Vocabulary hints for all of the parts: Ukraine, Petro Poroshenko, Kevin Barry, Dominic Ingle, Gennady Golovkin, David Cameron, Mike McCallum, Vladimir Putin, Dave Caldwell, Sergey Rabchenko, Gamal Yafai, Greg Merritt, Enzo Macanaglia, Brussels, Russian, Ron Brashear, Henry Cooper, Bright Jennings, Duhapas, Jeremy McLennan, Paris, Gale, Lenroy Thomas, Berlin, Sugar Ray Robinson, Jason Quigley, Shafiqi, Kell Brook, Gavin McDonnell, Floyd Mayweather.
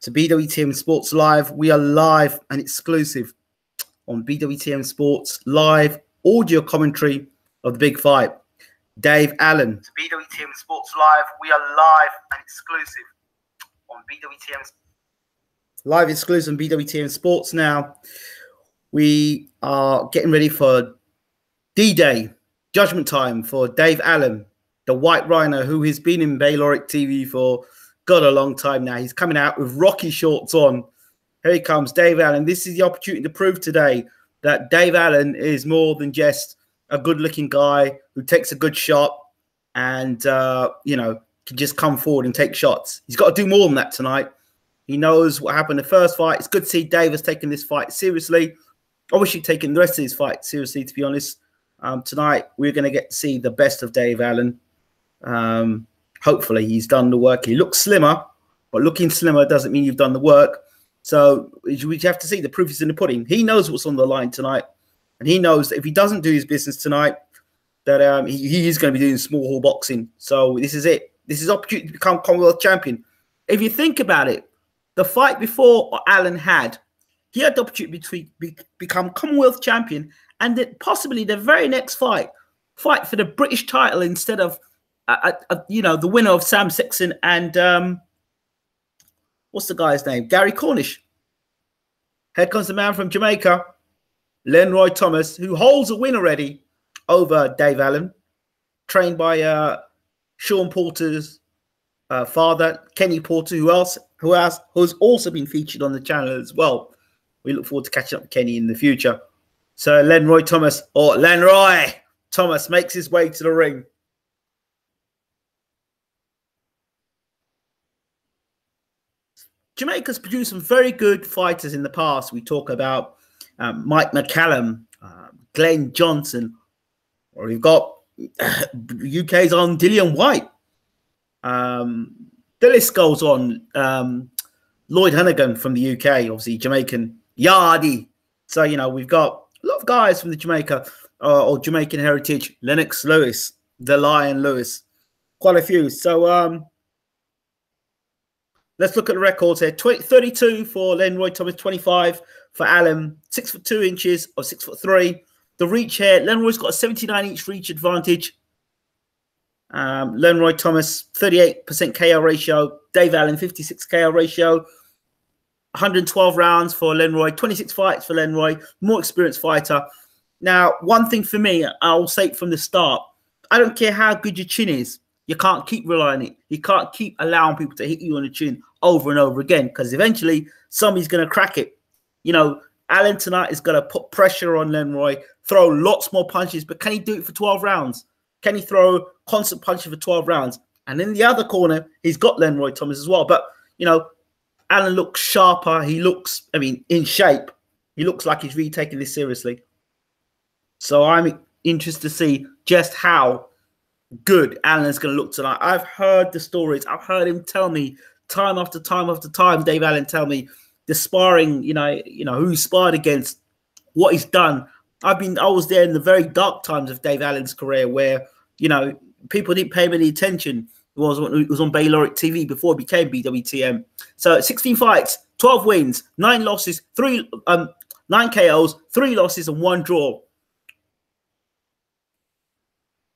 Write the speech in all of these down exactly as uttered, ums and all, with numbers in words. to B W T M Sports Live. We are live and exclusive on B W T M Sports Live audio commentary of the big fight. Dave Allen to B W T M Sports Live. We are live and exclusive on B W T M. Live exclusive on B W T M Sports now. We are getting ready for D-Day, judgment time for Dave Allen, the White Rhino, who has been in Bayloric T V for God a long time now. He's coming out with Rocky shorts on. Here he comes, Dave Allen. This is the opportunity to prove today that Dave Allen is more than just a good-looking guy who takes a good shot and, uh, you know, can just come forward and take shots. He's got to do more than that tonight. He knows what happened in the first fight. It's good to see Dave has taken this fight seriously. I wish he'd taken the rest of his fight seriously, to be honest. Um, tonight, we're going to get to see the best of Dave Allen. Um, hopefully, he's done the work. He looks slimmer, but looking slimmer doesn't mean you've done the work. So we have to see. The proof is in the pudding. He knows what's on the line tonight, and he knows that if he doesn't do his business tonight, that um, he, he is going to be doing small hall boxing. So this is it. This is opportunity to become Commonwealth champion. If you think about it, the fight before Allen had, he had the opportunity to be, become Commonwealth champion, and that possibly the very next fight, fight for the British title instead of, uh, uh, you know, the winner of Sam Sexton and um, what's the guy's name? Gary Cornish. Here comes the man from Jamaica, Lenroy Thomas, who holds a win already over Dave Allen, trained by uh, Sean Porter's uh, father, Kenny Porter, who else, who else, who's also been featured on the channel as well. We look forward to catching up with Kenny in the future. So Lenroy Thomas, or Lenroy Thomas, makes his way to the ring. Jamaica's produced some very good fighters in the past. We talk about um, Mike McCallum, uh, Glenn Johnson, or we've got U K's on Dillian White. Um, the list goes on. Um, Lloyd Hunnigan from the U K, obviously Jamaican. Yardi. So, you know, we've got a lot of guys from the Jamaica uh, or Jamaican heritage. Lennox Lewis, the Lion Lewis, quite a few. So um, let's look at the records here. thirty-two for Lenroy Thomas, twenty-five for Allen, six foot two inches or six foot three. The reach here, Lenroy's got a seventy-nine inch reach advantage. Um, Lenroy Thomas, thirty-eight percent K O ratio. Dave Allen, fifty-six K O ratio. one hundred twelve rounds for Lenroy, twenty-six fights for Lenroy, more experienced fighter. Now, one thing for me, I'll say it from the start. I don't care how good your chin is. You can't keep relying on it. You can't keep allowing people to hit you on the chin over and over again, because eventually somebody's going to crack it. You know, Allen tonight is going to put pressure on Lenroy, throw lots more punches, but can he do it for twelve rounds? Can he throw constant punches for twelve rounds? And in the other corner, he's got Lenroy Thomas as well. But, you know, Allen looks sharper. He looks, I mean, in shape. He looks like he's really taking this seriously. So I'm interested to see just how good Allen is going to look tonight. I've heard the stories. I've heard him tell me time after time after time, Dave Allen tell me the sparring, you know, you know, who he sparred against, what he's done. I've been, I was there in the very dark times of Dave Allen's career where, you know, people didn't pay him any attention. It was, it was on Bayloric T V before it became B W T M. So sixteen fights, twelve wins, nine losses, three um, nine K Os, three losses, and one draw.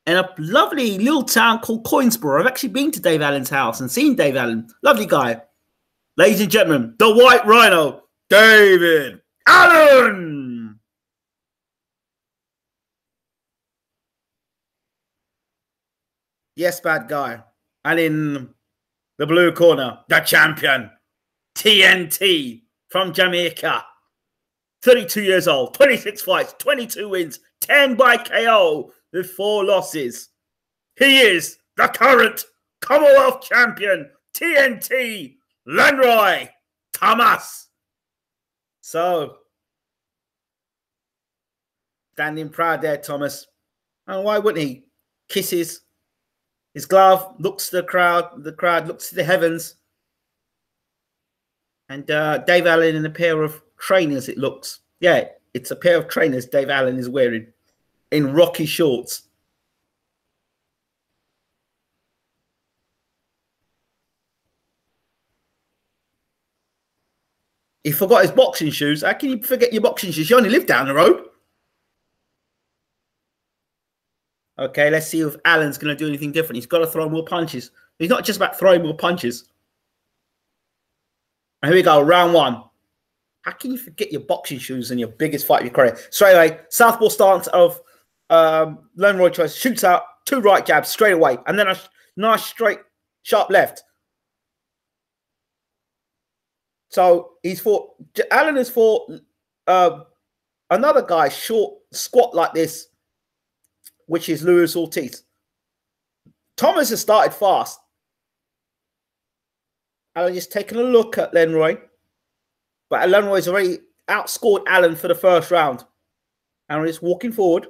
And a lovely little town called Coinsborough. I've actually been to Dave Allen's house and seen Dave Allen. Lovely guy. Ladies and gentlemen, the White Rhino, David Allen. Yes, bad guy. And in the blue corner, the champion, T N T from Jamaica. thirty-two years old, twenty-six fights, twenty-two wins, ten by K O with four losses. He is the current Commonwealth champion, T N T, Lenroy Thomas. So, standing proud there, Thomas. And why wouldn't he? Kisses. His glove looks to the crowd. The crowd looks to the heavens. And uh, Dave Allen in a pair of trainers, it looks. Yeah, it's a pair of trainers Dave Allen is wearing in Rocky shorts. He forgot his boxing shoes. How can you forget your boxing shoes? You only live down the road. Okay, let's see if Allen's going to do anything different. He's got to throw more punches. He's not just about throwing more punches. And here we go, round one. How can you forget your boxing shoes in your biggest fight of your career? Straight away, southpaw stance of um, Lenroy Thomas. Shoots out, two right jabs straight away. And then a nice straight, sharp left. So he's fought, Allen has fought uh, another guy short squat like this, which is Luis Ortiz. Thomas has started fast. Allen just taking a look at Lenroy, but Lenroy's already outscored Allen for the first round. Allen is walking forward.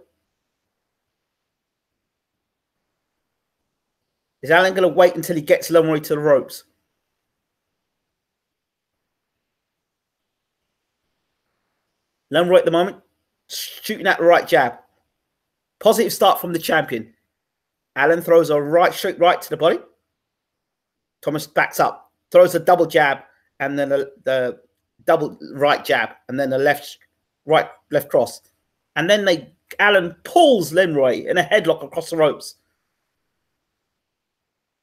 Is Allen going to wait until he gets Lenroy to the ropes? Lenroy at the moment, shooting that right jab. Positive start from the champion. Allen throws a right straight right to the body. Thomas backs up, throws a double jab, and then the, the double right jab, and then the left right left cross. And then they Allen pulls Lenroy in a headlock across the ropes.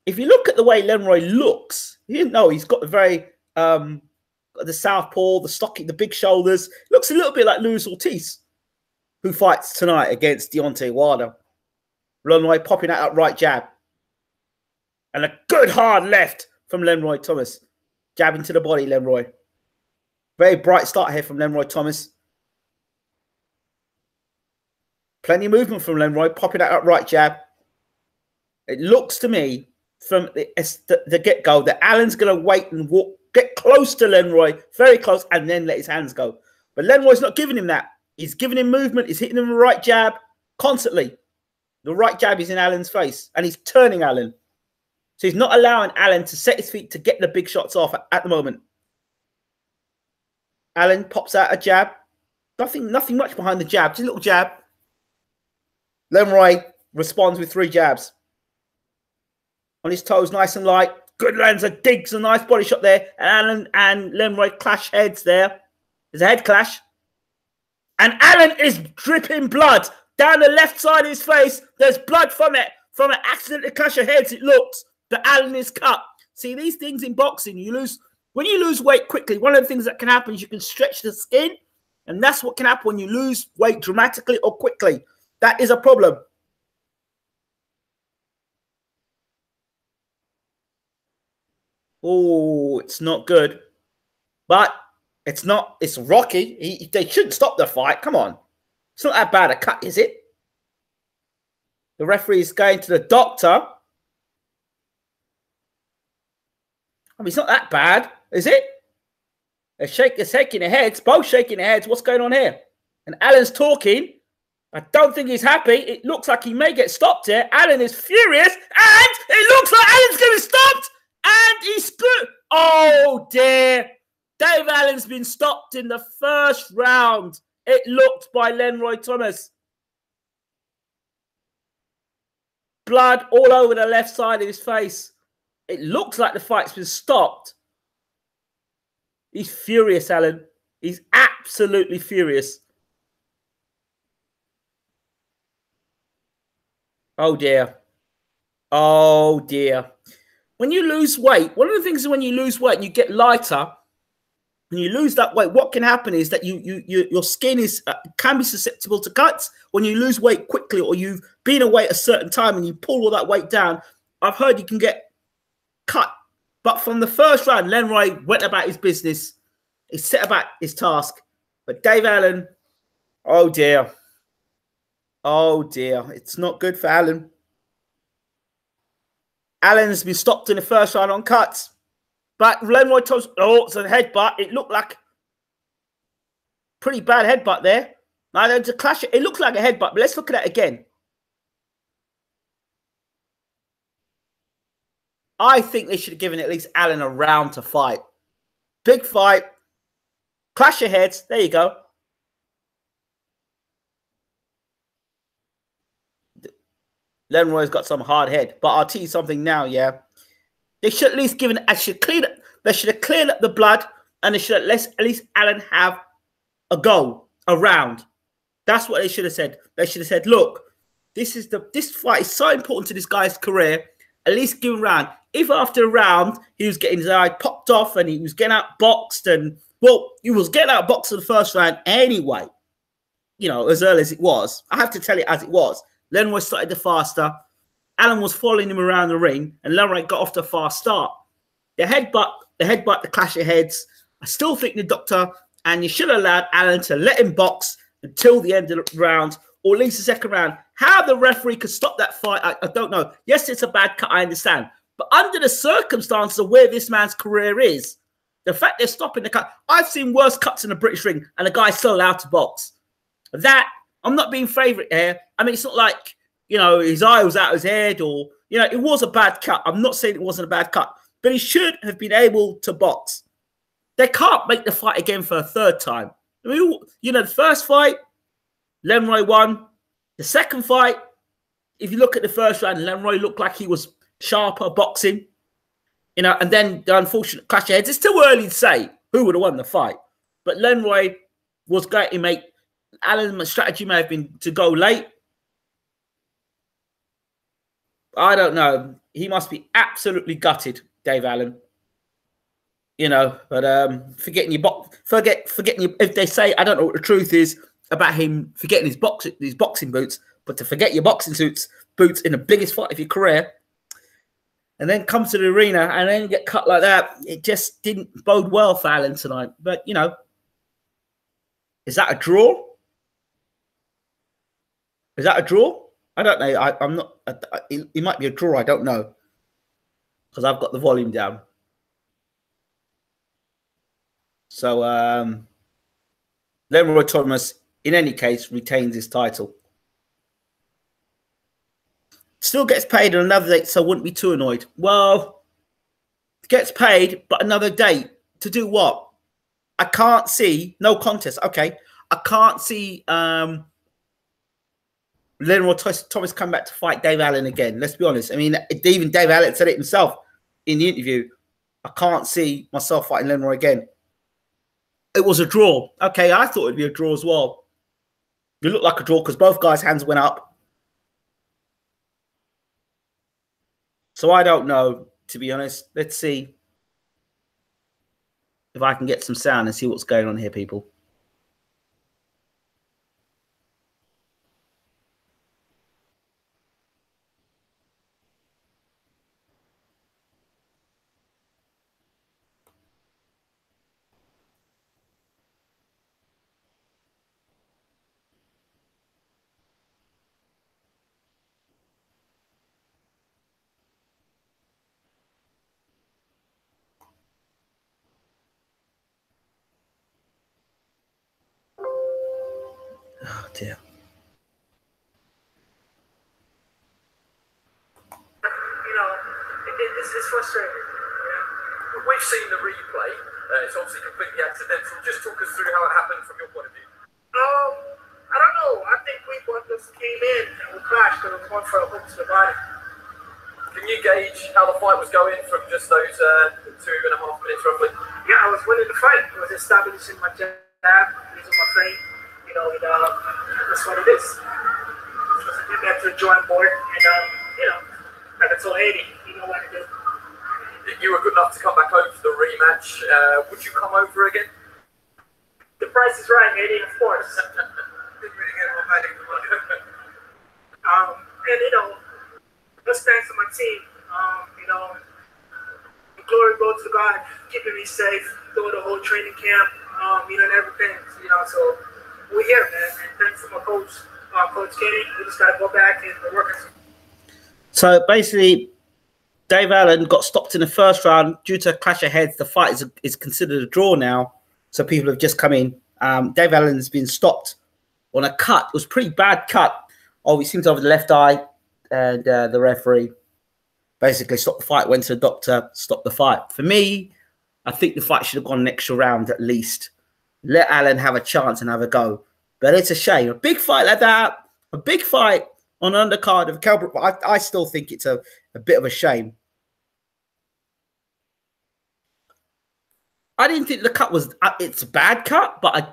If you look at the way Lenroy looks, you know he's got a very... Um, the southpaw, the stocky, the big shoulders. Looks a little bit like Luis Ortiz, who fights tonight against Deontay Wilder. Lenroy popping out that right jab. And a good hard left from Lenroy Thomas. Jabbing to the body, Lenroy. Very bright start here from Lenroy Thomas. Plenty of movement from Lenroy, popping out that right jab. It looks to me, from the, the get-go, that Allen's going to wait and walk get close to Lenroy, very close, and then let his hands go. But Lenroy's not giving him that. He's giving him movement. He's hitting him the right jab constantly. The right jab is in Allen's face, and he's turning Allen. So he's not allowing Allen to set his feet to get the big shots off at, at the moment. Allen pops out a jab. Nothing, nothing much behind the jab, just a little jab. Lenroy responds with three jabs. On his toes, nice and light. Good lands a digs, a nice body shot there. Allen and Lenroy clash heads there. There's a head clash. And Allen is dripping blood down the left side of his face. There's blood from it, from an accidental clash of heads. It looks that Allen is cut. See, these things in boxing, you lose when you lose weight quickly. One of the things that can happen is you can stretch the skin, and that's what can happen when you lose weight dramatically or quickly. That is a problem. Oh, it's not good. But it's not, it's rocky. He, they shouldn't stop the fight. Come on. It's not that bad a cut, is it? The referee is going to the doctor. I mean, it's not that bad, is it? They're shaking, they're shaking their heads, both shaking their heads. What's going on here? And Allen's talking. I don't think he's happy. It looks like he may get stopped here. Allen is furious. And it looks like Allen's going to be stopped. And he scooped. Oh, dear. Dave Allen's been stopped in the first round. It looked by Lenroy Thomas. Blood all over the left side of his face. It looks like the fight's been stopped. He's furious, Allen. He's absolutely furious. Oh, dear. Oh, dear. When you lose weight, one of the things is when you lose weight and you get lighter, when you lose that weight, what can happen is that you, you, you your skin is uh, can be susceptible to cuts when you lose weight quickly, or you've been away a certain time and you pull all that weight down. I've heard you can get cut. But from the first round, Lenroy went about his business. He set about his task. But Dave Allen, oh dear. Oh dear. It's not good for Allen. Allen's been stopped in the first round on cuts. But Lenroy Thomas, oh, it's a headbutt. It looked like pretty bad headbutt there. Now there's a clash. It looked like a headbutt, but let's look at that again. I think they should have given at least Allen a round to fight. Big fight. Clash of heads. There you go. Lenroy's got some hard head, but I'll tell you something now, yeah. They should at least given, I should clean up, they should have cleared up the blood. and they should have let at least Allen have a go, a round. That's what they should have said. They should have said, look, this is the this fight is so important to this guy's career. At least give him a round. If after a round he was getting his eye popped off and he was getting out boxed and well, he was getting out boxed in the first round anyway. You know, as early as it was. I have to tell it as it was. Lenroy started the faster. Allen was following him around the ring, and Lenroy got off to a fast start. The headbutt, the headbutt, the clash of heads. I still think the doctor, and you should have allowed Allen to let him box until the end of the round, or at least the second round. How the referee could stop that fight, I, I don't know. Yes, it's a bad cut, I understand. But under the circumstances of where this man's career is, the fact they're stopping the cut. I've seen worse cuts in the British ring, and the guy's still allowed to box. That, I'm not being favourite here. I mean, it's not like, you know, his eye was out of his head or, you know, it was a bad cut. I'm not saying it wasn't a bad cut, but he should have been able to box. They can't make the fight again for a third time. I mean, you know, the first fight, Lenroy won. The second fight, if you look at the first round, Lenroy looked like he was sharper boxing, you know, and then the unfortunate clash of heads. It's too early to say who would have won the fight, but Lenroy was going to make Allen's strategy may have been to go late. I don't know. He must be absolutely gutted, Dave Allen. You know, but um, forgetting your box, forget, forgetting your, if they say, I don't know what the truth is about him forgetting his box, his boxing boots, but to forget your boxing suits, boots in the biggest fight of your career, and then come to the arena and then get cut like that, it just didn't bode well for Allen tonight. But you know, is that a draw? Is that a draw? I don't know. I, I'm not. I, I, it might be a draw. I don't know because I've got the volume down. So um, Lenroy Thomas, in any case, retains his title. Still gets paid on another date, so I wouldn't be too annoyed. Well, gets paid, but another date to do what? I can't see no contest. Okay, I can't see. Um, Lenroy Thomas come back to fight Dave Allen again. Let's be honest. I mean, even Dave Allen said it himself in the interview. I can't see myself fighting Lenroy again. It was a draw. Okay, I thought it'd be a draw as well. It looked like a draw because both guys' hands went up. So I don't know, to be honest. Let's see if I can get some sound and see what's going on here, people. Oh, dear. You know, it, it, it's, it's frustrating. You know? We've seen the replay. Uh, it's obviously completely accidental. Just talk us through how it happened from your point of view. Um, I don't know. I think we both just came in and we crashed and we were going for a hook to the body. Can you gauge how the fight was going from just those uh, two and a half minutes roughly? Yeah, I was winning the fight. I was establishing my jab, using my feet. You know, and, uh, that's what it is. So I did that to the joint board, and, um, you know, and it's all eighty. You know what I did. You were good enough to come back over for the rematch. Uh, would you come over again? The price is right, eighty, of course. um, and, you know, just thanks to my team. Um, you know, glory go to God, keeping me safe through the whole training camp, um, you know, and everything, you know, so... We're here, man, and thanks to my coach, uh, Coach Kenny. We just got to go back and we're working. So basically, Dave Allen got stopped in the first round due to a clash of heads. The fight is, is considered a draw now, so people have just come in. Um, Dave Allen's been stopped on a cut. It was a pretty bad cut. Oh, he seems to have the left eye, and uh, the referee basically stopped the fight, went to the doctor, stopped the fight. For me, I think the fight should have gone an extra round at least. Let Allen have a chance and have a go. But it's a shame. A big fight like that, a big fight on an undercard of Kell Brook. I, I still think it's a, a bit of a shame. I didn't think the cut was, uh, it's a bad cut, but I,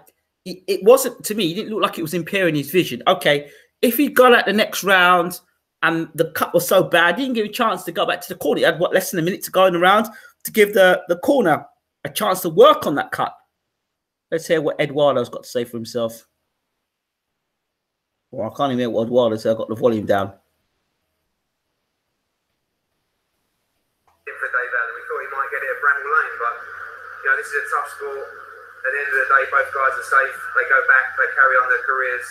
it, it wasn't, to me, it didn't look like it was impairing his vision. Okay, if he got at the next round and the cut was so bad, he didn't give him a chance to go back to the corner. He had, what, less than a minute to go in the round to give the, the corner a chance to work on that cut. Let's hear what Eduardo's got to say for himself. Well, I can't even hear what Eduardo said. I've got the volume down. For Dave Allen, we thought he might get it at Bramall Lane, but you know, this is a tough sport. At the end of the day, both guys are safe. They go back, they carry on their careers.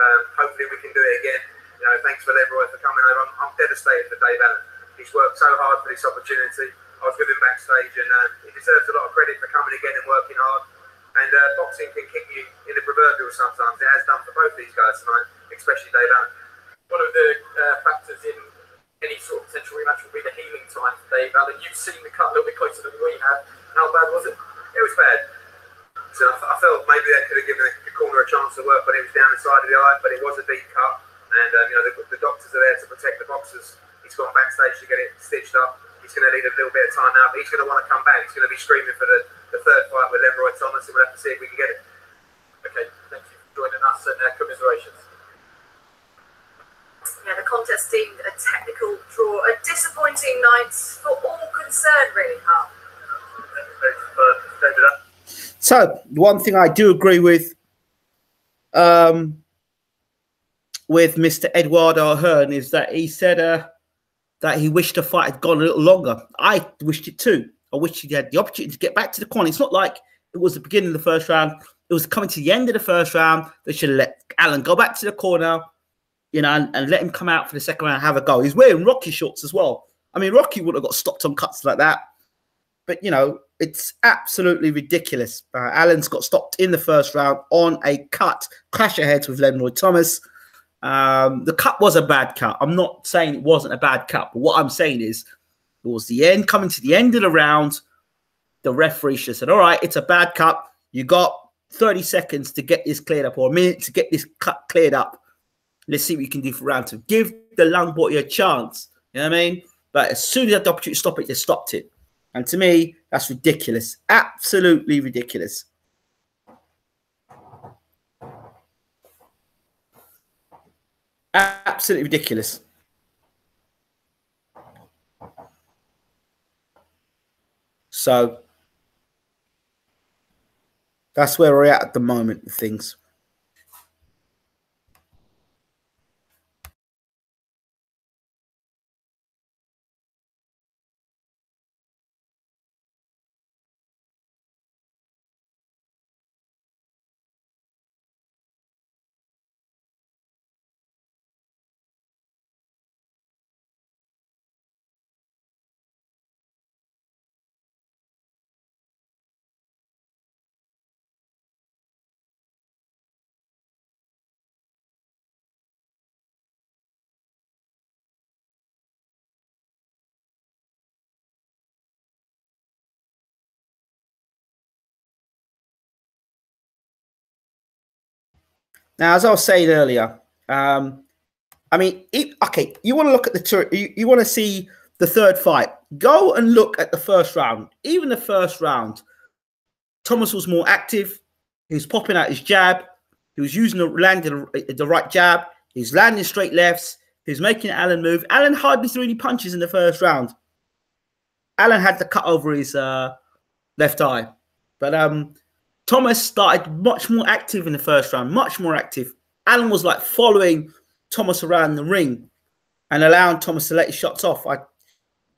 Um, hopefully, we can do it again. You know, thanks for Lenroy for coming over. I'm, I'm devastated for Dave Allen. He's worked so hard for this opportunity. I was with him backstage, and uh, he deserves a lot of credit for coming again and working hard. And uh, boxing can kick you in the proverbial sometimes. It has done for both these guys tonight, especially Dave Allen. One of the uh, factors in any sort of potential rematch will be the healing time for Dave Allen. You've seen the cut a little bit closer than we have. How bad was it? It was bad. So I, I felt maybe they could have given the corner a chance to work, but it was down the side of the eye. But it was a deep cut, and um, you know the, the doctors are there to protect the boxers. He's gone backstage to get it stitched up. He's going to need a little bit of time now, but he's going to want to come back. He's going to be screaming for the, the third fight with Lenroy Thomas, and we'll have to see if we can get it. Okay, thank you for joining us, and uh, commiserations. Yeah, the contest deemed a technical draw. A disappointing night for all concerned, really, Hal. So, one thing I do agree with, um, with Mister Eduardo Hearn is that he said... Uh, that he wished the fight had gone a little longer. I wished it too. I wished he had the opportunity to get back to the corner. It's not like it was the beginning of the first round. It was coming to the end of the first round. They should have let Allen go back to the corner, you know, and, and let him come out for the second round and have a go. He's wearing Rocky shorts as well. I mean, Rocky would have got stopped on cuts like that. But, you know, it's absolutely ridiculous. Uh, Allen's got stopped in the first round on a cut. Clash of heads with Lenroy Thomas. Um, the cut was a bad cut. I'm not saying it wasn't a bad cut, but what I'm saying is it was the end, coming to the end of the round, the referee should have said, all right, it's a bad cut. You got thirty seconds to get this cleared up, or a minute to get this cut cleared up. Let's see what you can do for round two. Give the long boy a chance. You know what I mean? But as soon as you had the opportunity to stop it, they stopped it. And to me, that's ridiculous. Absolutely ridiculous. Absolutely ridiculous. So that's where we're at at the moment with things. Now, as I was saying earlier, um, I mean, it, okay, you want to look at the, you, you want to see the third fight. Go and look at the first round. Even the first round, Thomas was more active. He was popping out his jab. He was using the, landing the right jab. He was landing straight lefts. He was making Allen move. Allen hardly threw any punches in the first round. Allen had to cut over his uh, left eye. But, um... Thomas started much more active in the first round, much more active. Allen was like following Thomas around the ring and allowing Thomas to let his shots off. I,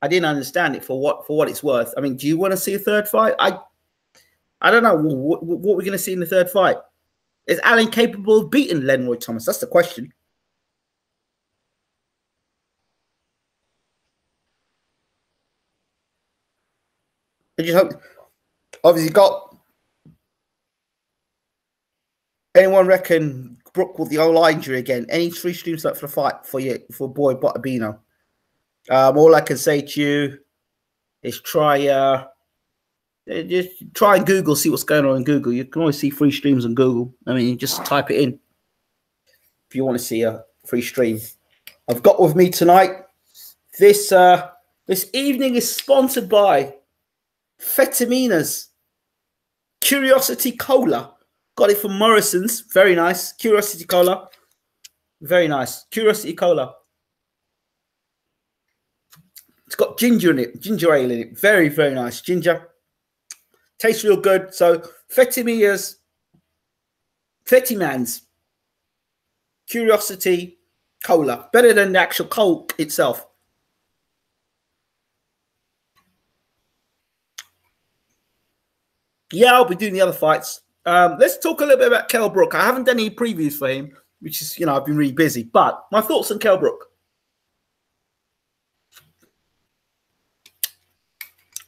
I didn't understand it for what for what it's worth. I mean, do you want to see a third fight? I, I don't know what, what we're going to see in the third fight. Is Allen capable of beating Lenroy Thomas? That's the question. I just hope. Obviously, got. Anyone reckon Brook with the old eye injury again? Any three streams up for the fight for you, for boy Bottabino? Um, all I can say to you is try, uh, just try and Google, see what's going on in Google. You can always see free streams on Google. I mean, you just type it in if you want to see a free stream. I've got with me tonight. This uh, this evening is sponsored by Fetamina's Curiosity Cola. Got it from Morrison's. Very nice. Curiosity Cola. Very nice. Curiosity Cola. It's got ginger in it. Ginger ale in it. Very, very nice. Ginger. Tastes real good. So, Fetimias. Fetimans. Curiosity Cola. Better than the actual Coke itself. Yeah, I'll be doing the other fights. Um, let's talk a little bit about Kell Brook. I haven't done any previews for him, which is, you know, I've been really busy. But my thoughts on Kell Brook.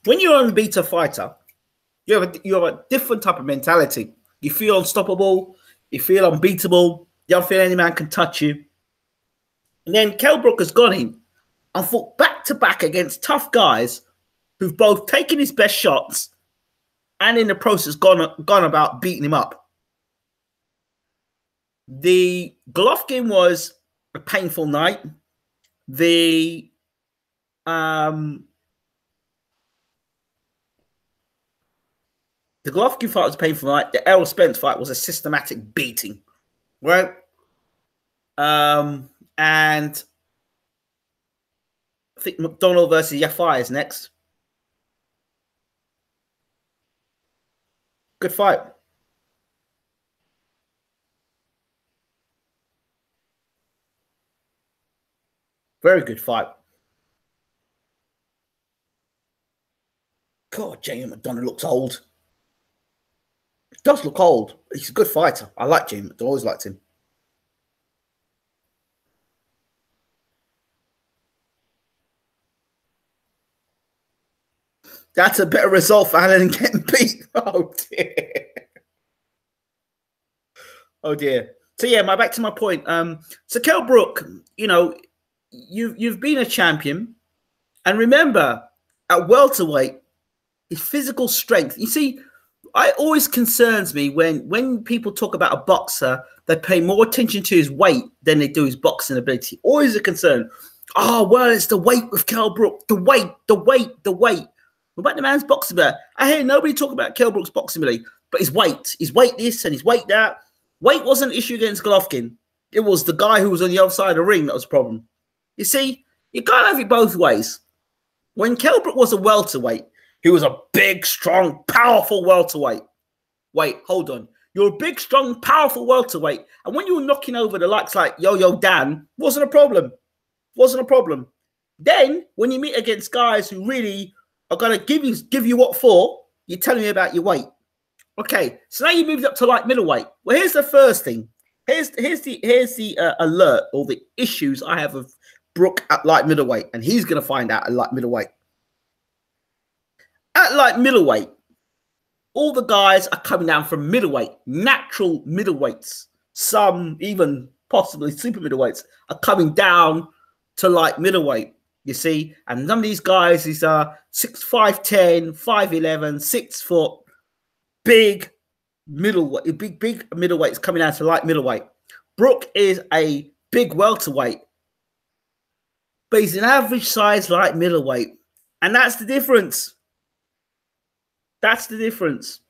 When you're an unbeaten fighter, you have, a, you have a different type of mentality. You feel unstoppable. You feel unbeatable. You don't feel any man can touch you. And then Kell Brook has gone in and fought back-to-back against tough guys who've both taken his best shots and in the process gone, gone about beating him up. The Golovkin was a painful night. The um, the Golovkin fight was a painful night. The Errol Spence fight was a systematic beating, right? Um, and I think McDonnell versus Yafai is next. Good fight. Very good fight. God, Jamie McDonnell looks old. He does look old. He's a good fighter. I like Jamie McDonnell. I always liked him. That's a better result for Allen getting beat. Oh, dear. Oh, dear. So, yeah, my back to my point. Um, so, Kell Brook, you know, you, you've been a champion. And remember, at welterweight, his physical strength. You see, it always concerns me when, when people talk about a boxer, they pay more attention to his weight than they do his boxing ability. Always a concern. Oh, well, it's the weight with Kell Brook. The weight, the weight, the weight. What about the man's boxing ability? I hear nobody talk about Kell Brook's boxing ability, but his weight. His weight this and his weight that. Weight wasn't an issue against Golovkin. It was the guy who was on the other side of the ring that was a problem. You see, you can't have it both ways. When Kell Brook was a welterweight, he was a big, strong, powerful welterweight. Wait, hold on. You're a big, strong, powerful welterweight. And when you were knocking over the likes like Yo-Yo Dan, wasn't a problem. Wasn't a problem. Then, when you meet against guys who really... I've got to give you, give you what for. You're telling me about your weight. Okay, so now you moved up to light middleweight. Well, here's the first thing. Here's, here's the, here's the uh, alert or the issues I have of Brook at light middleweight, and he's going to find out at light middleweight. At light middleweight, all the guys are coming down from middleweight, natural middleweights. Some, even possibly super middleweights, are coming down to light middleweight. You see, and some of these guys is uh six five ten, five eleven, six foot, big middleweight, big big middleweights coming out to light middleweight. Brook is a big welterweight, but he's an average size light middleweight, and that's the difference. That's the difference,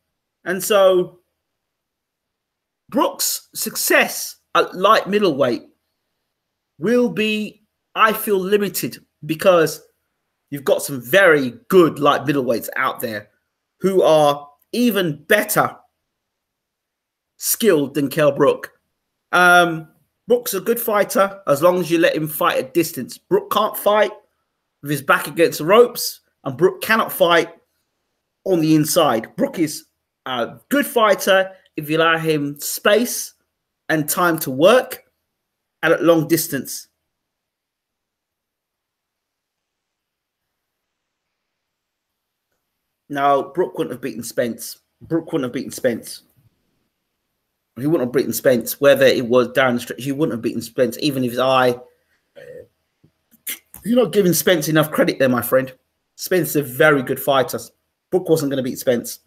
and so Brook's success at light middleweight will be, I feel, limited. Because you've got some very good light middleweights out there who are even better skilled than Kell Brook. Um, Brook's a good fighter as long as you let him fight at distance. Brook can't fight with his back against the ropes, and Brook cannot fight on the inside. Brook is a good fighter if you allow him space and time to work and at long distance. No, Brook wouldn't have beaten Spence. Brook wouldn't have beaten Spence. He wouldn't have beaten Spence, whether it was down the street. He wouldn't have beaten Spence, even if his eye... You're not giving Spence enough credit there, my friend. Spence is a very good fighter. Brook wasn't going to beat Spence.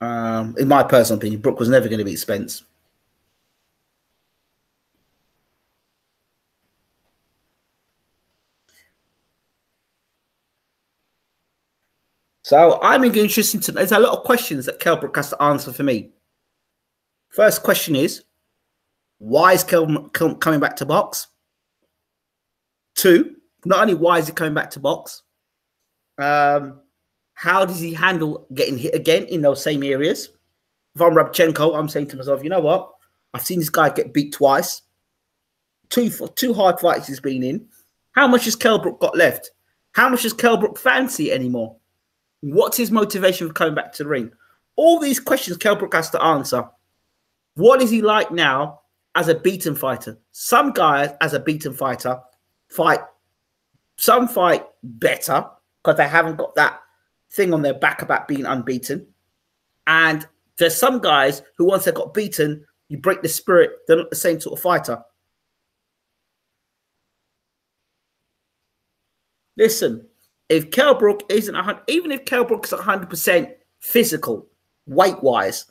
Um, in my personal opinion, Brook was never going to beat Spence. So I'm interested to, there's a lot of questions that Kell Brook has to answer for me. First question is, why is Kell coming back to box? Two, not only why is he coming back to box, um, how does he handle getting hit again in those same areas? If I'm Rabchenko, I'm saying to myself, you know what? I've seen this guy get beat twice. Two, two hard fights he's been in. How much has Kell Brook got left? How much does Kell Brook fancy anymore? What's his motivation for coming back to the ring? All these questions Kell Brook has to answer. What is he like now as a beaten fighter? Some guys, as a beaten fighter, fight. Some fight better because they haven't got that thing on their back about being unbeaten. And there's some guys who, once they got beaten, you break the spirit, they're not the same sort of fighter. Listen, if Kell Brook isn't one hundred, even if Kell Brook is one hundred percent physical, weight-wise,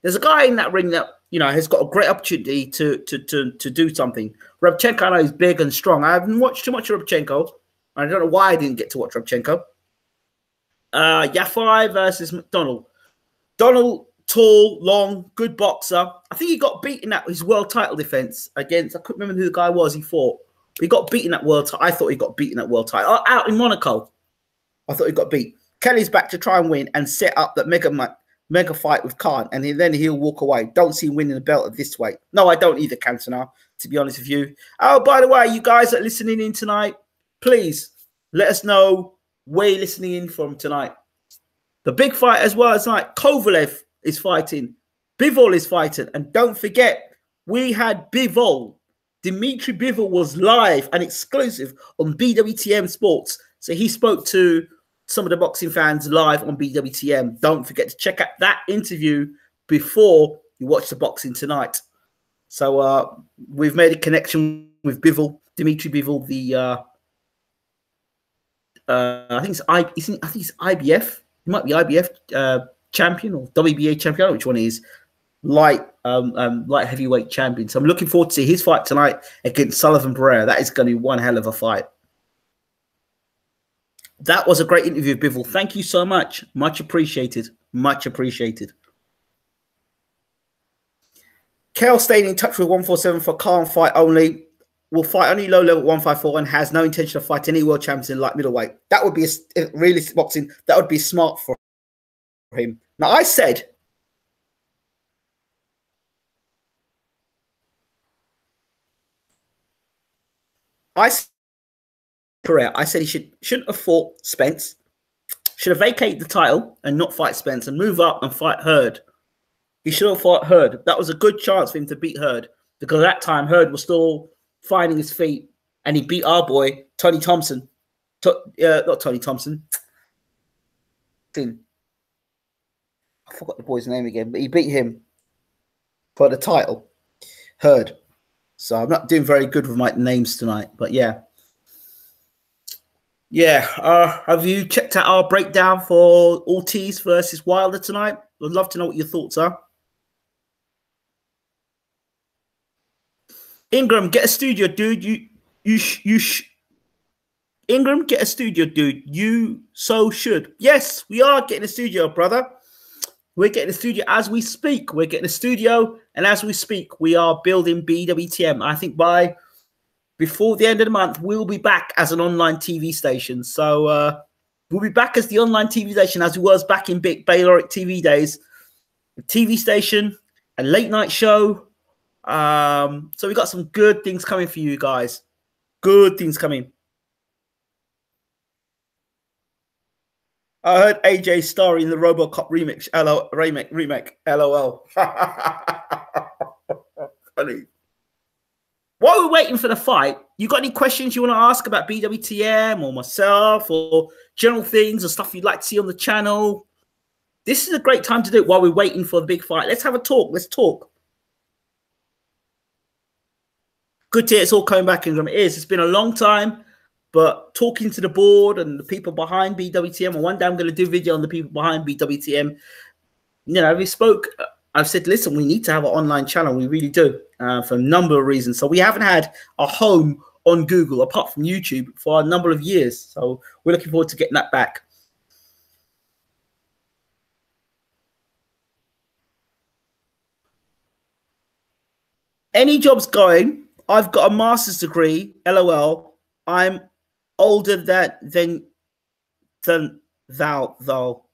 there's a guy in that ring that, you know, has got a great opportunity to to to to do something. Rabchenko, I know, is big and strong. I haven't watched too much of Rabchenko. I don't know why I didn't get to watch Rabchenko. Uh, Yafai versus McDonnell. Donald, tall, long, good boxer. I think he got beaten at his world title defense against, I couldn't remember who the guy was he fought. He got beaten at world title. I thought he got beaten at world title. Out in Monaco, I thought he got beat. Kelly's back to try and win and set up that mega mega fight with Khan, and then he'll walk away. Don't see him winning the belt at this weight. No, I don't either, Cantona, to be honest with you. Oh, by the way, you guys that are listening in tonight, please let us know where you're listening in from tonight. The big fight as well as tonight, Kovalev is fighting. Bivol is fighting. And don't forget, we had Bivol. Dmitry Bivol was live and exclusive on B W T M Sports. So he spoke to some of the boxing fans live on B W T M. Don't forget to check out that interview before you watch the boxing tonight. So uh, we've made a connection with Bivol, Dmitry Bivol, the, uh, uh, I, think it's I, I think it's I B F. He might be I B F uh, champion or W B A champion. I don't know which one he is. Light, um, um, light heavyweight champion. So I'm looking forward to see his fight tonight against Sullivan Pereira. That is going to be one hell of a fight. That was a great interview, Bivol. Thank you so much. Much appreciated. Much appreciated. Kell stayed in touch with one forty-seven for Khan fight only. Will fight only low-level one fifty-four and has no intention of fighting any world champions in light middleweight. That would be a realistic boxing. That would be smart for him. Now, I said... I Pereira, I said he should, shouldn't have fought Spence. Should have vacated the title and not fight Spence and move up and fight Heard. He should have fought Heard. That was a good chance for him to beat Heard because at that time Heard was still finding his feet and he beat our boy, Tony Thompson. To, uh, not Tony Thompson. I forgot the boy's name again, but he beat him for the title, Heard. So I'm not doing very good with my names tonight, but yeah. Yeah, uh, have you checked out our breakdown for Ortiz versus Wilder tonight? I'd love to know what your thoughts are. Ingram, get a studio, dude. You, you, sh you. Sh Ingram, get a studio, dude. You so should. Yes, we are getting a studio, brother. We're getting a studio as we speak. We're getting a studio, and as we speak, we are building B W T M. I think by before the end of the month, we'll be back as an online T V station. So uh, we'll be back as the online T V station as we was back in big Bayloric T V days. A T V station, a late night show. Um, so we got some good things coming for you guys. Good things coming. I heard A J starring in the RoboCop remix. L O L, remake, remake. L O L. Funny. While we're waiting for the fight, you got any questions you want to ask about B W T M or myself or general things or stuff you'd like to see on the channel? This is a great time to do it while we're waiting for the big fight. Let's have a talk. Let's talk. Good to hear it's all coming back, Ingram. It is. It's been a long time. But talking to the board and the people behind B W T M, and one day I'm going to do a video on the people behind B W T M. You know, we spoke, I've said, listen, we need to have an online channel. We really do, uh, for a number of reasons. So we haven't had a home on Google, apart from YouTube, for a number of years. So we're looking forward to getting that back. Any job's going. I've got a master's degree. L O L. I'm older than than than thou though.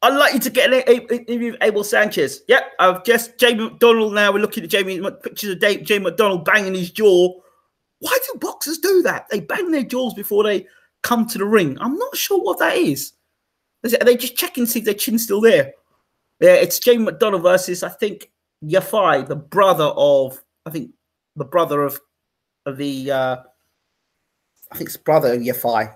I'd like you to get an interview with Abel Sanchez. Yep, I've just Jamie McDonnell. Now we're looking at Jamie pictures of Dave, Jamie McDonnell banging his jaw. Why do boxers do that? They bang their jaws before they come to the ring. I'm not sure what that is. Is it, are they just checking to see if their chin's still there? Yeah, it's Jamie McDonnell versus I think Yafai, the brother of I think the brother of, of the uh, I think it's brother of Yafai.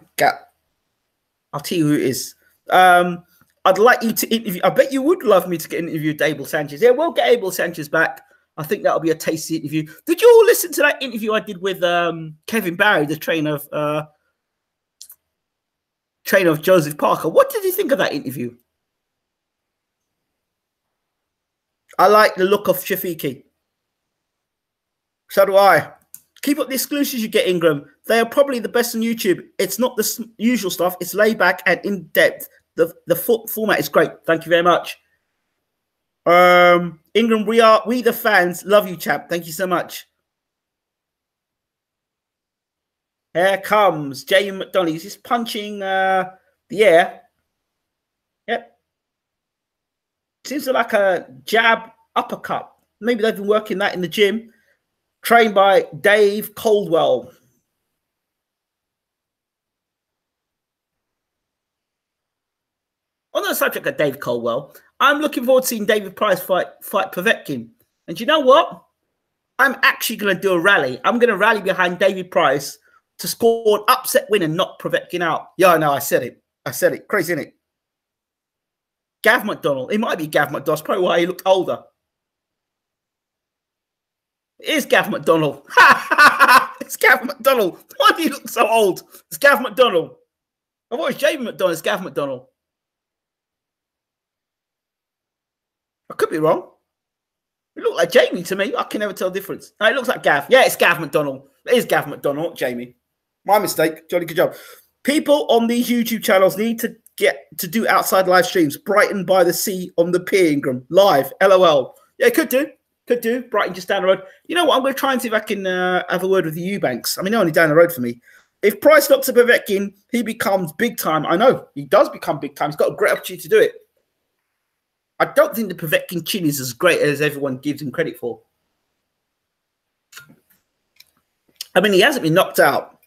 I'll tell you who it is. Um. I'd like you to interview. I bet you would love me to get an interview with Abel Sanchez. Yeah, we'll get Abel Sanchez back. I think that'll be a tasty interview. Did you all listen to that interview I did with um, Kevin Barry, the trainer of uh, trainer of Joseph Parker? What did you think of that interview? I like the look of Shafiqi. So do I. Keep up the exclusives you get, Ingram. They are probably the best on YouTube. It's not the usual stuff. It's laid back and in depth. The the format is great. Thank you very much, um, Ingram. We are we the fans love you, chap. Thank you so much. Here comes Jamie McDonnell. He's just punching uh, the air. Yep. Seems like a jab uppercut. Maybe they've been working that in the gym. Trained by Dave Caldwell. On the subject of Dave Caldwell, I'm looking forward to seeing David Price fight fight Povetkin. And you know what? I'm actually going to do a rally. I'm going to rally behind David Price to score an upset win and knock Povetkin out. Yeah, no, I said it. I said it. Crazy, isn't it? Gav McDonnell. It might be Gav McDonnell. That's probably why he looked older. It is Gav McDonnell. It's Gav McDonnell. Why do you look so old? It's Gav McDonnell. I thought it was Jamie McDonnell. It's Gav McDonnell. I could be wrong. It looked like Jamie to me. I can never tell the difference. No, it looks like Gav. Yeah, it's Gav McDonnell. It is Gav McDonnell, Jamie. My mistake. Johnny, good job. People on these YouTube channels need to get to do outside live streams. Brighton by the sea on the pier, Ingram. Live. L O L. Yeah, could do. Could do. Brighton just down the road. You know what? I'm going to try and see if I can uh, have a word with the Eubanks. I mean, they're only down the road for me. If Price knocks a Povetkin, he becomes big time. I know. He does become big time. He's got a great opportunity to do it. I don't think the Povetkin chin is as great as everyone gives him credit for. I mean, he hasn't been knocked out.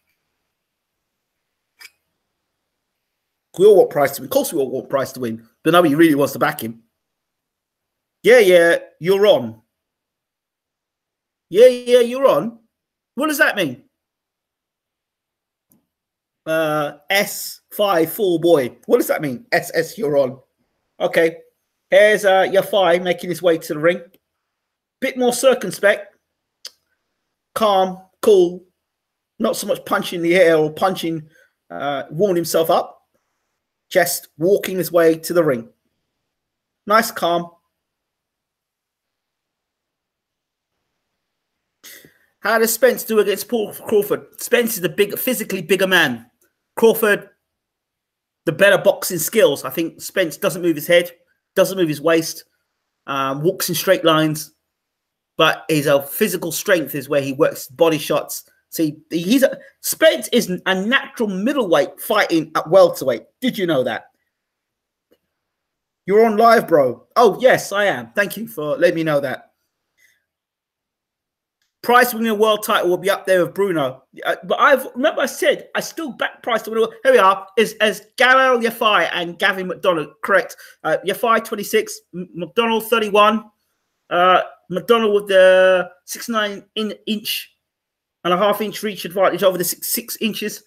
We all want Price to win. Of course we all want Price to win, but nobody really wants to back him. Yeah, yeah, you're on. Yeah, yeah, you're on. What does that mean? Uh, S five four boy. What does that mean? S S, you're on. Okay. Here's uh, Yafai making his way to the ring. Bit more circumspect. Calm, cool. Not so much punching the air or punching, uh, warming himself up. Just walking his way to the ring. Nice calm. How does Spence do against Paul Crawford? Spence is the big, physically bigger man. Crawford, the better boxing skills. I think Spence doesn't move his head. Doesn't move his waist, um, walks in straight lines, but his uh, physical strength is where he works body shots. See, he's a, Spence is a natural middleweight fighting at welterweight. Did you know that? You're on live, bro. Oh, yes, I am. Thank you for letting me know that. Price winning a world title will be up there with Bruno. Uh, but I've remember I said I still back Price to win a world. Here we are. Is as Gamal Yafai and Gavin McDonnell, correct? Uh, Yafai twenty-six, McDonnell thirty-one. Uh, McDonnell with the sixty-nine inch and a half inch reach advantage over the six, six inches.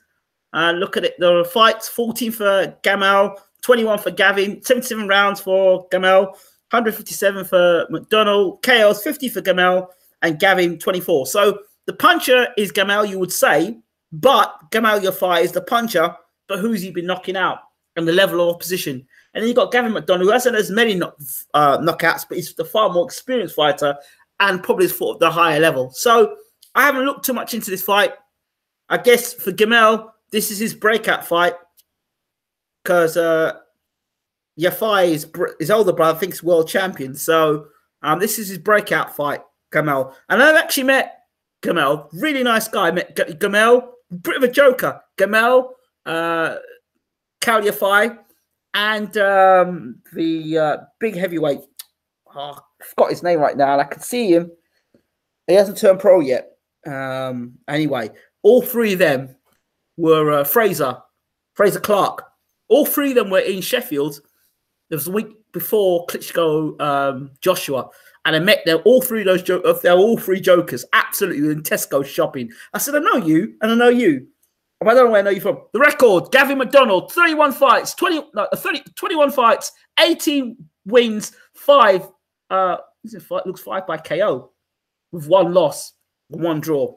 Uh, look at it. The fights fourteen for Gamal, twenty-one for Gavin, seventy-seven rounds for Gamal, one hundred fifty-seven for McDonnell, K Os fifty for Gamal. And Gavin twenty-four. So the puncher is Gamal, you would say, but Gamal Yafai is the puncher, but who's he been knocking out and the level of opposition? And then you've got Gavin McDonnell, who hasn't as many knock, uh, knockouts, but he's the far more experienced fighter and probably is fought at the higher level. So I haven't looked too much into this fight. I guess for Gamal, this is his breakout fight because uh, Yafai, his, his older brother, thinks world champion. So um, this is his breakout fight. Gamal. And I've actually met Gamal, really nice guy. I met G Gamal, bit of a joker. Gamal, uh, Kell Yafai, and um, the uh, big heavyweight. Oh, I forgot his name right now, and I can see him. He hasn't turned pro yet. Um, anyway, all three of them were uh, Fraser, Fraser Clark. All three of them were in Sheffield. It was the week before Klitschko um, Joshua, and I met them. All three of those jo they're all three jokers, absolutely in Tesco shopping. I said, I know you, and I know you. I don't know where I know you from. The record: Gavin McDonnell, thirty-one fights, twenty, no, thirty, twenty-one fights, eighteen wins, five. Uh, it looks five by K O, with one loss, one draw.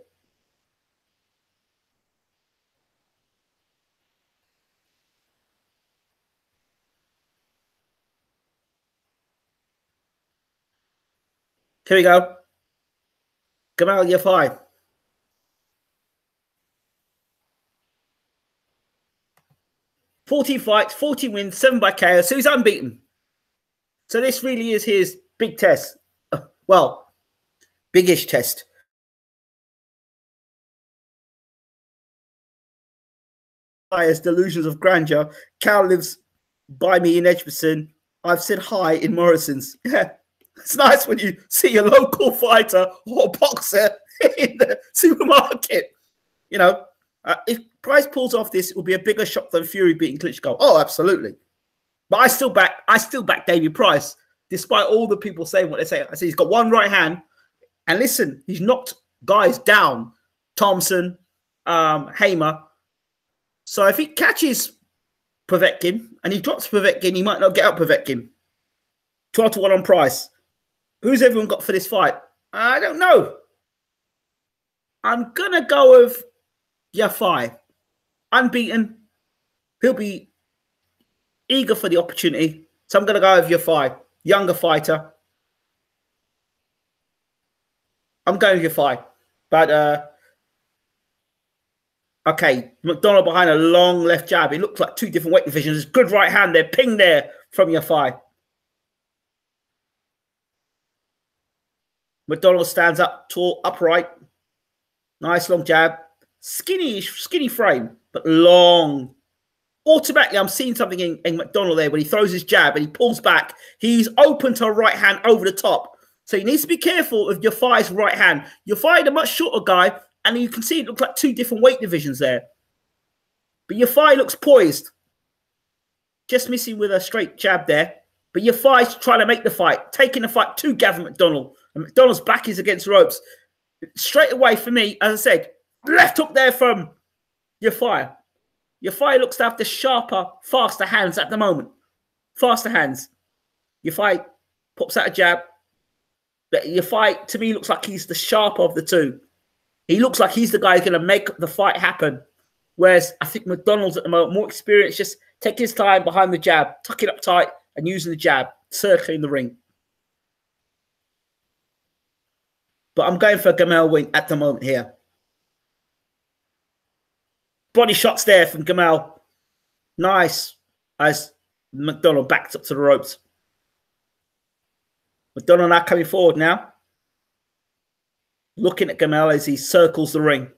Here we go. Gamal Yafai. forty fights, forty wins, seven by K O. So he's unbeaten. So this really is his big test. Well, biggish test. By his delusions of grandeur. Cal lives by me in Edgbaston. I've said hi in Morrison's. Yeah. It's nice when you see a local fighter or boxer in the supermarket. You know, uh, if Price pulls off this, it will be a bigger shock than Fury beating Klitschko. Oh, absolutely. But I still back, I still back David Price, despite all the people saying what they say. I say he's got one right hand, and listen, he's knocked guys down, Thompson, um, Hamer. So if he catches Povetkin and he drops Povetkin, he might not get out Povetkin. Twelve to one on Price. Who's everyone got for this fight? I don't know. I'm going to go with Yafai. Unbeaten. He'll be eager for the opportunity. So I'm going to go with Yafai. Younger fighter. I'm going with Yafai. But, uh, okay. McDonnell behind a long left jab. It looks like two different weight divisions. Good right hand there. Ping there from Yafai. McDonnell stands up tall, upright. Nice long jab. Skinny, skinny frame, but long. Automatically, I'm seeing something in, in McDonnell there when he throws his jab and he pulls back. He's open to a right hand over the top. So he needs to be careful of Yafai's right hand. Yafai, a much shorter guy, and you can see it looks like two different weight divisions there. But Yafai looks poised. Just missing with a straight jab there. But Yafai's trying to make the fight, taking the fight to Gavin McDonnell. And McDonnell's back is against the ropes. Straight away for me, as I said, left hook there from Yafai. Yafai looks to have the sharper, faster hands at the moment. Faster hands. Yafai pops out a jab. But Yafai, to me, looks like he's the sharper of the two. He looks like he's the guy who's going to make the fight happen. Whereas I think McDonnell's at the moment more experienced, just taking his time behind the jab, tucking up tight and using the jab, circling the ring. But I'm going for a Gamal win at the moment here. Body shots there from Gamal. Nice. As McDonnell backs up to the ropes. McDonnell now coming forward now. Looking at Gamal as he circles the ring.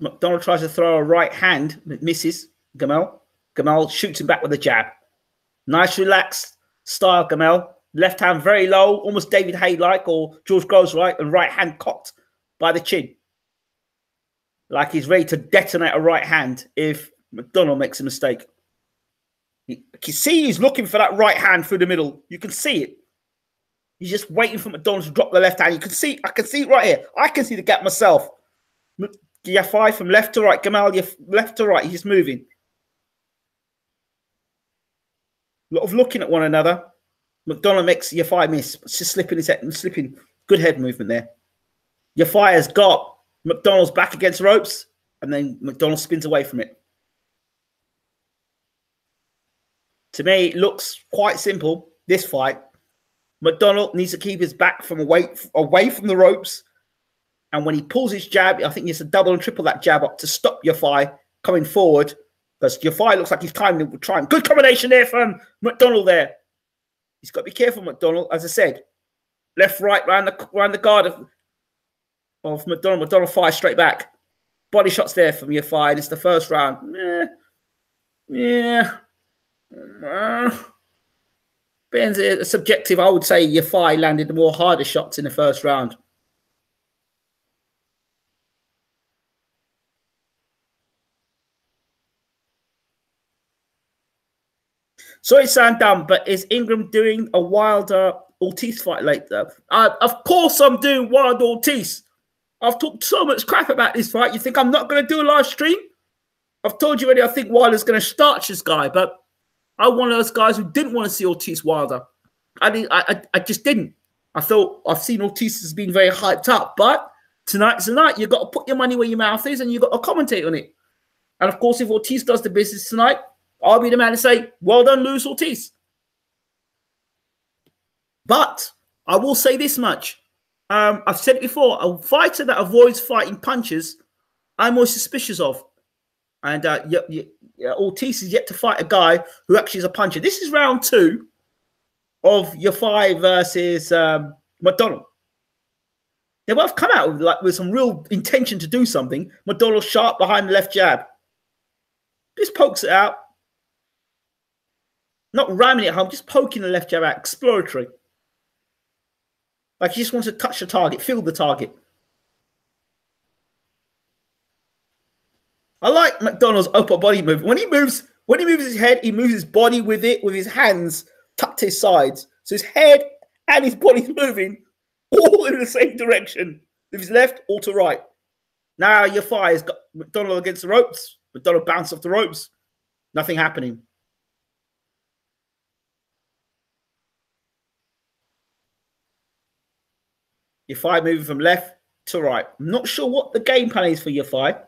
McDonnell tries to throw a right hand. It misses Gamal. Gamal shoots him back with a jab. Nice relaxed style, Gamal. Left hand very low, almost David Haye-like or George Groves-like, and right hand cocked by the chin. Like he's ready to detonate a right hand if McDonnell makes a mistake. You can see he's looking for that right hand through the middle. You can see it. He's just waiting for McDonnell to drop the left hand. You can see, I can see it right here. I can see the gap myself. Yafai from left to right. Gamal, left to right. He's just moving. A lot of looking at one another. McDonnell makes Yafai miss. It's just slipping his head. Slipping. Good head movement there. Yafai has got McDonnell's back against ropes. And then McDonnell spins away from it. To me, it looks quite simple, this fight. McDonnell needs to keep his back from away, away from the ropes. And when he pulls his jab, I think he has to double and triple that jab up to stop Yafai coming forward. Because Yafai looks like he's climbing. Trying. Good combination there from McDonnell there. He's got to be careful, McDonnell. As I said, left, right, round the round the guard of, of McDonnell. McDonnell fires straight back. Body shots there from Yafai, and it's the first round. Yeah, yeah. Uh, being a subjective, I would say Yafai landed the more harder shots in the first round. So it sounds dumb, but is Ingram doing a Wilder Ortiz fight later? Uh, of course I'm doing Wilder Ortiz. I've talked so much crap about this fight. You think I'm not going to do a live stream? I've told you already I think Wilder's going to starch this guy, but I'm one of those guys who didn't want to see Ortiz Wilder. I, didn't, I, I, I just didn't. I thought I've seen Ortiz has been very hyped up, but tonight's the night. You've got to put your money where your mouth is and you've got to commentate on it. And of course, if Ortiz does the business tonight, I'll be the man to say, well done, Luis Ortiz. But I will say this much. Um, I've said it before, a fighter that avoids fighting punches, I'm more suspicious of. And uh, yeah, yeah, yeah, Ortiz is yet to fight a guy who actually is a puncher. This is round two of Yafai versus um, McDonnell. They both come out with, like, with some real intention to do something. McDonnell sharp behind the left jab. Just pokes it out. Not ramming it home, just poking the left jab out, exploratory. Like he just wants to touch the target, feel the target. I like McDonnell's upper body move. When he moves, when he moves his head, he moves his body with it, with his hands tucked to his sides. So his head and his body's moving all in the same direction. If he's left or to right. Now your fire's got McDonnell against the ropes. McDonnell bounced off the ropes. Nothing happening. Yafai moving from left to right. I'm not sure what the game plan is for Yafai.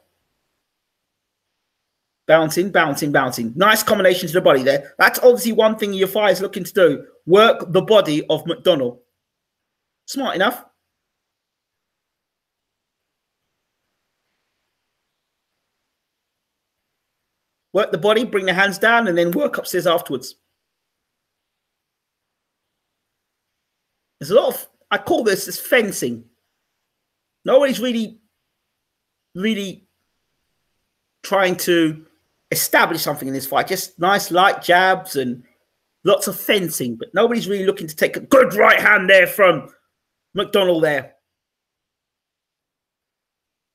Bouncing, bouncing, bouncing. Nice combination to the body there. That's obviously one thing Yafai is looking to do. Work the body of McDonnell. Smart enough. Work the body, bring the hands down, and then work upstairs afterwards. There's a lot of... I call this as fencing. Nobody's really, really trying to establish something in this fight. Just nice light jabs and lots of fencing, but nobody's really looking to take a good right hand there from McDonnell there.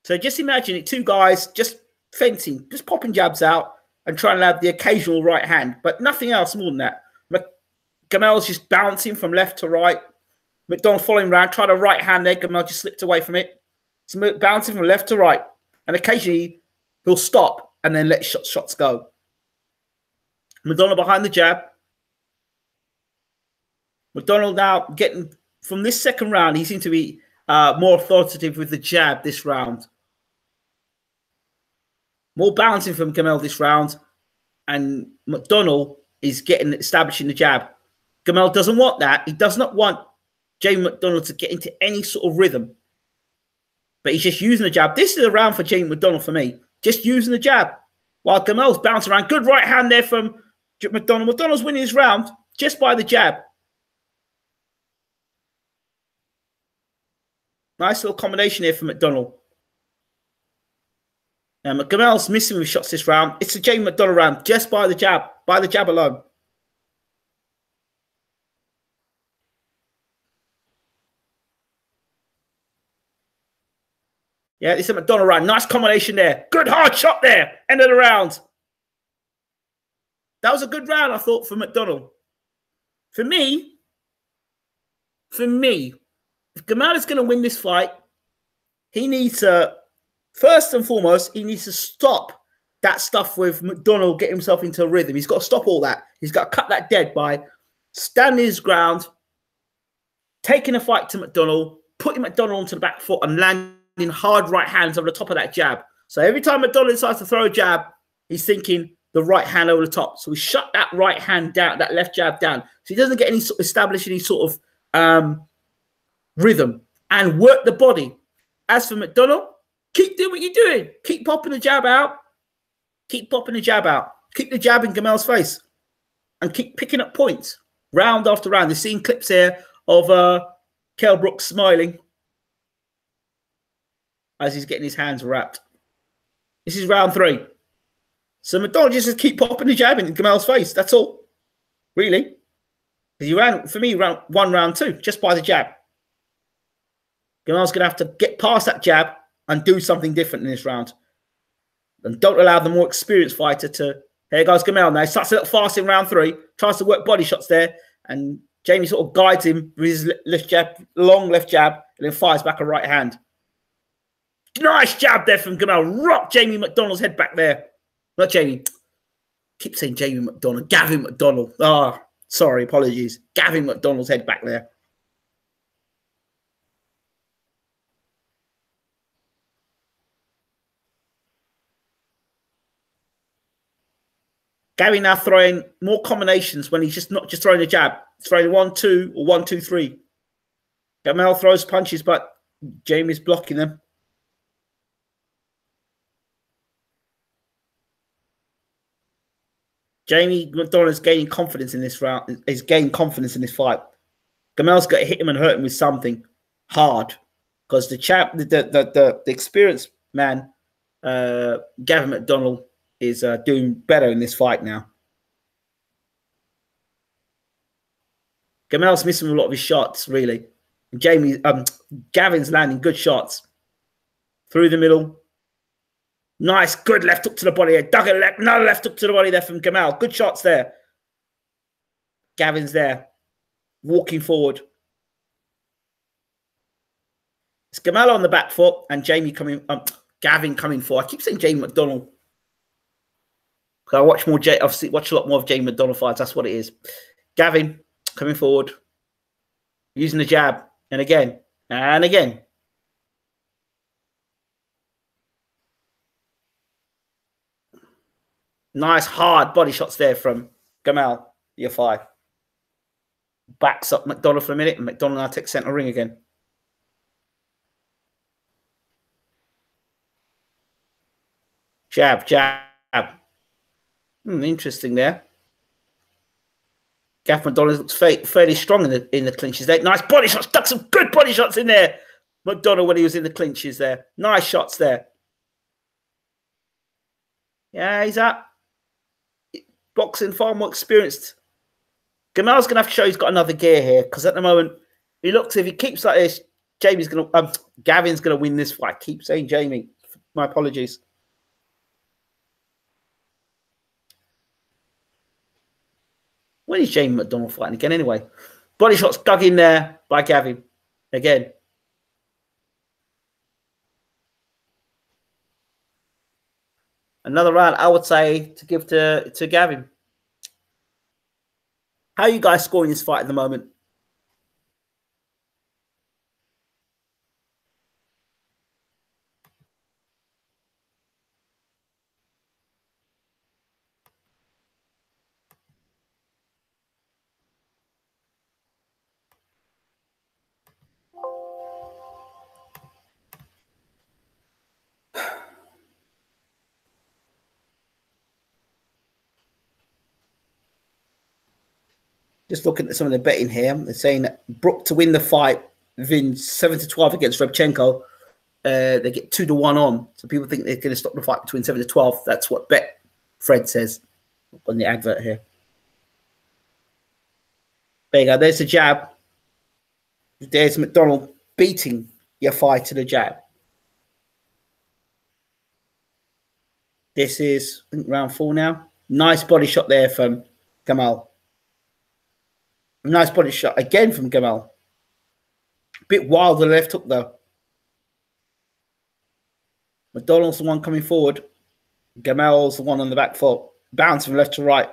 So just imagine it, two guys just fencing, just popping jabs out and trying to have the occasional right hand, but nothing else more than that. Gamel's just bouncing from left to right. McDonnell following round, tried a right hand there. Gamal just slipped away from it. So bouncing from left to right. And occasionally, he'll stop and then let shot, shots go. McDonnell behind the jab. McDonnell now getting, from this second round, he seemed to be uh, more authoritative with the jab this round. More bouncing from Gamal this round. And McDonnell is getting, establishing the jab. Gamal doesn't want that. He does not want Jamie McDonnell to get into any sort of rhythm. But he's just using the jab. This is a round for Jamie McDonnell for me. Just using the jab. While Gamel's bouncing around. Good right hand there from McDonnell. McDonnell's winning this round just by the jab. Nice little combination here for McDonnell. And Gamel's missing with shots this round. It's a Jamie McDonnell round just by the jab. By the jab alone. Yeah, it's a McDonnell round. Nice combination there. Good hard shot there. End of the round. That was a good round, I thought, for McDonnell. For me, for me, if Gamal is going to win this fight, he needs to, first and foremost, he needs to stop that stuff with McDonnell getting himself into a rhythm. He's got to stop all that. He's got to cut that dead by standing his ground, taking a fight to McDonnell, putting McDonnell onto the back foot and landing in hard right hands over the top of that jab. So every time McDonnell decides to throw a jab, he's thinking the right hand over the top. So we shut that right hand down, that left jab down. So he doesn't get any sort of establish any sort of um, rhythm and work the body. As for McDonnell, keep doing what you're doing. Keep popping the jab out. Keep popping the jab out. Keep the jab in Gamel's face and keep picking up points. round after round. You've seen clips here of uh, Kell Brook smiling as he's getting his hands wrapped. This is round three. So McDonnell just has to keep popping the jab in Gamal's face. That's all, really. Because he ran, for me, round one, round two, just by the jab. Gamal's going to have to get past that jab and do something different in this round. And don't allow the more experienced fighter to... Here goes Gamal now. He starts a little fast in round three. Tries to work body shots there. And Jamie sort of guides him with his left jab, long left jab, and then fires back a right hand. Nice jab there from Gamal. Rock Jamie McDonnell's head back there. Not Jamie. Keep saying Jamie McDonnell. Gavin McDonnell. Ah, oh, sorry. Apologies. Gavin McDonnell's head back there. Gary now throwing more combinations when he's just not just throwing a jab. He's throwing one, two, or one, two, three. Gamal throws punches, but Jamie's blocking them. Jamie McDonnell is gaining confidence in this round. He's gained confidence in this fight. Gamal's got to hit him and hurt him with something hard. Because the chap, the the, the, the experienced man, uh, Gavin McDonnell, is uh, doing better in this fight now. Gamal's missing a lot of his shots, really. Jamie, um, Gavin's landing good shots through the middle. Nice, good left hook to the body. Dug a left, another left hook to the body there from Gamal. Good shots there. Gavin's there, walking forward. It's Gamal on the back foot and Jamie coming. Um, Gavin coming forward. I keep saying Jamie McDonnell. I watch more. J I've seen, watch a lot more of Jamie McDonnell fights. That's what it is. Gavin coming forward, using the jab, and again, and again. Nice hard body shots there from Gamal Yafai. Backs up McDonnell for a minute, and McDonnell now takes centre ring again. Jab, jab. Hmm, interesting there. Gav McDonnell looks fa fairly strong in the in the clinches there. Nice body shots. Stuck some good body shots in there. McDonnell when he was in the clinches there. Nice shots there. Yeah, he's up. Boxing far more experienced. Gamal's going to have to show he's got another gear here. Because at the moment, he looks, if he keeps like this, Jamie's going to, um, Gavin's going to win this fight. I keep saying Jamie. My apologies. When is Jamie McDonnell fighting again anyway? Body shots dug in there by Gavin. Again. Another round I would say to give to, to Gavin. How are you guys scoring this fight at the moment? Just looking at some of the betting here, they're saying that Brook to win the fight within seven to twelve against Rabchenko. Uh, they get two to one on, so people think they're going to stop the fight between seven to twelve. That's what Bet Fred says on the advert here. There you go. There's the jab. There's McDonnell beating Yafai to the jab. This is I think, round four now. Nice body shot there from Gamal. Nice body shot again from Gamal. Bit wild the left hook though. McDonnell's the one coming forward. Gamal's the one on the back foot. Bouncing from left to right.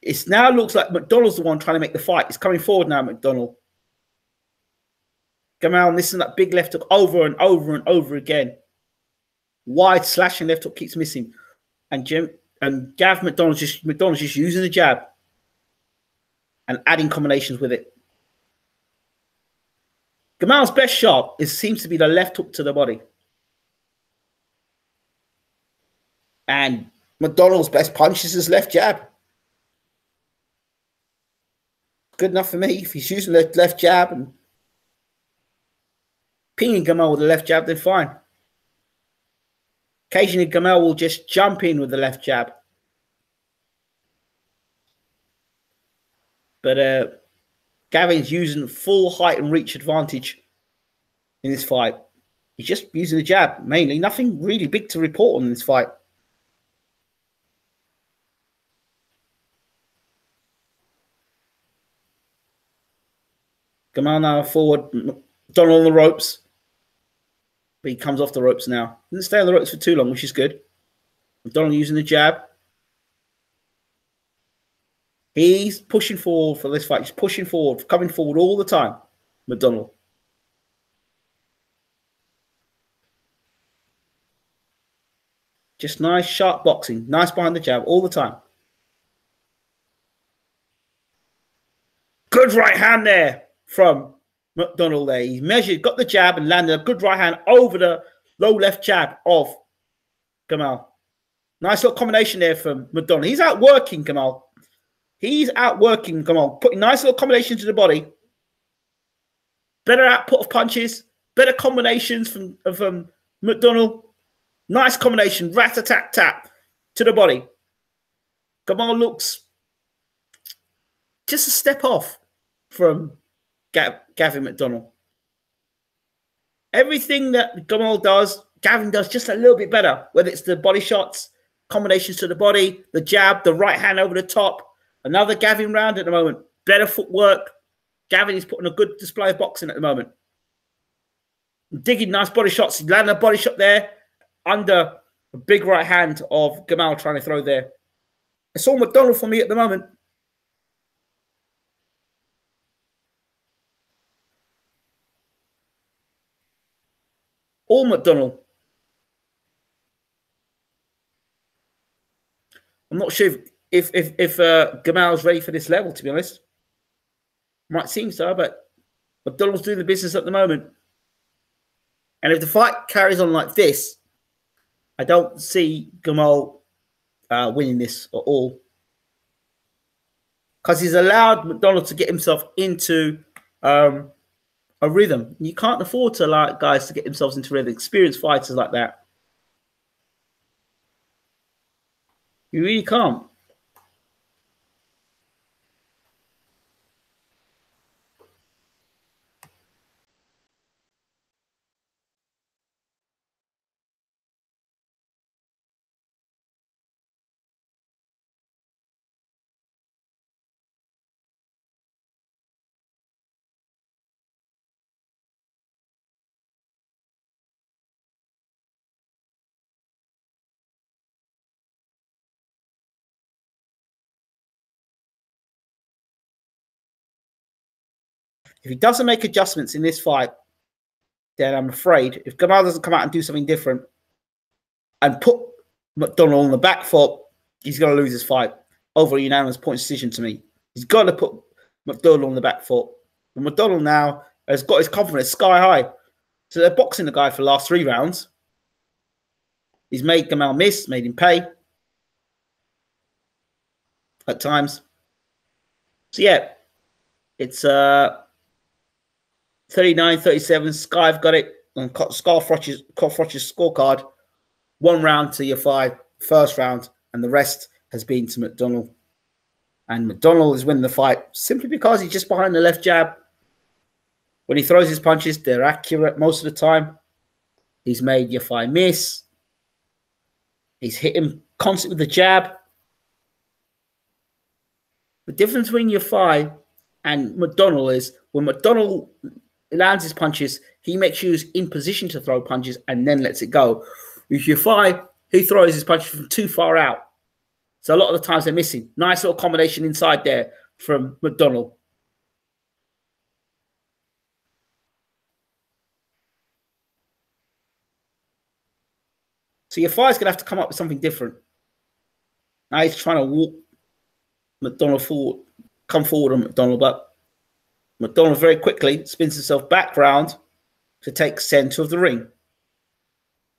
It now looks like McDonnell's the one trying to make the fight. He's coming forward now, McDonnell. Gamal missing that big left hook over and over and over again. Wide slashing left hook keeps missing. And Jim and Gav McDonnell's just McDonnell's just using the jab. And adding combinations with it. Gamal's best shot is seems to be the left hook to the body. And McDonnell's best punch is his left jab. Good enough for me. If he's using the left jab and pinging Gamal with the left jab, then fine. Occasionally, Gamal will just jump in with the left jab. But uh, Gavin's using full height and reach advantage in this fight. He's just using the jab, mainly. Nothing really big to report on in this fight. Gamal now forward, McDonnell on the ropes. But he comes off the ropes now. Didn't stay on the ropes for too long, which is good. McDonnell using the jab. He's pushing forward for this fight. He's pushing forward, coming forward all the time, McDonnell. Just nice, sharp boxing. Nice behind the jab all the time. Good right hand there from McDonnell there. He measured, got the jab and landed a good right hand over the low left jab of Gamal. Nice little combination there from McDonnell. He's outworking Gamal. He's outworking Gamal, putting nice little combinations to the body. Better output of punches, better combinations from, from McDonnell. Nice combination, rat-a-tat-tap to the body. Gamal looks just a step off from Gav Gavin McDonnell. Everything that Gamal does, Gavin does just a little bit better, whether it's the body shots, combinations to the body, the jab, the right hand over the top. Another Gavin round at the moment. Better footwork. Gavin is putting a good display of boxing at the moment. Digging nice body shots. He landed a body shot there under a big right hand of Gamal trying to throw there. It's all McDonnell for me at the moment. All McDonnell. I'm not sure if If if if uh, Gamal's ready for this level, to be honest. Might seem so, but McDonnell's doing the business at the moment. And if the fight carries on like this, I don't see Gamal uh, winning this at all. Because he's allowed McDonnell to get himself into um, a rhythm. You can't afford to allow guys to get themselves into rhythm. Experienced fighters like that. You really can't. If he doesn't make adjustments in this fight, then I'm afraid if Gamal doesn't come out and do something different and put McDonnell on the back foot, he's going to lose his fight over a unanimous point decision to me. He's got to put McDonnell on the back foot. And McDonnell now has got his confidence sky high. So they're boxing the guy for the last three rounds. He's made Gamal miss, made him pay at times. So, yeah, it's... uh. thirty-nine thirty-seven, Sky've got it on Scott Froch's scorecard. One round to your five, first round, and the rest has been to McDonnell. And McDonnell is winning the fight simply because he's just behind the left jab. When he throws his punches, they're accurate most of the time. He's made Yafai miss. He's hit him constantly with the jab. The difference between Yafai and McDonnell is when McDonnell lands his punches, he makes sure he's in position to throw punches and then lets it go. With Yafai, he throws his punches from too far out. So a lot of the times they're missing. Nice little combination inside there from McDonnell. So Yafai's going to have to come up with something different. Now he's trying to walk McDonnell forward, come forward on McDonnell, but McDonnell very quickly spins himself back round to take centre of the ring.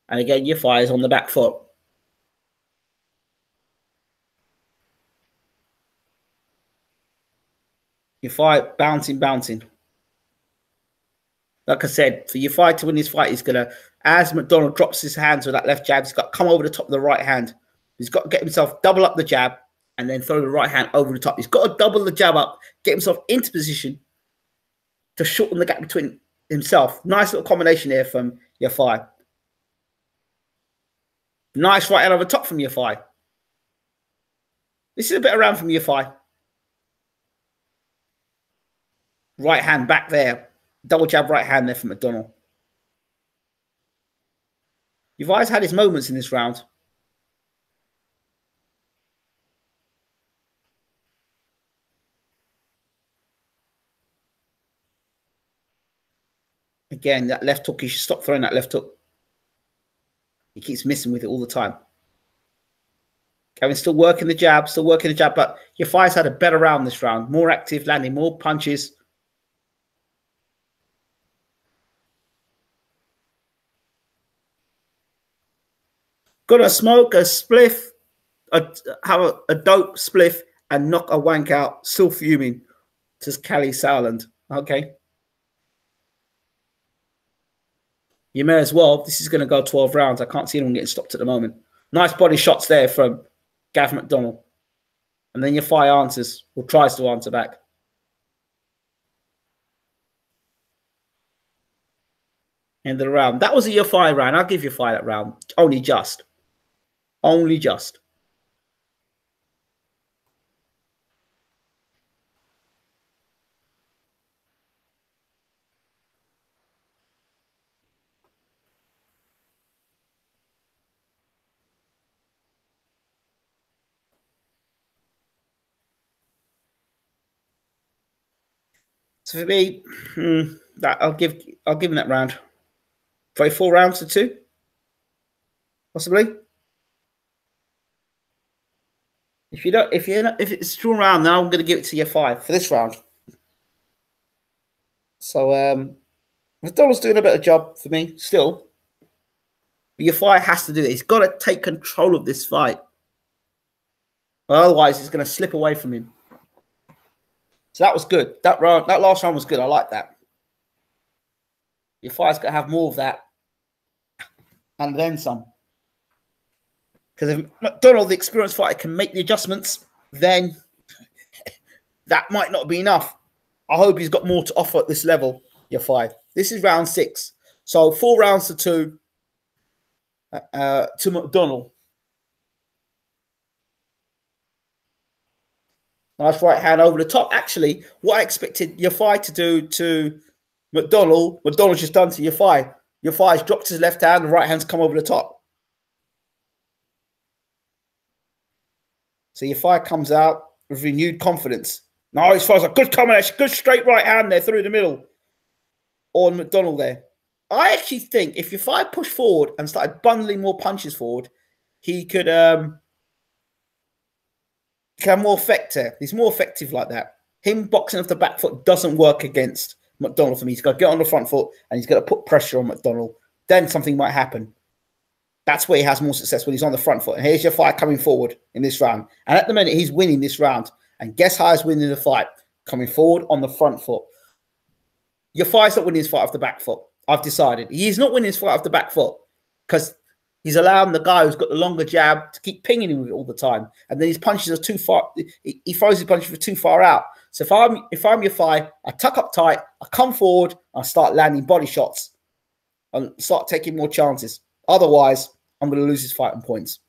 And again, Yafai is on the back foot. Your fight, bouncing, bouncing. Like I said, for your fight to win this fight, he's going to, as McDonnell drops his hands with that left jab, he's got to come over the top of the right hand. He's got to get himself, double up the jab, and then throw the right hand over the top. He's got to double the jab up, get himself into position to shorten the gap between himself. Nice little combination here from Yafai. Nice right hand over top from Yafai. This is a bit around from Yafai. Right hand back there. Double jab right hand there from McDonnell. Yafai's had his moments in this round. Again, that left hook, you should stop throwing that left hook. He keeps missing with it all the time. Kevin's still working the jab, still working the jab, but Yafai's had a better round this round. More active, landing more punches. Gonna smoke a spliff, a, have a, a dope spliff, and knock a wank out, still fuming, says Callie Sowland. Okay. You may as well. This is going to go twelve rounds. I can't see anyone getting stopped at the moment. Nice body shots there from Gav McDonnell. And then Yafai answers, or tries to answer back. End of the round. That was a Yafai round. I'll give Yafai that round. Only just. Only just. So for me, mm, that I'll give I'll give him that round. Probably four rounds to two, possibly. If you don't, if you if it's drawn round, then I'm going to give it to you five for this round. So um, McDonald's doing a better job for me still. But your fight has to do it. He's got to take control of this fight, otherwise it's going to slip away from him. So that was good. That round, that last round was good. I like that. Your fire's got to have more of that. And then some. Because if McDonnell, the experienced fighter, can make the adjustments, then that might not be enough. I hope he's got more to offer at this level, your five. This is round six. So four rounds to two uh, to McDonnell. Nice right hand over the top. Actually, what I expected Yafai to do to McDonnell, McDonnell's just done to Yafai. Yafai's dropped his left hand, the right hand's come over the top. So Yafai comes out with renewed confidence. Now as far as a good combination, good straight right hand there through the middle. On McDonnell there. I actually think if Yafai pushed forward and started bundling more punches forward, he could... Um, Can more effective. He's more effective like that. Him boxing off the back foot doesn't work against McDonnell for me. He's got to get on the front foot and he's got to put pressure on McDonnell. Then something might happen. That's where he has more success when he's on the front foot. And here's your fight coming forward in this round. And at the minute, he's winning this round. And guess how he's winning the fight? Coming forward on the front foot. Your fight's not winning his fight off the back foot. I've decided. He's not winning his fight off the back foot because he's allowing the guy who's got the longer jab to keep pinging him with it all the time. And then his punches are too far. He throws his punches for too far out. So if I'm if I'm Yafai, I tuck up tight, I come forward, I start landing body shots and start taking more chances. Otherwise, I'm going to lose his fight in points.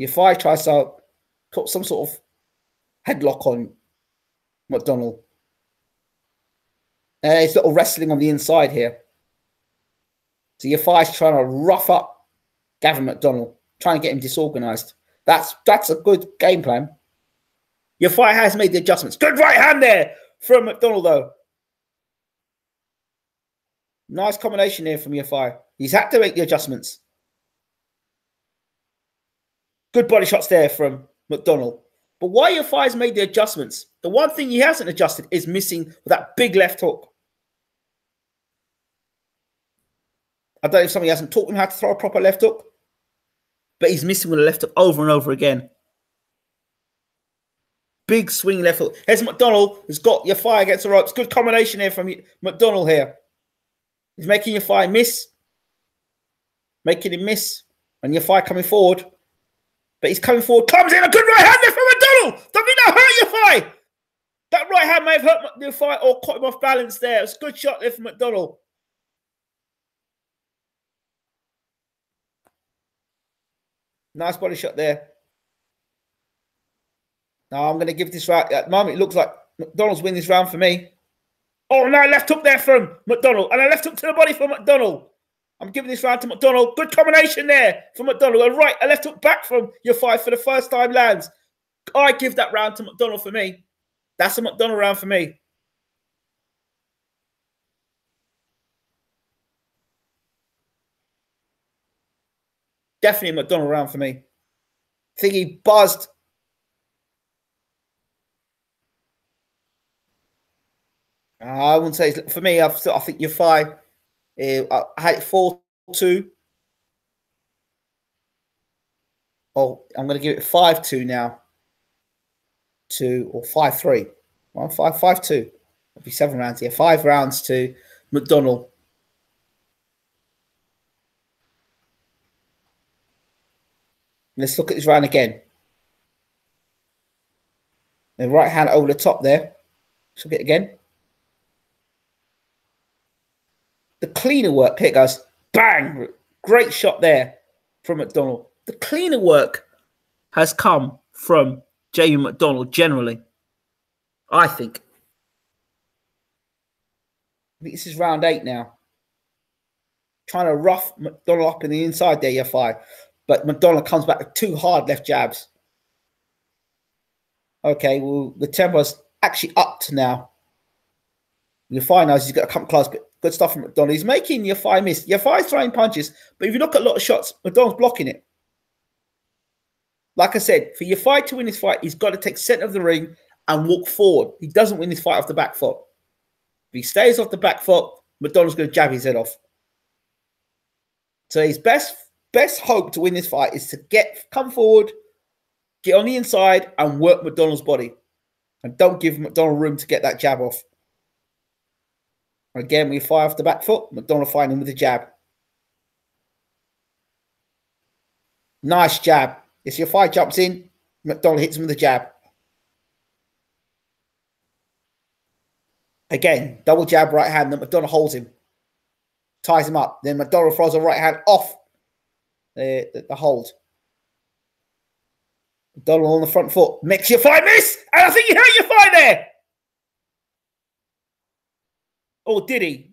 Yafai tries to put some sort of headlock on McDonnell. Uh, it's a little wrestling on the inside here. So Yafai's trying to rough up Gavin McDonnell, trying to get him disorganized. That's that's a good game plan. Yafai has made the adjustments. Good right hand there from McDonnell, though. Nice combination here from Yafai. He's had to make the adjustments. Good body shots there from McDonnell. But why Yafai's made the adjustments, the one thing he hasn't adjusted is missing that big left hook. I don't know if somebody hasn't taught him how to throw a proper left hook. but he's missing with a left hook over and over again. Big swing left hook. Here's McDonnell, who's got Yafai against the ropes. Good combination here from McDonnell here. He's making Yafai miss. Making him miss. And Yafai coming forward. But he's coming forward. Comes in a good right hand there from McDonnell. Doesn't that hurt Yafai? That right hand may have hurt Yafai or caught him off balance there. It's a good shot there from McDonnell. Nice body shot there. Now I'm going to give this round. At the moment, it looks like McDonnell's winning this round for me. Oh, no, left hook there from McDonnell. And I left hook to the body from McDonnell. I'm giving this round to McDonnell. Good combination there from McDonnell. A right, a left hook back from Yafai for the first time lands. I give that round to McDonnell for me. That's a McDonnell round for me. Definitely a McDonnell round for me. I think he buzzed. I wouldn't say it's, for me. I've, I think you're fine. I had it four two. Oh, I'm going to give it five two now. Two or five three. One five five two. That'd be seven rounds here. Five rounds to McDonnell. Let's look at this round again. The right hand over the top there. Let's look at it again. The cleaner work, here it goes. Bang! Great shot there from McDonnell. The cleaner work has come from Jamie McDonnell generally, I think. I think this is round eight now. Trying to rough McDonnell up in the inside there, Yafai. But McDonnell comes back with two hard left jabs. Okay, well, the tempo's actually upped now. Yafai knows he's got to come close, but good stuff from McDonnell. He's making Yafai miss. Yafai's throwing punches, but if you look at a lot of shots, McDonnell's blocking it. Like I said, for Yafai to win this fight, he's got to take center of the ring and walk forward. He doesn't win this fight off the back foot. If he stays off the back foot, McDonnell's going to jab his head off. So his best best hope to win this fight is to get come forward, get on the inside, and work McDonnell's body. And don't give McDonnell room to get that jab off. Again, we fire off the back foot. McDonnell fighting him with a jab. Nice jab. If your fire jumps in, McDonnell hits him with a jab. Again, double jab right hand. Then McDonnell holds him. Ties him up. Then McDonnell throws a right hand off the, the, the hold. McDonnell on the front foot. Makes your fire miss. And I think you hurt your fire there. Oh, did he?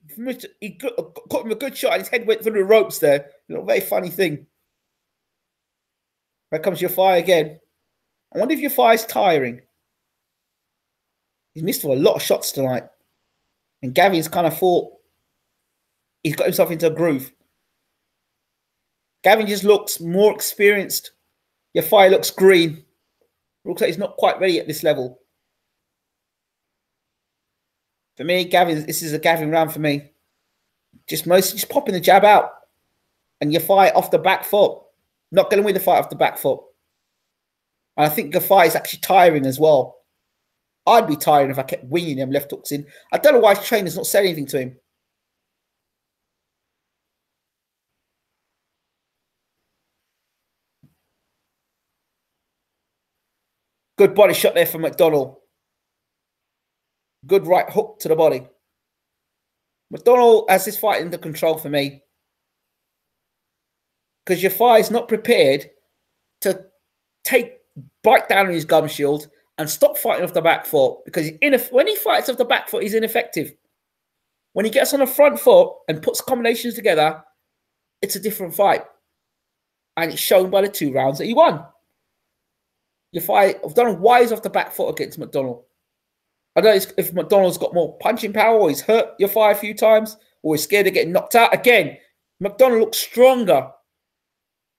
He caught him a good shot and his head went through the ropes there. You know, very funny thing. There comes Yafai again. I wonder if Yafai's tiring. He's missed for a lot of shots tonight. And Gavin's kind of thought he's got himself into a groove. Gavin just looks more experienced. Yafai looks green. Looks like he's not quite ready at this level. For me, Gavin, this is a Gavin round for me. Just mostly just popping the jab out. And Yafai off the back foot. Not going to win the fight off the back foot. And I think Yafai is actually tiring as well. I'd be tiring if I kept winging him left hooks in. I don't know why his trainer's not said anything to him. Good body shot there from McDonnell. Good right hook to the body. McDonnell has this fight under control for me. Because Yafai is not prepared to take bite down on his gum shield and stop fighting off the back foot. Because when he fights off the back foot, he's ineffective. When he gets on the front foot and puts combinations together, it's a different fight. And it's shown by the two rounds that he won. Yafai, I don't know why he's off the back foot against McDonnell. I don't know if McDonnell's got more punching power or he's hurt Yafai a few times or he's scared of getting knocked out. Again, McDonnell looks stronger.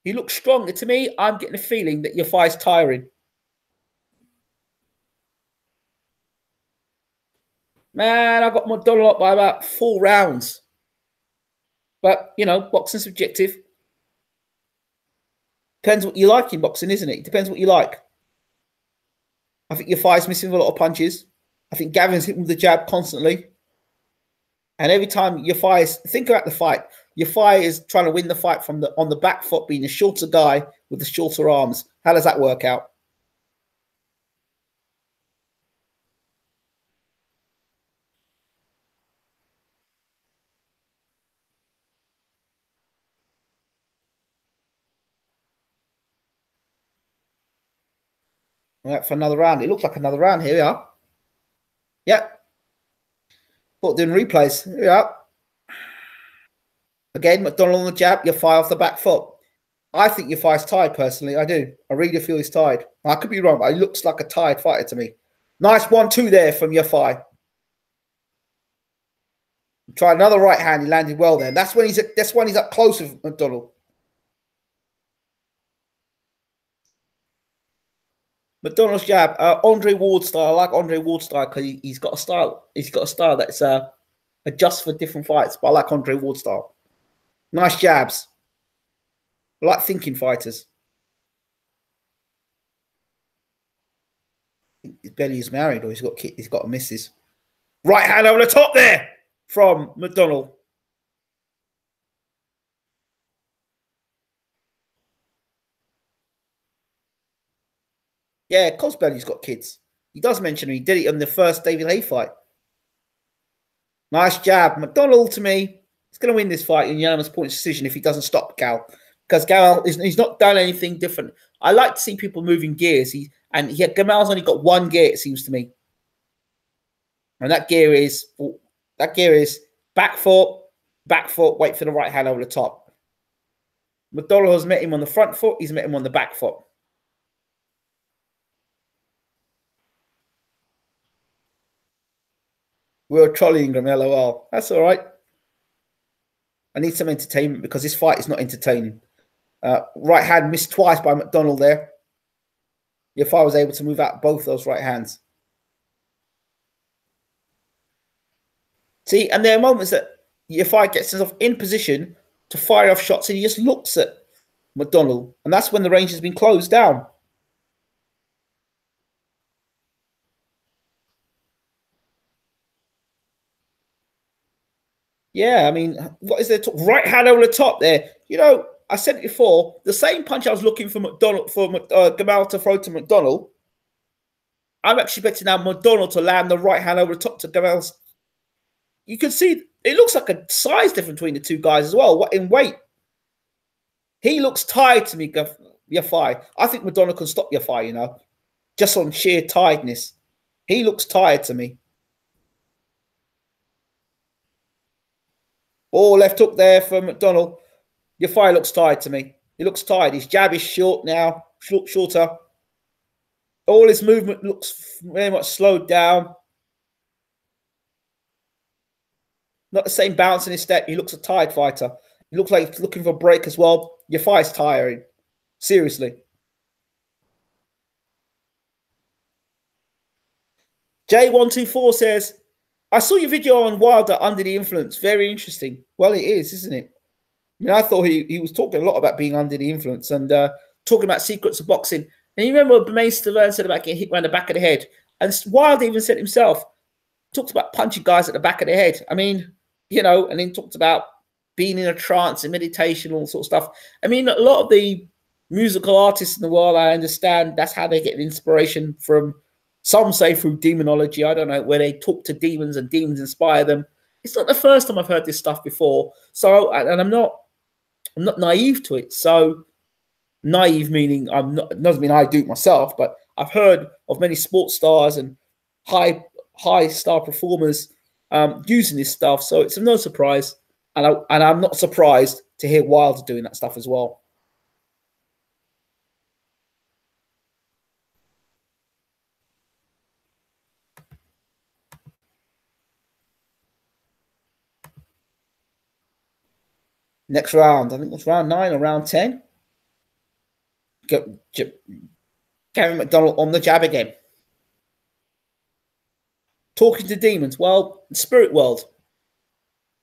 He looks stronger. To me, I'm getting the feeling that Yafai's tiring. Man, I got McDonnell up by about four rounds. But, you know, boxing's subjective. Depends what you like in boxing, isn't it? It depends what you like. I think Yafai's missing a lot of punches. I think Gavin's hitting with the jab constantly. And every time Yafai is, think about the fight. Yafai is trying to win the fight from the on the back foot, being a shorter guy with the shorter arms. How does that work out? All right, for another round. It looks like another round. Here we are. Yep. Thought doing replays. Here we are. Again, McDonnell on the jab. Yafai off the back foot. I think Yafai's tired, personally. I do. I really feel he's tired. I could be wrong, but he looks like a tired fighter to me. Nice one two there from Yafai. Try another right hand. He landed well there. That's when he's at, that's when he's up close with McDonnell. McDonnell's jab, uh, Andre Ward style. I like Andre Ward style because he, he's got a style. He's got a style that's uh, adjusts for different fights. But I like Andre Ward style. Nice jabs. I like thinking fighters. His belly is married, or he's got he's got a missus. Right hand over the top there from McDonnell. Yeah, Cosbelly's got kids. He does mention him. He did it on the first David Haye fight. Nice jab. McDonnell, to me, he's going to win this fight in unanimous point decision if he doesn't stop Gal. Because Gal, is, he's not done anything different. I like to see people moving gears. He And yeah, Gamal's only got one gear, it seems to me. And that gear is, that gear is back foot, back foot, wait for the right hand over the top. McDonnell has met him on the front foot. He's met him on the back foot. We're trolleying them, L O L. That's all right. I need some entertainment because this fight is not entertaining. Uh, right hand missed twice by McDonnell there. Yafai was able to move out both those right hands. See, and there are moments that Yafai gets himself in position to fire off shots and he just looks at McDonnell. And that's when the range has been closed down. Yeah, I mean, what is there? Right hand over the top there. You know, I said it before. The same punch I was looking for McDonnell for uh, Gamal to throw to McDonnell. I'm actually betting now McDonnell to land the right hand over the top to Gamal's. You can see it looks like a size difference between the two guys as well. What in weight? He looks tired to me, Yafai. I think McDonnell can stop Yafai. You know, just on sheer tiredness. He looks tired to me. Oh, left hook there for McDonnell. Yafai looks tired to me. He looks tired. His jab is short now, short, shorter. All his movement looks very much slowed down. Not the same bounce in his step. He looks a tired fighter. He looks like he's looking for a break as well. Yafai's tiring. Seriously. J one two four says, I saw your video on Wilder under the influence. Very interesting. Well, it is, isn't it? I mean, I thought he, he was talking a lot about being under the influence and uh, talking about secrets of boxing. And you remember what Bermane Stiverne said about getting hit around the back of the head? And Wilder even said himself, talks about punching guys at the back of the head. I mean, you know, and then talked about being in a trance and meditation, all sort of stuff. I mean, a lot of the musical artists in the world, I understand that's how they get inspiration from. Some say through demonology, I don't know, where they talk to demons and demons inspire them. It's not the first time I've heard this stuff before. So, and I'm not, I'm not naive to it. So, naive meaning I'm not, doesn't mean I do it myself, but I've heard of many sports stars and high, high star performers um, using this stuff. So it's no surprise, and I, and I'm not surprised to hear Wilder doing that stuff as well. Next round, I think it was round nine or round ten. Gavin McDonnell on the jab again. Talking to demons. Well, spirit world.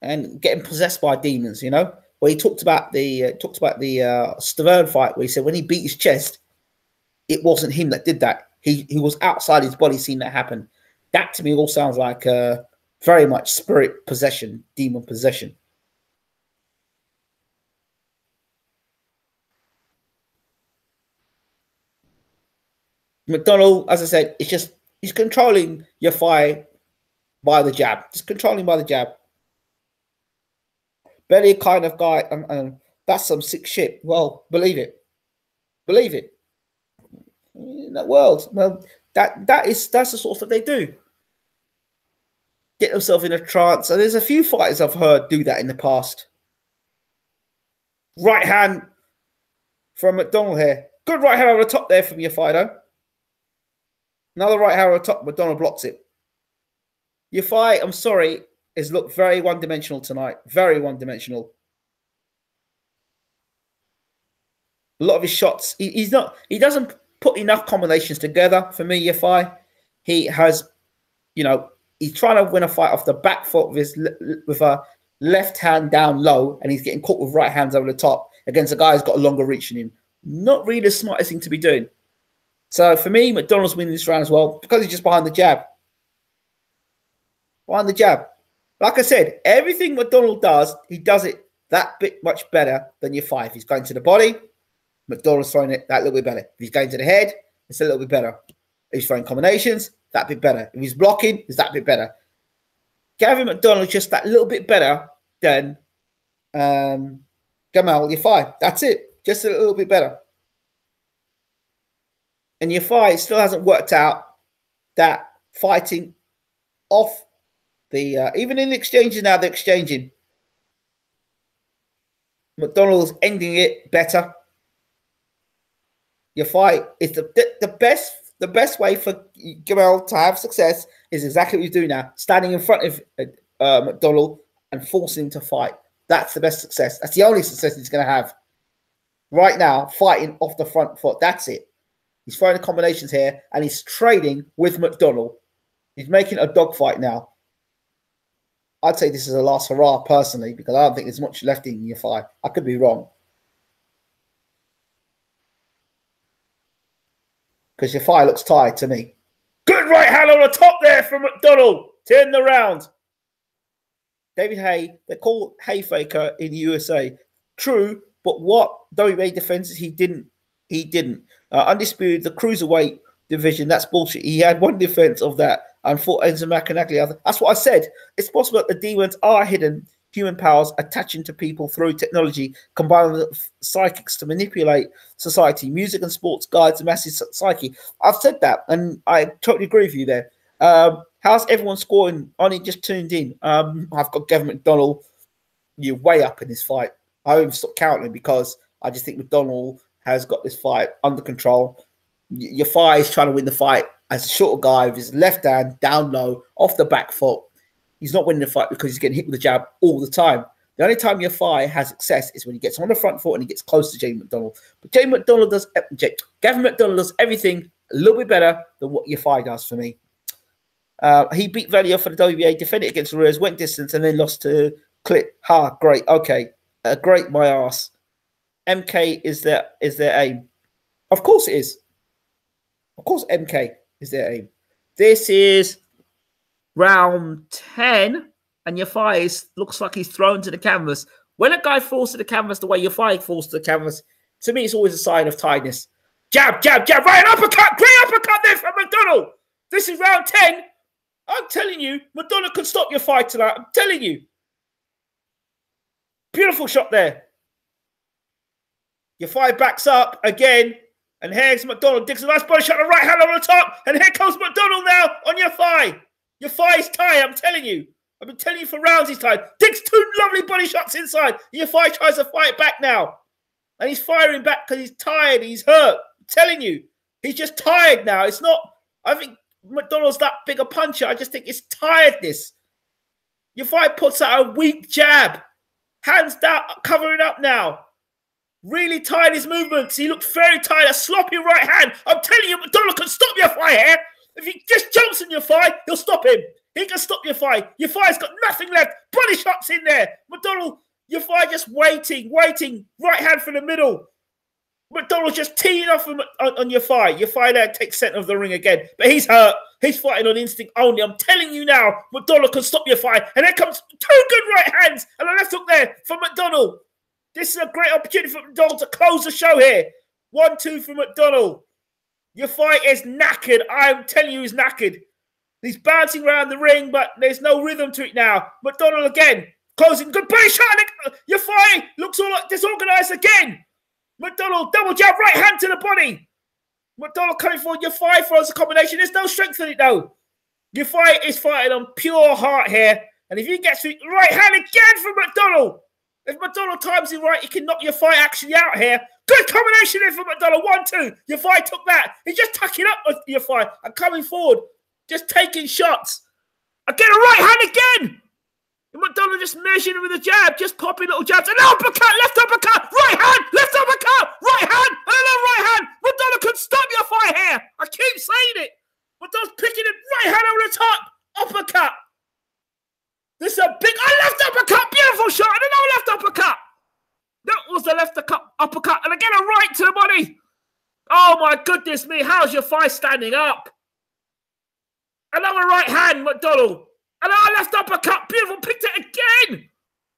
And getting possessed by demons, you know. where he talked about the uh, talked about the uh, Stiverne fight, where he said when he beat his chest, it wasn't him that did that. He he was outside his body, seeing that happen. That to me all sounds like uh, very much spirit possession, demon possession. McDonnell, as I said, it's just he's controlling Yafai by the jab. Just controlling by the jab. Very kind of guy, and, and that's some sick shit. Well, believe it. Believe it. In that world. Well, that that is that's the sort of thing they do. Get themselves in a trance. And there's a few fighters I've heard do that in the past. Right hand from McDonnell here. Good right hand over the top there from Yafai though. Another right hand on top, McDonnell blocks it. Yafai, I'm sorry, has looked very one-dimensional tonight. Very one-dimensional. A lot of his shots, he, he's not. He doesn't put enough combinations together for me, Yafai. He has, you know, he's trying to win a fight off the back foot with his with a left hand down low, and he's getting caught with right hands over the top against a guy who's got a longer reach than him. Not really the smartest thing to be doing. So for me, McDonnell's winning this round as well because he's just behind the jab. Behind the jab. Like I said, everything McDonnell does, he does it that bit much better than Yafai. If he's going to the body, McDonnell's throwing it that little bit better. If he's going to the head, it's a little bit better. If he's throwing combinations, that bit better. If he's blocking, it's that bit better. Gavin McDonnell's just that little bit better than um, Gamal Yafai. That's it. Just a little bit better. And Yafai still hasn't worked out that fighting off the uh, even in exchanges now they're exchanging. McDonnell's ending it better. Yafai is the, the the best the best way for Gamal to have success is exactly what you do now, standing in front of uh, McDonnell and forcing him to fight. That's the best success. That's the only success he's going to have right now. Fighting off the front foot. That's it. He's throwing the combinations here, and he's trading with McDonnell. He's making a dogfight now. I'd say this is a last hurrah, personally, because I don't think there's much left in Yafai. I could be wrong. Because Yafai looks tired to me. Good right hand on the top there from McDonnell to end the round. David Hay, they call Hayfaker in the U S A. True, but what W B A defenses he didn't. He didn't. Uh, undisputed, the cruiserweight division, that's bullshit. He had one defense of that and fought Enzo Macanaglia. That's what I said. It's possible that the demons are hidden human powers attaching to people through technology, combining with psychics to manipulate society. Music and sports guides the masses' psyche. I've said that, and I totally agree with you there. Um, how's everyone scoring? Only just tuned in. Um, I've got Gavin McDonnell. You're way up in this fight. I haven't stopped counting because I just think McDonnell has got this fight under control. Yafai is trying to win the fight as a shorter guy with his left hand down low, off the back foot. He's not winning the fight because he's getting hit with the jab all the time. The only time Yafai has success is when he gets on the front foot and he gets close to Jamie McDonnell. But Jamie McDonnell does, Gavin McDonnell does everything a little bit better than what Yafai does for me. Uh, he beat Valier for the W B A, defended against Ruiz, went distance, and then lost to Clip. Ha, great. Okay. Uh, great, my ass. M K is their is their aim. Of course it is. Of course M K is their aim. This is round ten, and Yafai is, looks like he's thrown to the canvas. When a guy falls to the canvas the way Yafai falls to the canvas, to me it's always a sign of tiredness. Jab, jab, jab, right, an uppercut, great uppercut there from McDonnell. This is round ten. I'm telling you, McDonnell could stop Yafai tonight. I'm telling you. Beautiful shot there. Yafai backs up again, and here's McDonnell. Dixon, nice body shot, the right hand over the top, and here comes McDonnell now on Yafai. Yafai's tired, I'm telling you. I've been telling you for rounds he's tired. Dix, two lovely body shots inside. Yafai tries to fight back now, and he's firing back because he's tired, he's hurt. I'm telling you, he's just tired now. It's not, I think McDonnell's that big a puncher. I just think it's tiredness. Yafai puts out a weak jab. Hands down, covering up now. Really tired his movements. He looked very tired. A sloppy right hand. I'm telling you, McDonnell can stop Yafai here. If he just jumps in Yafai, he'll stop him. He can stop Yafai. Yafai's got nothing left. Body shots in there. McDonnell, Yafai just waiting, waiting. Right hand for the middle. McDonnell just teeing off on, on Yafai. Yafai there takes centre of the ring again. But he's hurt. He's fighting on instinct only. I'm telling you now, McDonnell can stop Yafai. And there comes two good right hands. And a left hook there for McDonnell. This is a great opportunity for McDonnell to close the show here. One, two for McDonnell. Yafai is knackered. I'm telling you he's knackered. He's bouncing around the ring, but there's no rhythm to it now. McDonnell again. Closing. Good body shot. Yafai looks all disorganised again. McDonnell, double jab, right hand to the body. McDonnell coming forward. Yafai throws a combination. There's no strength in it, though. Yafai is fighting on pure heart here. And if he gets the right hand again from McDonnell, if McDonnell times it right, he can knock Yafai actually out here. Good combination there for McDonnell. One, two. Yafai took that. He's just tucking up with Yafai and coming forward, just taking shots. Again, a right hand again. And McDonnell just measuring with a jab, just popping little jabs. An uppercut, left uppercut, right hand, left uppercut, right hand, and another right hand. McDonnell could stop Yafai here. I keep saying it. McDonnell's picking it, right hand over the top, uppercut. This is a big, a left uppercut, beautiful shot, and another left uppercut. That was the left uppercut, and again a right to the body. Oh my goodness me, how's Yafai standing up? Another right hand, McDonnell. And our left uppercut, beautiful, picked it again.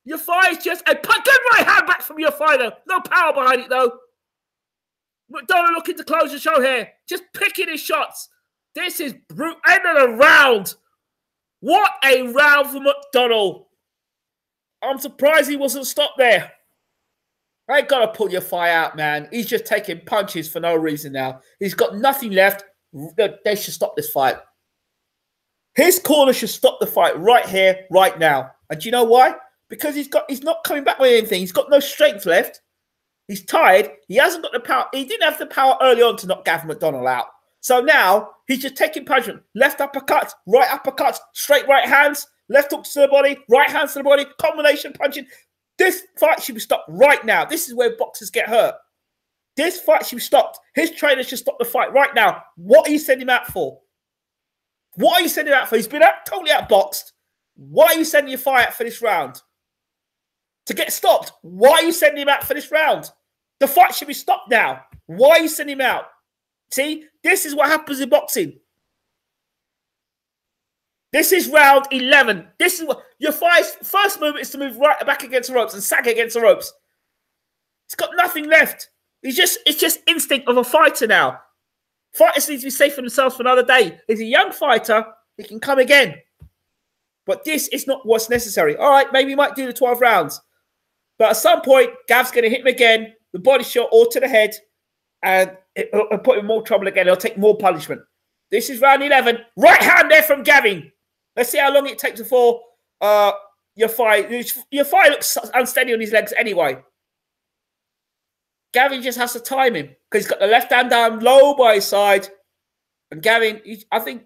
Yafai is just a good right hand back from Yafai, though. No power behind it, though. McDonnell looking to close the show here. Just picking his shots. This is brutal. End of the round. What a round for McDonnell. I'm surprised he wasn't stopped there. I ain't got to pull Yafai out, man. He's just taking punches for no reason now. He's got nothing left. They should stop this fight. His corner should stop the fight right here, right now. And do you know why? Because he's got he's not coming back with anything. He's got no strength left. He's tired. He hasn't got the power. He didn't have the power early on to knock Gavin McDonnell out. So now he's just taking punishment. Left uppercuts, right uppercuts, straight right hands, left hook to the body, right hands to the body, combination punching. This fight should be stopped right now. This is where boxers get hurt. This fight should be stopped. His trainer should stop the fight right now. What are you sending him out for? What are you sending out for? He's been out, totally outboxed. Why are you sending Yafai out for this round? To get stopped. Why are you sending him out for this round? The fight should be stopped now. Why are you sending him out? See, this is what happens in boxing. This is round eleven. This is what Yafai's first move is to move right back against the ropes and sag against the ropes. He's got nothing left. He's just, it's just instinct of a fighter now. Fighters need to be safe for themselves for another day. He's a young fighter. He can come again. But this is not what's necessary. All right, maybe he might do the twelve rounds. But at some point, Gav's going to hit him again, the body shot or to the head, and it'll put him in more trouble again. He'll take more punishment. This is round eleven. Right hand there from Gavin. Let's see how long it takes before uh, Yafai. Yafai looks unsteady on his legs anyway. Gavin just has to time him because he's got the left hand down low by his side. And Gavin, he, I think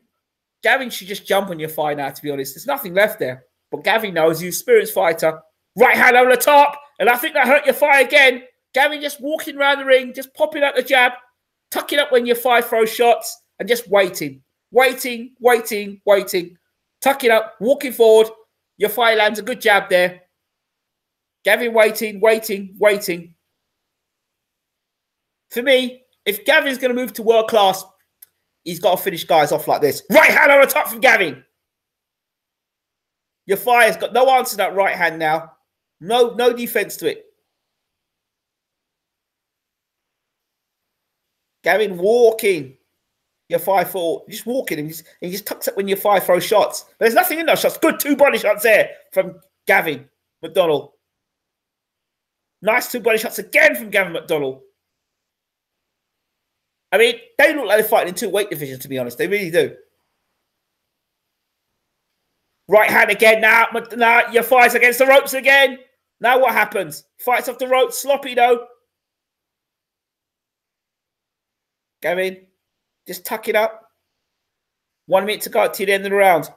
Gavin should just jump on Yafai now, to be honest. There's nothing left there. But Gavin knows he's an experienced fighter. Right hand over the top. And I think that hurt Yafai again. Gavin just walking around the ring, just popping out the jab, tucking up when Yafai throws shots, and just waiting, waiting, waiting, waiting, tucking up, walking forward. Yafai lands a good jab there. Gavin waiting, waiting, waiting. For me, if Gavin's going to move to world class, he's got to finish guys off like this. Right hand on the top from Gavin. Yafai has got no answer to that right hand now. No, no defense to it. Gavin walking. Yafai for just walking. And he just, he just tucks up when Yafai throws shots. But there's nothing in those shots. Good two body shots there from Gavin McDonnell. Nice two body shots again from Gavin McDonnell. I mean, they look like they're fighting in two weight divisions, to be honest. They really do. Right hand again now. Now Yafai's against the ropes again. Now what happens? Fights off the ropes. Sloppy, though. Gavin, just tuck it up. One minute to go to the end of the round.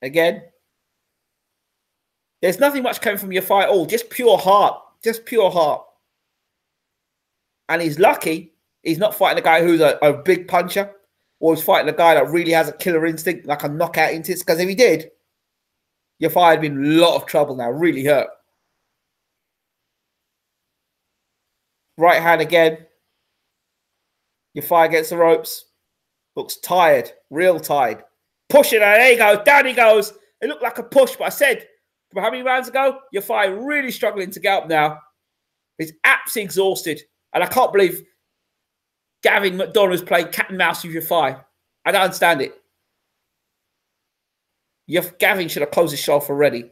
Again. There's nothing much coming from Yafai at all. Just pure heart. Just pure heart. And he's lucky. He's not fighting a guy who's a, a big puncher. or he's fighting a guy that really has a killer instinct, like a knockout instinct. Because if he did, Yafai had been in a lot of trouble now, really hurt. Right hand again. Yafai gets the ropes. Looks tired, real tired. Pushing, and there he goes, down he goes. It looked like a push, but I said, how many rounds ago? Yafai really struggling to get up now. He's absolutely exhausted. And I can't believe Gavin McDonnell has played cat and mouse with Yafai. I don't understand it. Yaf Gavin should have closed his show off already.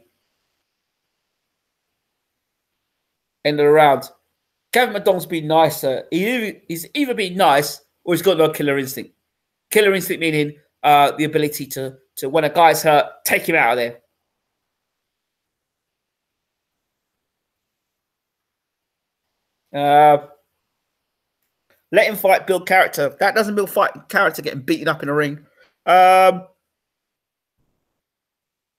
End of the round. Gavin McDonnell's been nicer. He, he's either been nice or he's got no killer instinct. Killer instinct meaning uh, the ability to, to, when a guy's hurt, take him out of there. Uh, let him fight, build character. That doesn't build fight character, getting beaten up in a ring. Um,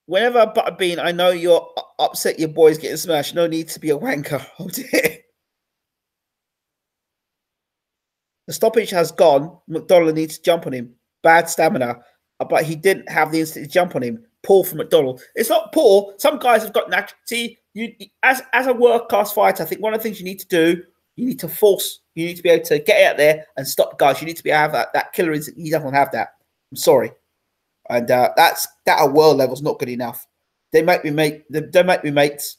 whenever Butterbean, I know you're upset your boy's getting smashed. No need to be a wanker. Oh dear. The stoppage has gone. McDonnell needs to jump on him. Bad stamina. But he didn't have the instinct to jump on him. Poor from McDonnell. It's not poor. Some guys have got natural. See, you as as a world class fighter, I think one of the things you need to do, you need to force, you need to be able to get out there and stop guys. You need to be able to have that, that killer instinct. He doesn't have that. I'm sorry, and uh, that's that at world level is not good enough. They might be mate. They, they might be mates.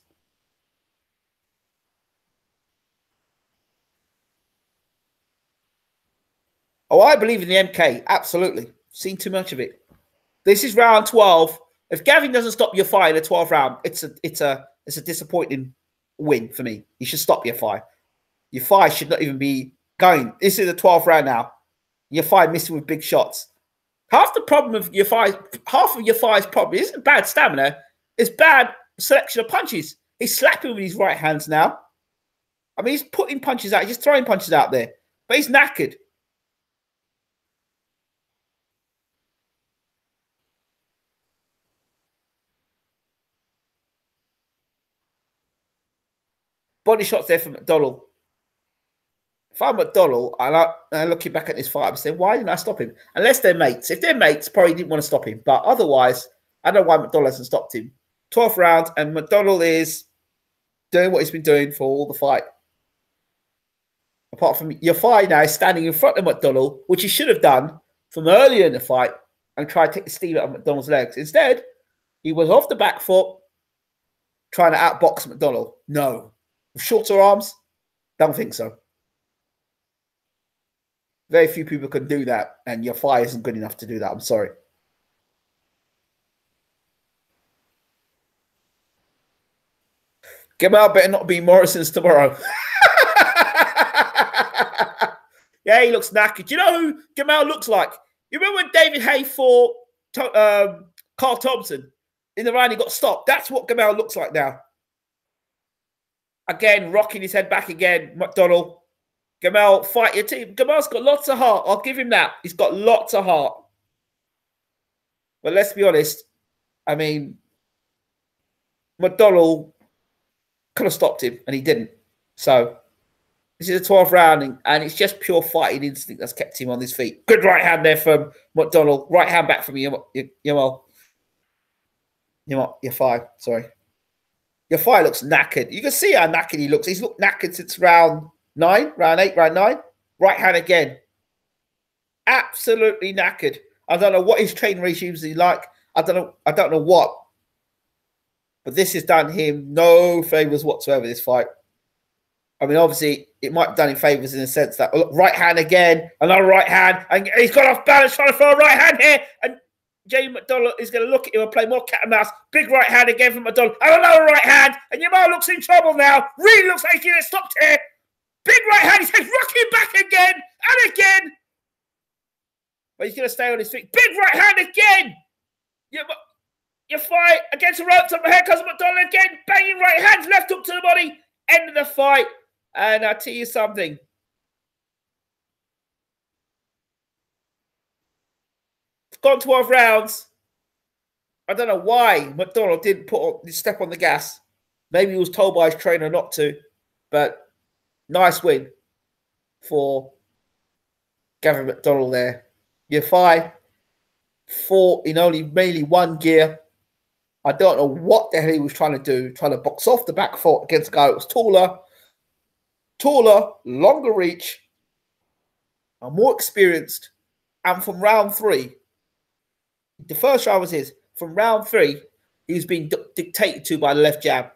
Oh, I believe in the M K. Absolutely, seen too much of it. This is round twelve. If Gavin doesn't stop Yafai in the twelfth round, it's a it's a it's a disappointing win for me. You should stop Yafai. Yafai should not even be going. This is the twelfth round now. Yafai missing with big shots. Half the problem of Yafai, half of Yafai's problem isn't bad stamina. It's bad selection of punches. He's slapping with his right hands now. I mean, he's putting punches out. He's just throwing punches out there, but he's knackered. Body shots there from McDonnell. If I'm McDonnell, and, I, and I'm looking back at this fight, I'm saying, why didn't I stop him? Unless they're mates. If they're mates, probably didn't want to stop him. But otherwise, I don't know why McDonnell hasn't stopped him. twelfth round, and McDonnell is doing what he's been doing for all the fight. Apart from Yafai now standing in front of McDonnell, which he should have done from earlier in the fight, and try to take the steam out of McDonnell's legs. Instead, he was off the back foot, trying to outbox McDonnell. No. Shorter arms? Don't think so. Very few people can do that, and Yafai isn't good enough to do that. I'm sorry. Gamal better not be Morrison's tomorrow. Yeah, he looks knackered. Do you know who Gamal looks like? You remember when David Hay fought um, Carl Thompson? In the round, he got stopped. That's what Gamal looks like now. Again, rocking his head back again, McDonnell. Gamal, fight your team. Gamal's got lots of heart. I'll give him that. He's got lots of heart. But let's be honest. I mean, McDonnell could have stopped him, and he didn't. So this is the twelfth round, and it's just pure fighting instinct that's kept him on his feet. Good right hand there from McDonnell. Right hand back from you, Gamal. You're fine. Sorry. Yafai looks knackered. You can see how knackered he looks. He's looked knackered since round nine, round eight, round nine. Right hand again. Absolutely knackered. I don't know what his training regimes is like. I don't know. I don't know what. But this has done him no favors whatsoever, this fight. I mean, obviously, it might have done him favors in the sense that look, right hand again, another right hand, and he's got off balance trying to throw a right hand here. And Jamie McDonnell is going to look at him and play more cat and mouse. Big right hand again from McDonnell. And another right hand. And Yamal looks in trouble now. Really looks like he's stopped here. Big right hand. He's rocking back again and again. But he's going to stay on his feet. Big right hand again. You, you fight against the ropes. Up here comes McDonnell again. Banging right hands. Left hook to the body. End of the fight. And I'll tell you something. Gone twelve rounds. I don't know why McDonnell didn't put on, step on the gas. Maybe he was told by his trainer not to, but nice win for Gavin McDonnell there. Yafai fought in only mainly one gear. I don't know what the hell he was trying to do, trying to box off the back foot against a guy that was taller, taller, longer reach, and more experienced. And from round three, the first round was his. From round three, he was being dictated to by the left jab.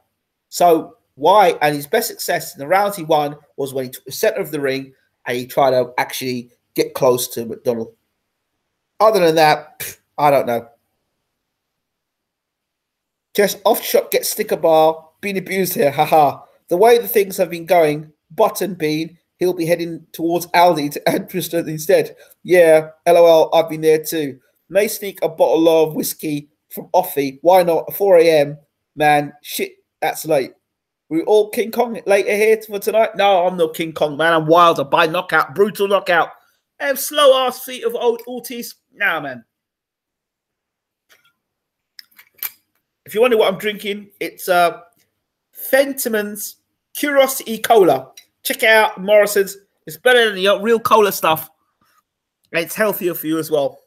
So why? And his best success in the rounds he won was when he took the center of the ring and he tried to actually get close to McDonnell. Other than that, I don't know. Just off shot, get sticker bar, being abused here, haha. The way the things have been going, button bean, he'll be heading towards Aldi to Edmiston instead. Yeah, lol, I've been there too. May sneak a bottle of whiskey from Offie. Why not? At four A M, man, shit, that's late. We all King Kong later here for tonight? No, I'm not King Kong, man. I'm Wilder by knockout, brutal knockout. And slow ass feet of old Ortiz. Nah, man. If you wonder what I'm drinking, it's uh, Fentiman's Curiosity Cola. Check it out, Morrison's. It's better than the real cola stuff. And it's healthier for you as well.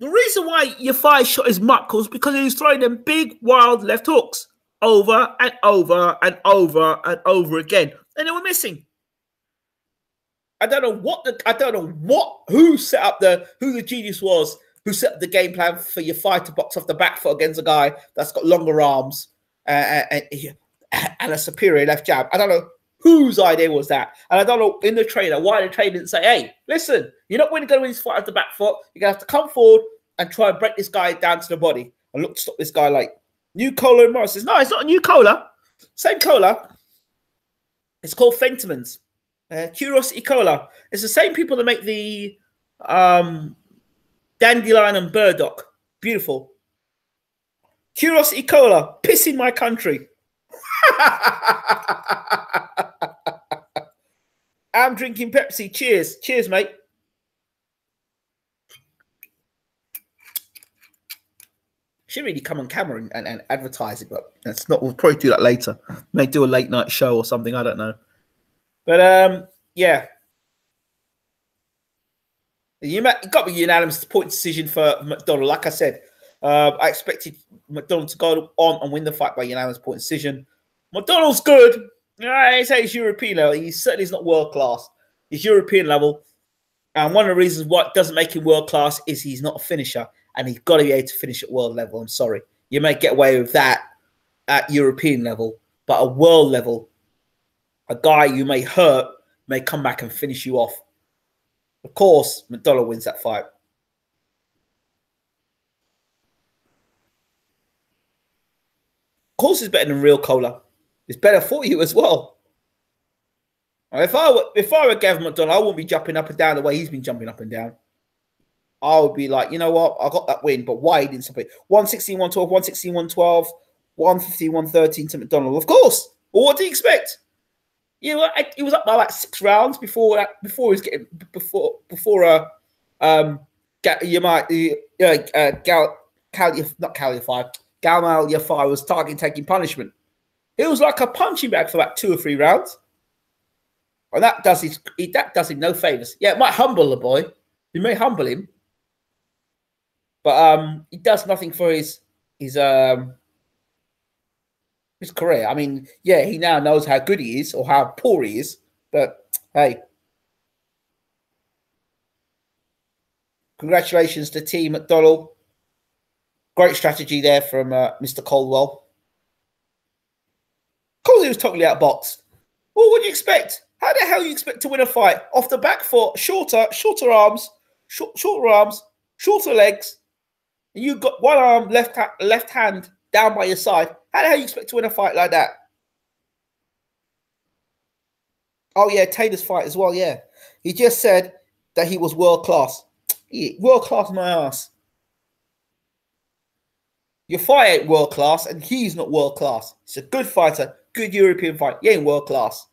The reason why Yafai shot his muck was because he was throwing them big, wild left hooks over and over and over and over again. And they were missing. I don't know what the I don't know what who set up the who the genius was who set up the game plan for Yafai to box off the back foot against a guy that's got longer arms uh, and, and a superior left jab. I don't know whose idea was that. And I don't know in the trainer why the trainer didn't say, hey, listen, you're not going to win this fight off the back foot. You're going to have to come forward and try and break this guy down to the body and look to stop this guy like new cola and Morris. Says, no, it's not a new cola. Same cola. It's called Fentiman's uh, Curiosity Cola. It's the same people that make the um, dandelion and burdock. Beautiful. Curiosity Cola, pissing my country. I'm drinking Pepsi. Cheers. Cheers, mate. Should really come on camera and, and, and advertise it, but that's not. We'll probably do that later. May do a late night show or something. I don't know. But um, yeah, you got to be unanimous point decision for McDonnell. Like I said, uh, I expected McDonnell to go on and win the fight by unanimous point decision. McDonnell's good. I say he's European level. He certainly is not world class. He's European level, and one of the reasons why it doesn't make him world class is he's not a finisher. And he's got to be able to finish at world level. I'm sorry. You may get away with that at European level, but at world level, a guy you may hurt may come back and finish you off. Of course, McDonnell wins that fight. Of course, it's better than real cola. It's better for you as well. If I were, if I were Gavin McDonnell, I wouldn't be jumping up and down the way he's been jumping up and down. I would be like, you know what? I got that win, but why he didn't stop it? one sixteen, one twelve, one sixteen, one twelve, one fifteen, one thirteen to McDonnell. Of course. Well, what do you expect? You know, he was up by like six rounds before that. Before he was getting before before uh um you might uh, uh Gal Cal not Cal Yafai Gamal Yafai was targeting taking punishment. It was like a punching bag for about two or three rounds, and that does his that does him no favors. Yeah, it might humble the boy. It may humble him. But um, he does nothing for his his um his career. I mean, yeah, he now knows how good he is or how poor he is. But hey, congratulations to Team McDonnell. Great strategy there from uh, Mister Caldwell. Because he was totally outboxed. Well, what do you expect? How the hell do you expect to win a fight off the back foot? Shorter, shorter arms, short, shorter arms, shorter legs. You got one arm, left ha left hand down by your side. How the hell do you expect to win a fight like that? Oh yeah, Taylor's fight as well. Yeah, he just said that he was world class. He, world class, my ass. Your fight ain't world class, and he's not world class. He's a good fighter, good European fight. He ain't world class.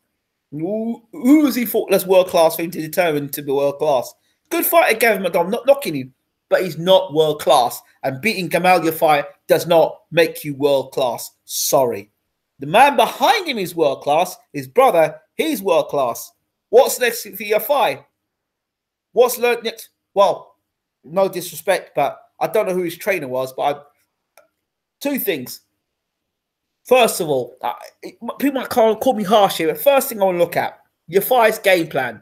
Who, who is he thought that's world class for him to determine to be world class? Good fighter, Gavin McDonnell. Not knocking him. But he's not world class, and beating Gamal Yafai does not make you world class. Sorry, the man behind him is world class. His brother, he's world class. What's next for Yafai? What's learned next? Well, no disrespect, but I don't know who his trainer was, but I, two things. First of all, I, it, people might call, call me harsh here, but first thing I want to look at, Yafai's game plan.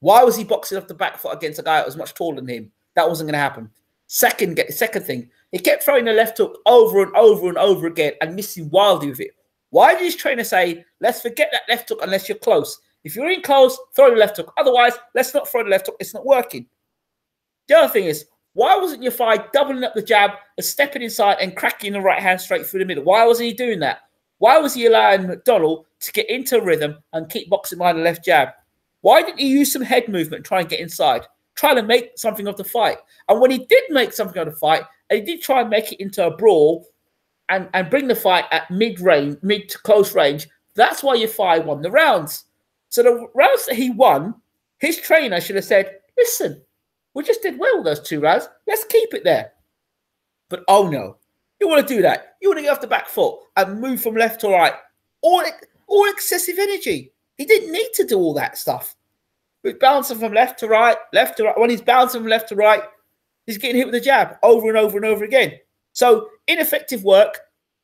Why was he boxing off the back foot against a guy that was much taller than him? That wasn't going to happen. Second, get, second thing, he kept throwing the left hook over and over and over again and missing wildly with it. Why did his trainer say, let's forget that left hook unless you're close? If you're in close, throw the left hook. Otherwise, let's not throw the left hook. It's not working. The other thing is, why wasn't Yafai doubling up the jab and stepping inside and cracking the right hand straight through the middle? Why wasn't he doing that? Why was he allowing McDonnell to get into rhythm and keep boxing behind the left jab? Why didn't he use some head movement and try and get inside? Try to make something of the fight. And when he did make something of the fight, and he did try and make it into a brawl and, and bring the fight at mid-range, mid to close range, that's why Yafai won the rounds. So the rounds that he won, his trainer should have said, listen, we just did well with those two rounds. Let's keep it there. But oh no, you want to do that. You want to get off the back foot and move from left to right. All, all excessive energy. He didn't need to do all that stuff. But bouncing from left to right, left to right. When he's bouncing from left to right, he's getting hit with a jab over and over and over again. So ineffective work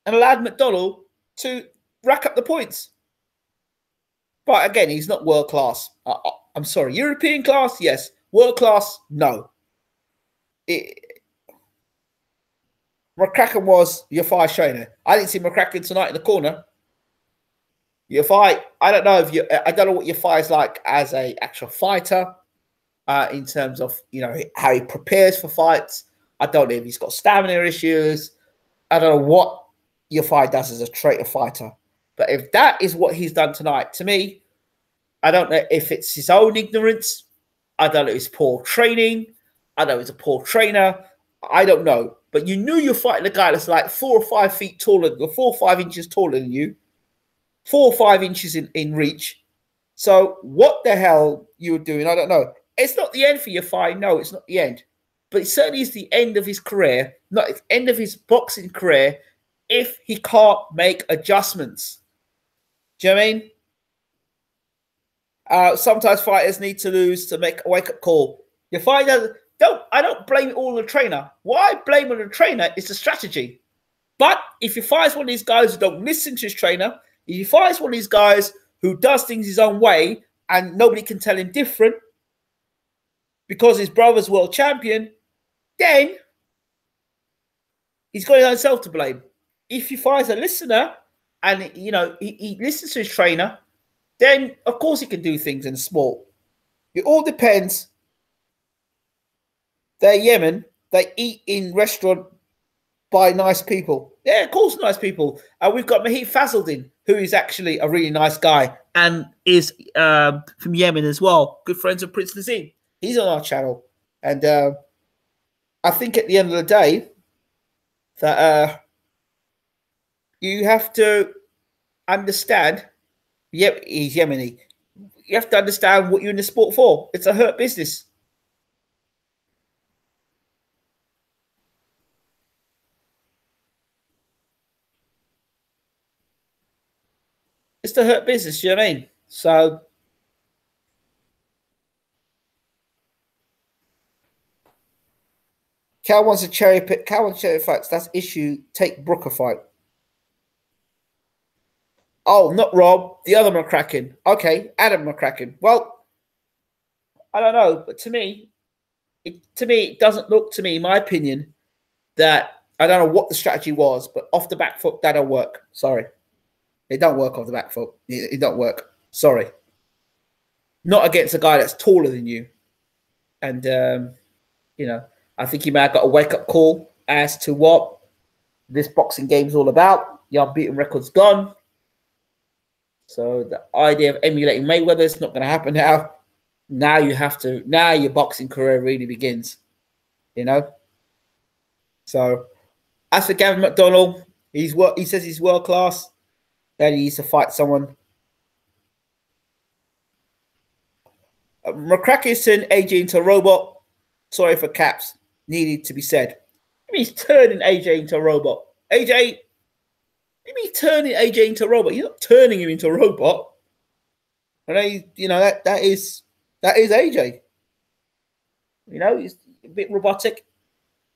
and allowed McDonnell to rack up the points. But again, he's not world class. Uh, I'm sorry. European class, yes. World class, no. It, McCracken was Yafai trainer. I didn't see McCracken tonight in the corner. Yafai, I don't know if you, I don't know what Yafai is like as a actual fighter, uh, in terms of you know how he prepares for fights. I don't know if he's got stamina issues. I don't know what Yafai does as a traitor fighter. But if that is what he's done tonight, to me, I don't know if it's his own ignorance. I don't know if it's poor training. I know he's a poor trainer. I don't know. But you knew you're fighting a guy that's like four or five feet taller, four or five inches taller than you, four or five inches in, in reach. So what the hell you were doing, I don't know. It's not the end for Yafai. No, it's not the end. But it certainly is the end of his career, not the end of his boxing career, if he can't make adjustments. Do you know what I mean? Uh, sometimes fighters need to lose to make a wake-up call. Your fighter, don't, I don't blame it all on the trainer. Why blame on the trainer is the strategy. But if your fighter's one of these guys who don't listen to his trainer, if your fighter's one of these guys who does things his own way and nobody can tell him different because his brother's world champion, then he's got his own self to blame. If your fighter's a listener and you know he, he listens to his trainer, then, of course, he can do things in small. It all depends. They're Yemen. They eat in restaurant by nice people. Yeah, of course, nice people. Uh, we've got Mahid Fazaldin, who is actually a really nice guy and is um, from Yemen as well. Good friends of Prince Nazim. He's on our channel. And uh, I think at the end of the day that uh, you have to understand... Yep, he's Yemeni. You have to understand what you're in the sport for. It's a hurt business. It's the hurt business, you know what I mean? So, Cal wants a cherry pick. Cal wants cherry fights. That's issue. Take Brooker fight. Oh, not Rob, the other McCracken. Okay, Adam McCracken. Well, I don't know, but to me, it, to me, it doesn't look to me, in my opinion, that I don't know what the strategy was, but off the back foot, that don't work. Sorry. It don't work off the back foot. It, it don't work. Sorry. Not against a guy that's taller than you. And, um, you know, I think you may have got a wake-up call as to what this boxing game's all about. Your unbeaten record's gone. So the idea of emulating Mayweather is not going to happen now. Now you have to. Now your boxing career really begins. You know. So as for Gavin McDonnell, he's what he says he's world class. Then he used to fight someone. Uh, McCracken turned A J into a robot. Sorry for caps. Needed to be said. I mean, he's turning A J into a robot. A J. You mean turning A J into a robot? You're not turning him into a robot. And they, you know, that that is that is A J. You know, he's a bit robotic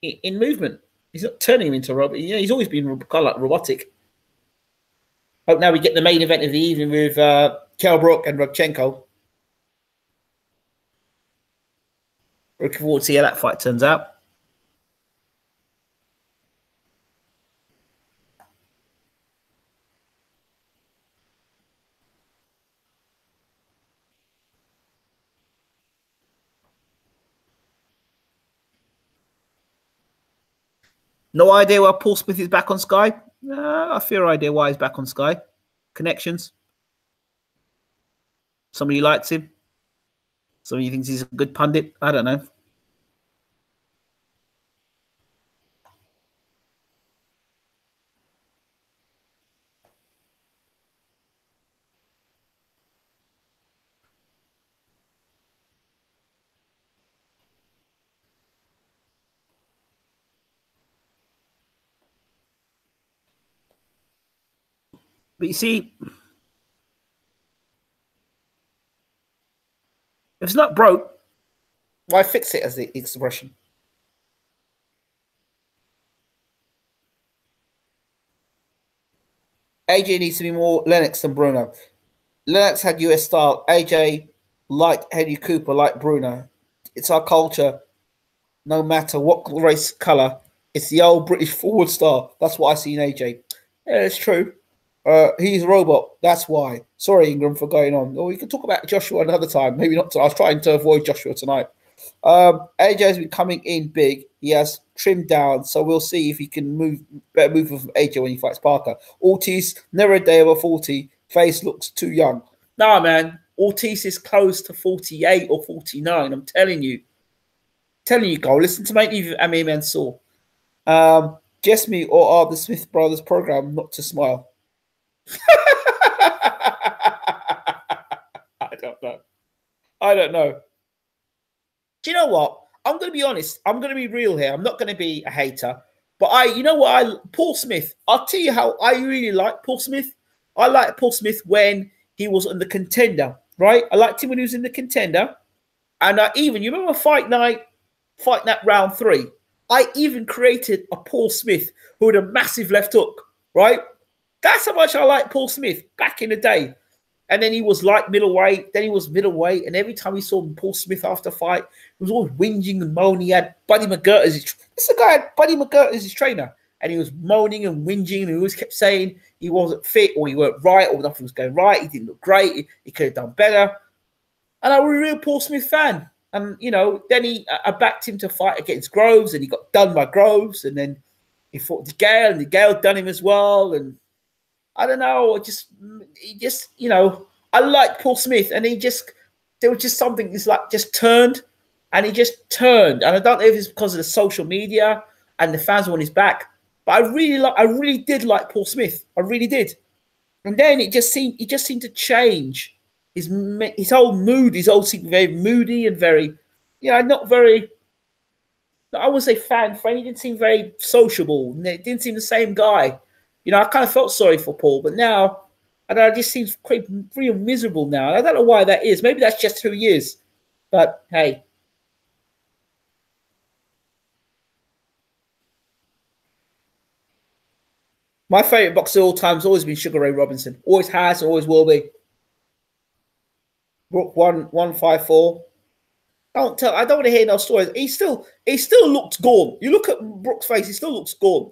in, in movement. He's not turning him into a robot. You know, he's always been kind of like robotic. Hope now we get the main event of the evening with uh, Kell Brook and Rabchenko. Looking forward to see how that fight turns out. No idea why Paul Smith is back on Sky. No, I fear idea why he's back on Sky. Connections. Somebody likes him. Somebody thinks he's a good pundit. I don't know. But you see, if it's not broke, why fix it, as the expression? A J needs to be more Lennox than Bruno. Lennox had U S style. A J liked Henry Cooper, like Bruno. It's our culture. No matter what race, colour, it's the old British forward style. That's what I see in A J. Yeah, it's true. Uh, he's a robot. That's why. Sorry, Ingram, for going on. Or we can talk about Joshua another time. Maybe not. I was trying to avoid Joshua tonight. Um, A J has been coming in big. He has trimmed down, so we'll see if he can move better move from A J when he fights Parker. Ortiz, never a day over forty. Face looks too young. Nah, man. Ortiz is close to forty-eight or forty-nine. I'm telling you. I'm telling you, go. Listen to my interview with Amir Mansour. Um, just me or are the Smith Brothers program not to smile? I don't know. I don't know. Do you know what? I'm going to be honest. I'm going to be real here. I'm not going to be a hater. But I, you know what? I Paul Smith. I'll tell you how I really like Paul Smith. I liked Paul Smith when he was on the Contender, right? I liked him when he was in the Contender, and I even you remember Fight Night, Fight Night Round Three. I even created a Paul Smith who had a massive left hook, right? That's how much I like Paul Smith back in the day. And then he was light middleweight. Then he was middleweight. And every time we saw Paul Smith after fight, he was always whinging and moaning. He had Buddy McGirt as his this guy had Buddy McGirt as his trainer. And he was moaning and whinging. And he always kept saying he wasn't fit or he weren't right or nothing was going right. He didn't look great. He, he could have done better. And I was a real Paul Smith fan. And, you know, then he I backed him to fight against Groves. And he got done by Groves. And then he fought the Gale. And the Gale done him as well. And I don't know, just, he just, you know, I like Paul Smith, and he just, there was just something that's like just turned, and he just turned. And I don't know if it's because of the social media and the fans were on his back, but I really like, I really did like Paul Smith. I really did. And then it just seemed, he just seemed to change his his whole mood. His old seemed very moody and very, you know, not very, I wouldn't say fan friendly. He didn't seem very sociable. It didn't seem the same guy. You know, I kind of felt sorry for Paul, but now I don't know, it just seems quite real miserable now. I don't know why that is. Maybe that's just who he is. But hey. My favourite boxer of all time has always been Sugar Ray Robinson. Always has, always will be. Brook one one five four. Don't tell I don't want to hear no stories. He still he still looked gone. You look at Brook's face, he still looks gone.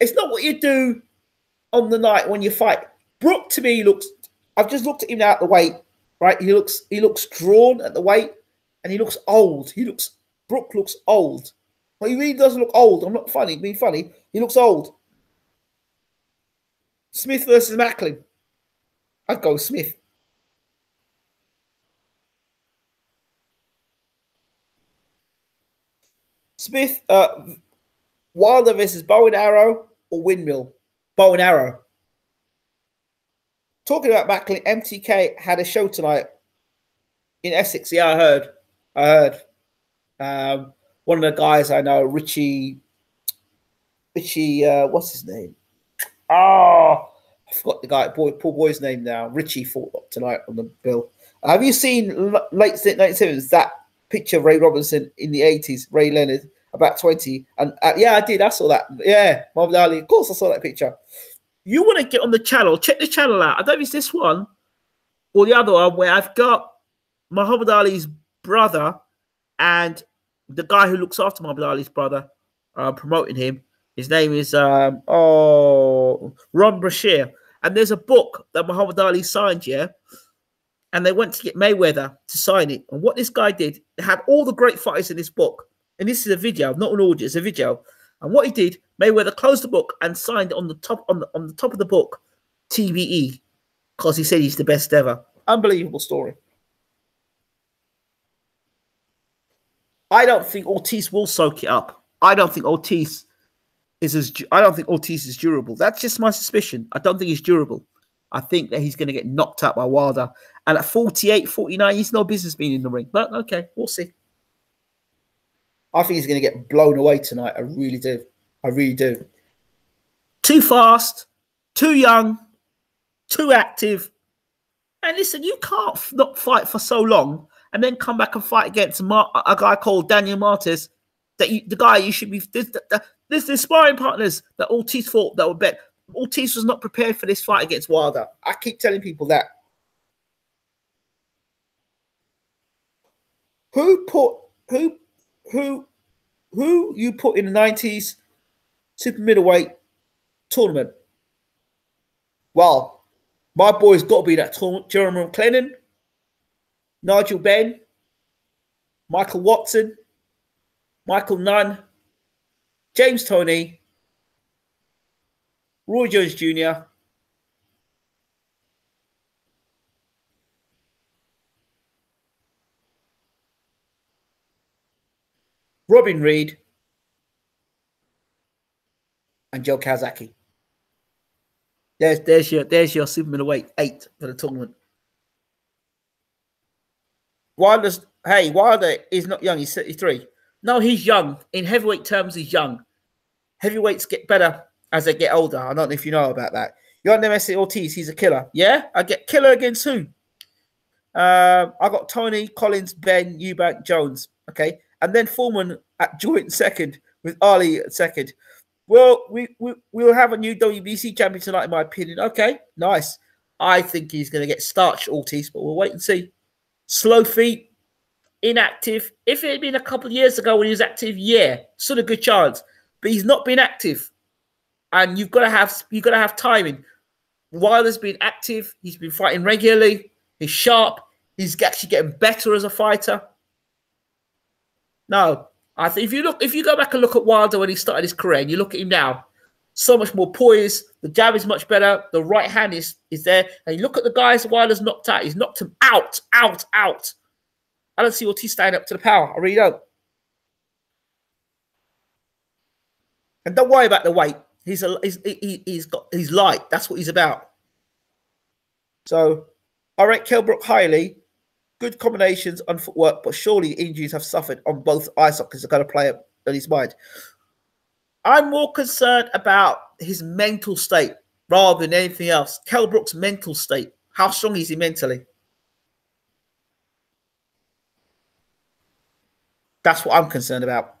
It's not what you do on the night when you fight. Brook, to me, looks... I've just looked at him now at the weight, right? He looks he looks drawn at the weight, and he looks old. He looks... Brook looks old. Well, he really doesn't look old. I'm not funny, being funny. He looks old. Smith versus Macklin. I'd go with Smith. Smith... Uh, Wilder versus bow and arrow or windmill? Bow and arrow. Talking about Macklin, M T K had a show tonight in Essex. Yeah, I heard. I heard. Um, one of the guys I know, Richie, Richie, uh, what's his name? Oh, I I forgot the guy, boy, poor boy's name now. Richie fought tonight on the bill. Have you seen late nineteen seventies, that picture of Ray Robinson in the eighties, Ray Leonard, about twenty? And uh, yeah, I did. I saw that. Yeah, Muhammad Ali. Of course I saw that picture. You want to get on the channel, check the channel out. I don't know if it's this one or the other one where I've got Muhammad Ali's brother and the guy who looks after Muhammad Ali's brother, uh, promoting him. His name is um, oh Ron Brashear. And there's a book that Muhammad Ali signed, yeah? And they went to get Mayweather to sign it. And what this guy did, they had all the great fighters in this book. And this is a video, not an audio, it's a video. And what he did, Mayweather closed the book and signed on the top on the, on the top of the book, T B E, because he said he's the best ever. Unbelievable story. I don't think Ortiz will soak it up. I don't think Ortiz is as I don't think Ortiz is durable. That's just my suspicion. I don't think he's durable. I think that he's going to get knocked out by Wilder. And at forty-eight, forty-nine, he's no business being in the ring. But okay, we'll see. I think he's going to get blown away tonight. I really do. I really do. Too fast, too young, too active. And listen, you can't not fight for so long and then come back and fight against Mar a guy called Daniel Martes, that you, the guy you should be... There's the, there's the sparring partners that Ortiz fought that were bet. Ortiz was not prepared for this fight against Wilder. I keep telling people that. Who put... Who... Who, who you put in the nineties super middleweight tournament? Well, my boy's got to be that tournament. Jeremy McLennan, Nigel Benn, Michael Watson, Michael Nunn, James Toney, Roy Jones Junior Robin Reed, and Joe Calzacchi. There's, there's your, there's your super middleweight eight for the tournament. Wilder's, hey, Wilder is not young. He's thirty-three. No, he's young. In heavyweight terms, he's young. Heavyweights get better as they get older. I don't know if you know about that. You're on Messi Ortiz. He's a killer. Yeah? I get killer against who? Uh, I got Tony, Collins, Ben, Eubank, Jones. Okay. And then Foreman at joint second with Ali at second. Well, we, we, we'll have a new W B C champion tonight, in my opinion. Okay, nice. I think he's going to get starched, Ortiz, but we'll wait and see. Slow feet, inactive. If it had been a couple of years ago when he was active, yeah, sort of good chance. But he's not been active. And you've got to have, you've got to have timing. Wilder's been active. He's been fighting regularly. He's sharp. He's actually getting better as a fighter. No, I think if you look, if you go back and look at Wilder when he started his career, and you look at him now, so much more poised. The jab is much better. The right hand is is there. And you look at the guys Wilder's knocked out. He's knocked him out, out, out. I don't see Ortiz standing up to the power. I really don't. And don't worry about the weight. He's a he's he, he's got he's light. That's what he's about. So, I rate Kell Brook highly. Good combinations on footwork, but surely injuries have suffered on both ice hockers. They've got to play up on his mind. I'm more concerned about his mental state rather than anything else. Kell Brook's mental state. How strong is he mentally? That's what I'm concerned about.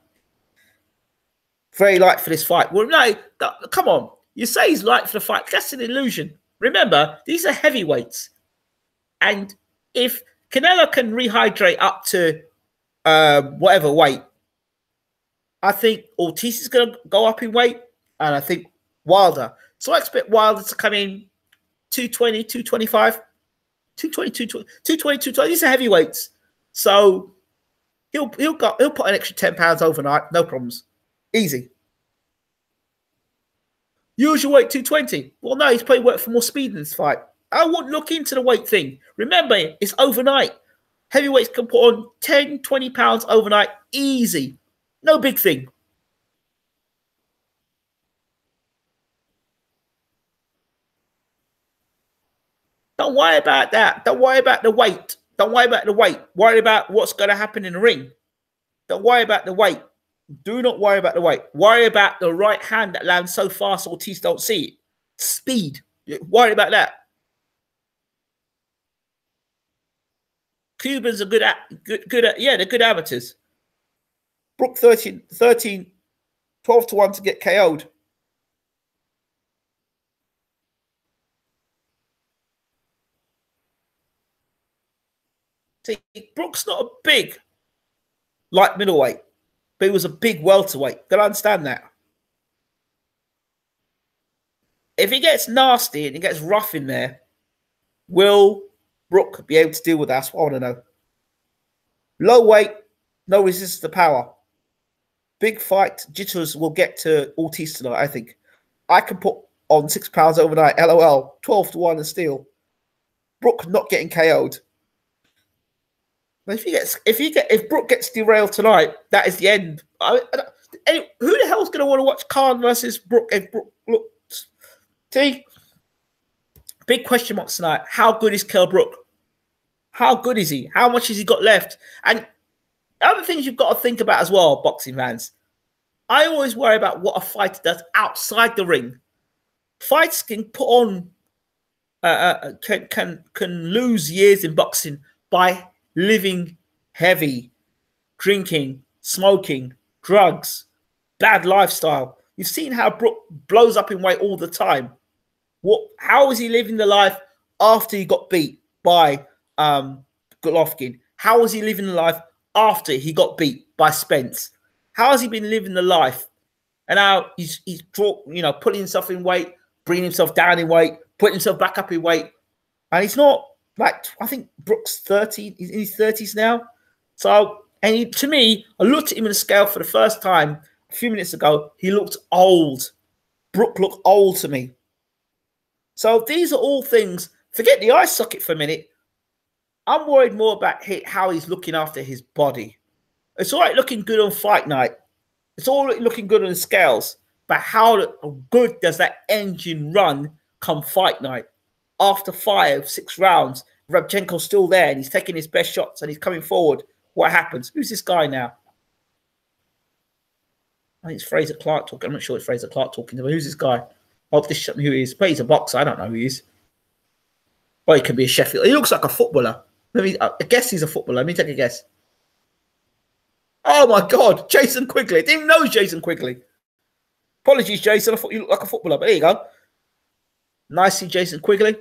Very light for this fight. Well, no, come on. You say he's light for the fight. That's an illusion. Remember, these are heavyweights. And if Canelo can rehydrate up to uh, whatever weight, I think Ortiz is going to go up in weight, and I think Wilder. So I expect Wilder to come in two twenty, two twenty-five, two twenty, two twenty, two twenty, two twenty. These are heavyweights. So he'll he'll go, he'll put an extra ten pounds overnight. No problems. Easy. Usual weight, two twenty. Well, no, he's probably worked for more speed in this fight. I wouldn't look into the weight thing. Remember, it's overnight. Heavyweights can put on ten, twenty pounds overnight. Easy. No big thing. Don't worry about that. Don't worry about the weight. Don't worry about the weight. Worry about what's going to happen in the ring. Don't worry about the weight. Do not worry about the weight. Worry about the right hand that lands so fast Ortiz don't see it. Speed. You're worried about that. Cubans are good at good good at yeah, they're good amateurs. Brook thirteen, thirteen, twelve to one to get K O'd. See, Brook's not a big light middleweight, but he was a big welterweight. Gotta understand that. If he gets nasty and he gets rough in there, will Brook be able to deal with that? That's what I want to know. Low weight, no resistance to power. Big fight, jitters will get to Ortiz tonight, I think. I can put on six pounds overnight, L O L, twelve to one and steal. Brook not getting K O'd. But if he gets, if he get, if Brook gets derailed tonight, that is the end. I, I anyway, who the hell's going to want to watch Khan versus Brook? If Brook look, see, big question marks tonight. How good is Kell Brook? How good is he? How much has he got left? And other things you've got to think about as well, boxing fans. I always worry about what a fighter does outside the ring. Fights can put on, uh, uh, can can can lose years in boxing by living heavy, drinking, smoking, drugs, bad lifestyle. You've seen how Brook blows up in weight all the time. What? How is he living the life after he got beat by um, Golovkin? How is he living the life after he got beat by Spence? How has he been living the life? And now he's he's you know putting himself in weight, bringing himself down in weight, putting himself back up in weight, and he's not. Like, I think Brook's thirty, he's in his thirties now. So, and he, to me, I looked at him in the scale for the first time a few minutes ago. He looked old. Brook looked old to me. So these are all things. Forget the eye socket for a minute. I'm worried more about how he's looking after his body. It's all right looking good on fight night. It's all right looking good on the scales. But how good does that engine run come fight night? After five, six rounds, Rabchenko's still there and he's taking his best shots and he's coming forward. What happens? Who's this guy now? I think it's Fraser Clark talking. I'm not sure it's Fraser Clark talking to him. Who's this guy? Oh, this is who he is. But he's a boxer. I don't know who he is. Well, he could be a Sheffield. He looks like a footballer. Let me, I guess he's a footballer. Let me take a guess. Oh, my God. Jason Quigley. I didn't even know Jason Quigley. Apologies, Jason. I thought you looked like a footballer, but there you go. Nice to see Jason Quigley.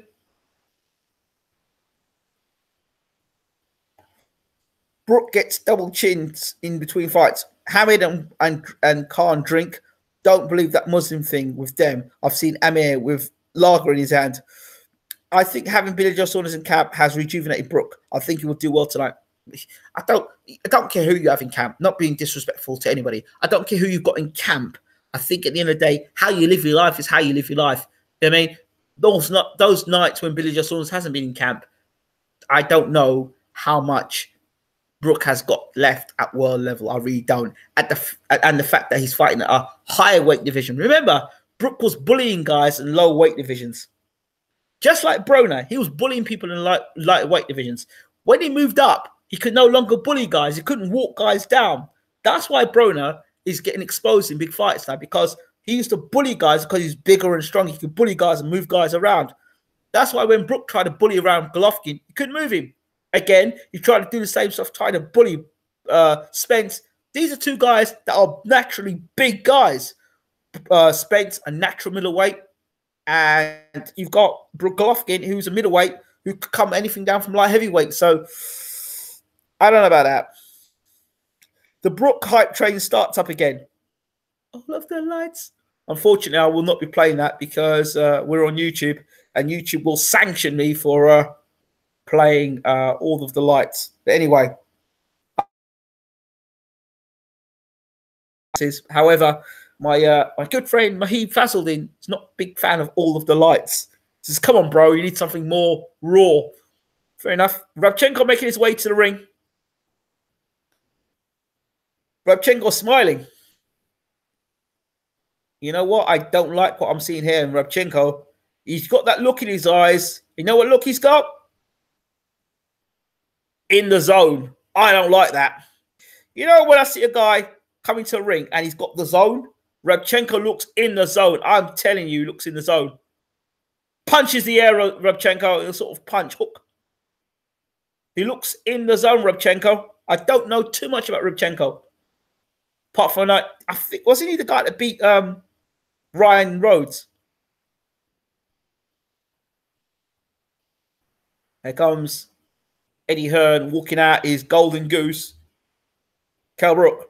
Brook gets double chins in between fights. Hamid and, and, and Khan drink. Don't believe that Muslim thing with them. I've seen Amir with lager in his hand. I think having Billy Joe Saunders in camp has rejuvenated Brook. I think he will do well tonight. I don't, I don't care who you have in camp. Not being disrespectful to anybody. I don't care who you've got in camp. I think at the end of the day, how you live your life is how you live your life. You know what I mean? Those not those nights when Billy Joe Saunders hasn't been in camp, I don't know how much Brook has got left at world level. I really don't. At the and the fact that he's fighting at a higher weight division. Remember, Brook was bullying guys in low weight divisions, just like Broner. He was bullying people in light light weight divisions. When he moved up, he could no longer bully guys. He couldn't walk guys down. That's why Broner is getting exposed in big fights now, because he used to bully guys because he's bigger and stronger. He could bully guys and move guys around. That's why when Brook tried to bully around Golovkin, he couldn't move him. Again, he tried to do the same stuff, trying to bully uh, Spence. These are two guys that are naturally big guys. Uh, Spence, a natural middleweight. And you've got Brook Golovkin, who's a middleweight, who could come anything down from light heavyweight. So, I don't know about that. The Brook hype train starts up again. I love the lights. Unfortunately, I will not be playing that because uh, we're on YouTube and YouTube will sanction me for uh, playing uh, all of the lights. But anyway, however, my uh, my good friend Mahib Fazaldin is not a big fan of all of the lights. He says, come on, bro, you need something more raw. Fair enough. Rabchenko making his way to the ring. Rabchenko smiling. You know what? I don't like what I'm seeing here in Rabchenko. He's got that look in his eyes. You know what look he's got? In the zone. I don't like that. You know, when I see a guy coming to a ring and he's got the zone, Rabchenko looks in the zone. I'm telling you, he looks in the zone. punches the air, Rabchenko, in a sort of punch hook. He looks in the zone, Rabchenko. I don't know too much about Rabchenko. Apart from that, I think, wasn't he the guy that beat um, Ryan Rhodes? There comes Eddie Hearn walking out his golden goose, Kell Brook.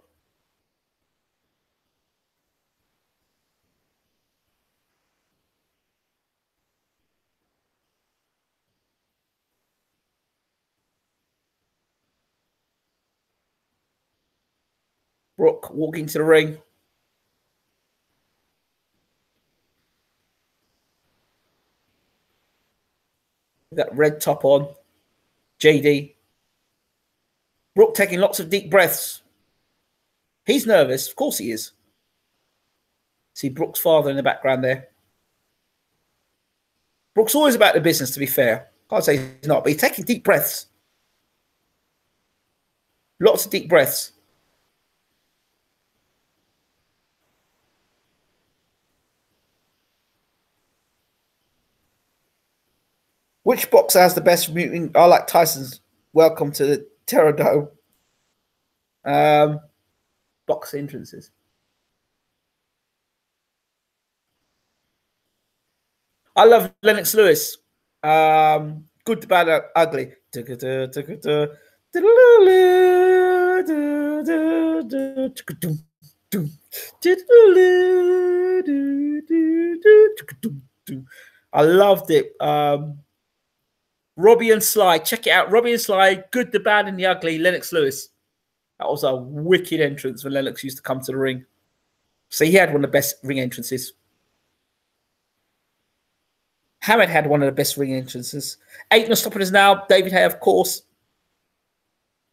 Brook walking to the ring. With that red top on. J D. Brook taking lots of deep breaths. He's nervous. Of course he is. See Brook's father in the background there. Brook's always about the business, to be fair. Can't say he's not, but he's taking deep breaths. Lots of deep breaths. Which boxer has the best muting? I like Tyson's. Welcome to the Terrado. Um, boxer entrances. I love Lennox Lewis. Um, good, bad, ugly. I loved it. Um, Robbie and Sly, check it out. Robbie and Sly, Good, the Bad, and the Ugly, Lennox Lewis. That was a wicked entrance when Lennox used to come to the ring. So he had one of the best ring entrances. Hammett had one of the best ring entrances. Eight Nostopoulos now, David Hay, of course.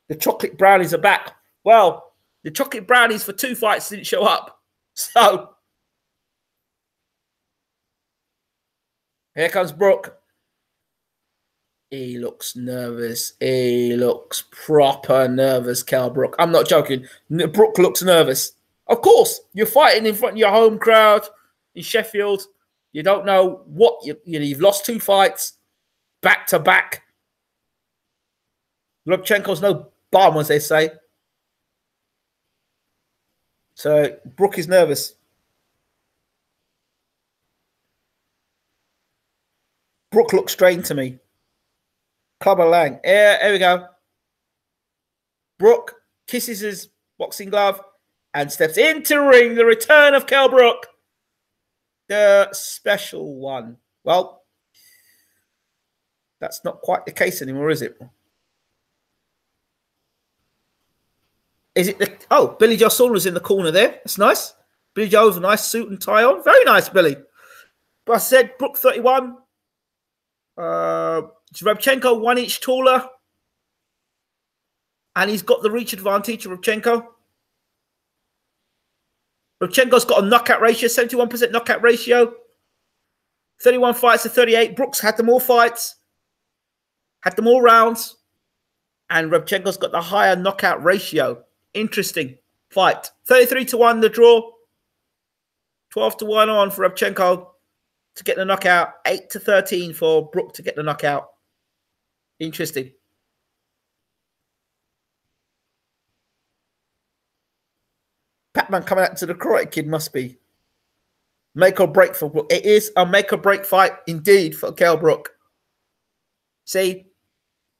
The chocolate brownies are back. Well, the chocolate brownies for two fights didn't show up. So here comes Brook. He looks nervous. He looks proper nervous, Kell Brook. I'm not joking. Brook looks nervous. Of course, you're fighting in front of your home crowd in Sheffield. You don't know what you, you know, you've lost two fights back to back. Lubchenko's no bum, as they say. So Brook is nervous. Brook looks strange to me. Clubber Lang. Yeah, there we go. Brook kisses his boxing glove and steps into ring. The return of Kell Brook. The special one. Well, that's not quite the case anymore, is it? Is it the... Oh, Billy Joe Saunders in the corner there. That's nice. Billy Joe with a nice suit and tie on. Very nice, Billy. But I said Brook thirty-one. Uh... Rabchenko one inch taller, and he's got the reach advantage of Rabchenko. Rabchenko's got a knockout ratio, seventy-one percent knockout ratio, thirty-one fights to thirty-eight. Brooks had them all fights, had them all rounds, and Rabchenko's got the higher knockout ratio. Interesting fight. thirty-three to one the draw, twelve to one on for Rabchenko to get the knockout, eight to thirteen for Brook to get the knockout. Interesting. Pac-Man coming out to the Karate Kid must be. Make or break for Brook. It is a make or break fight indeed for Kell Brook. See,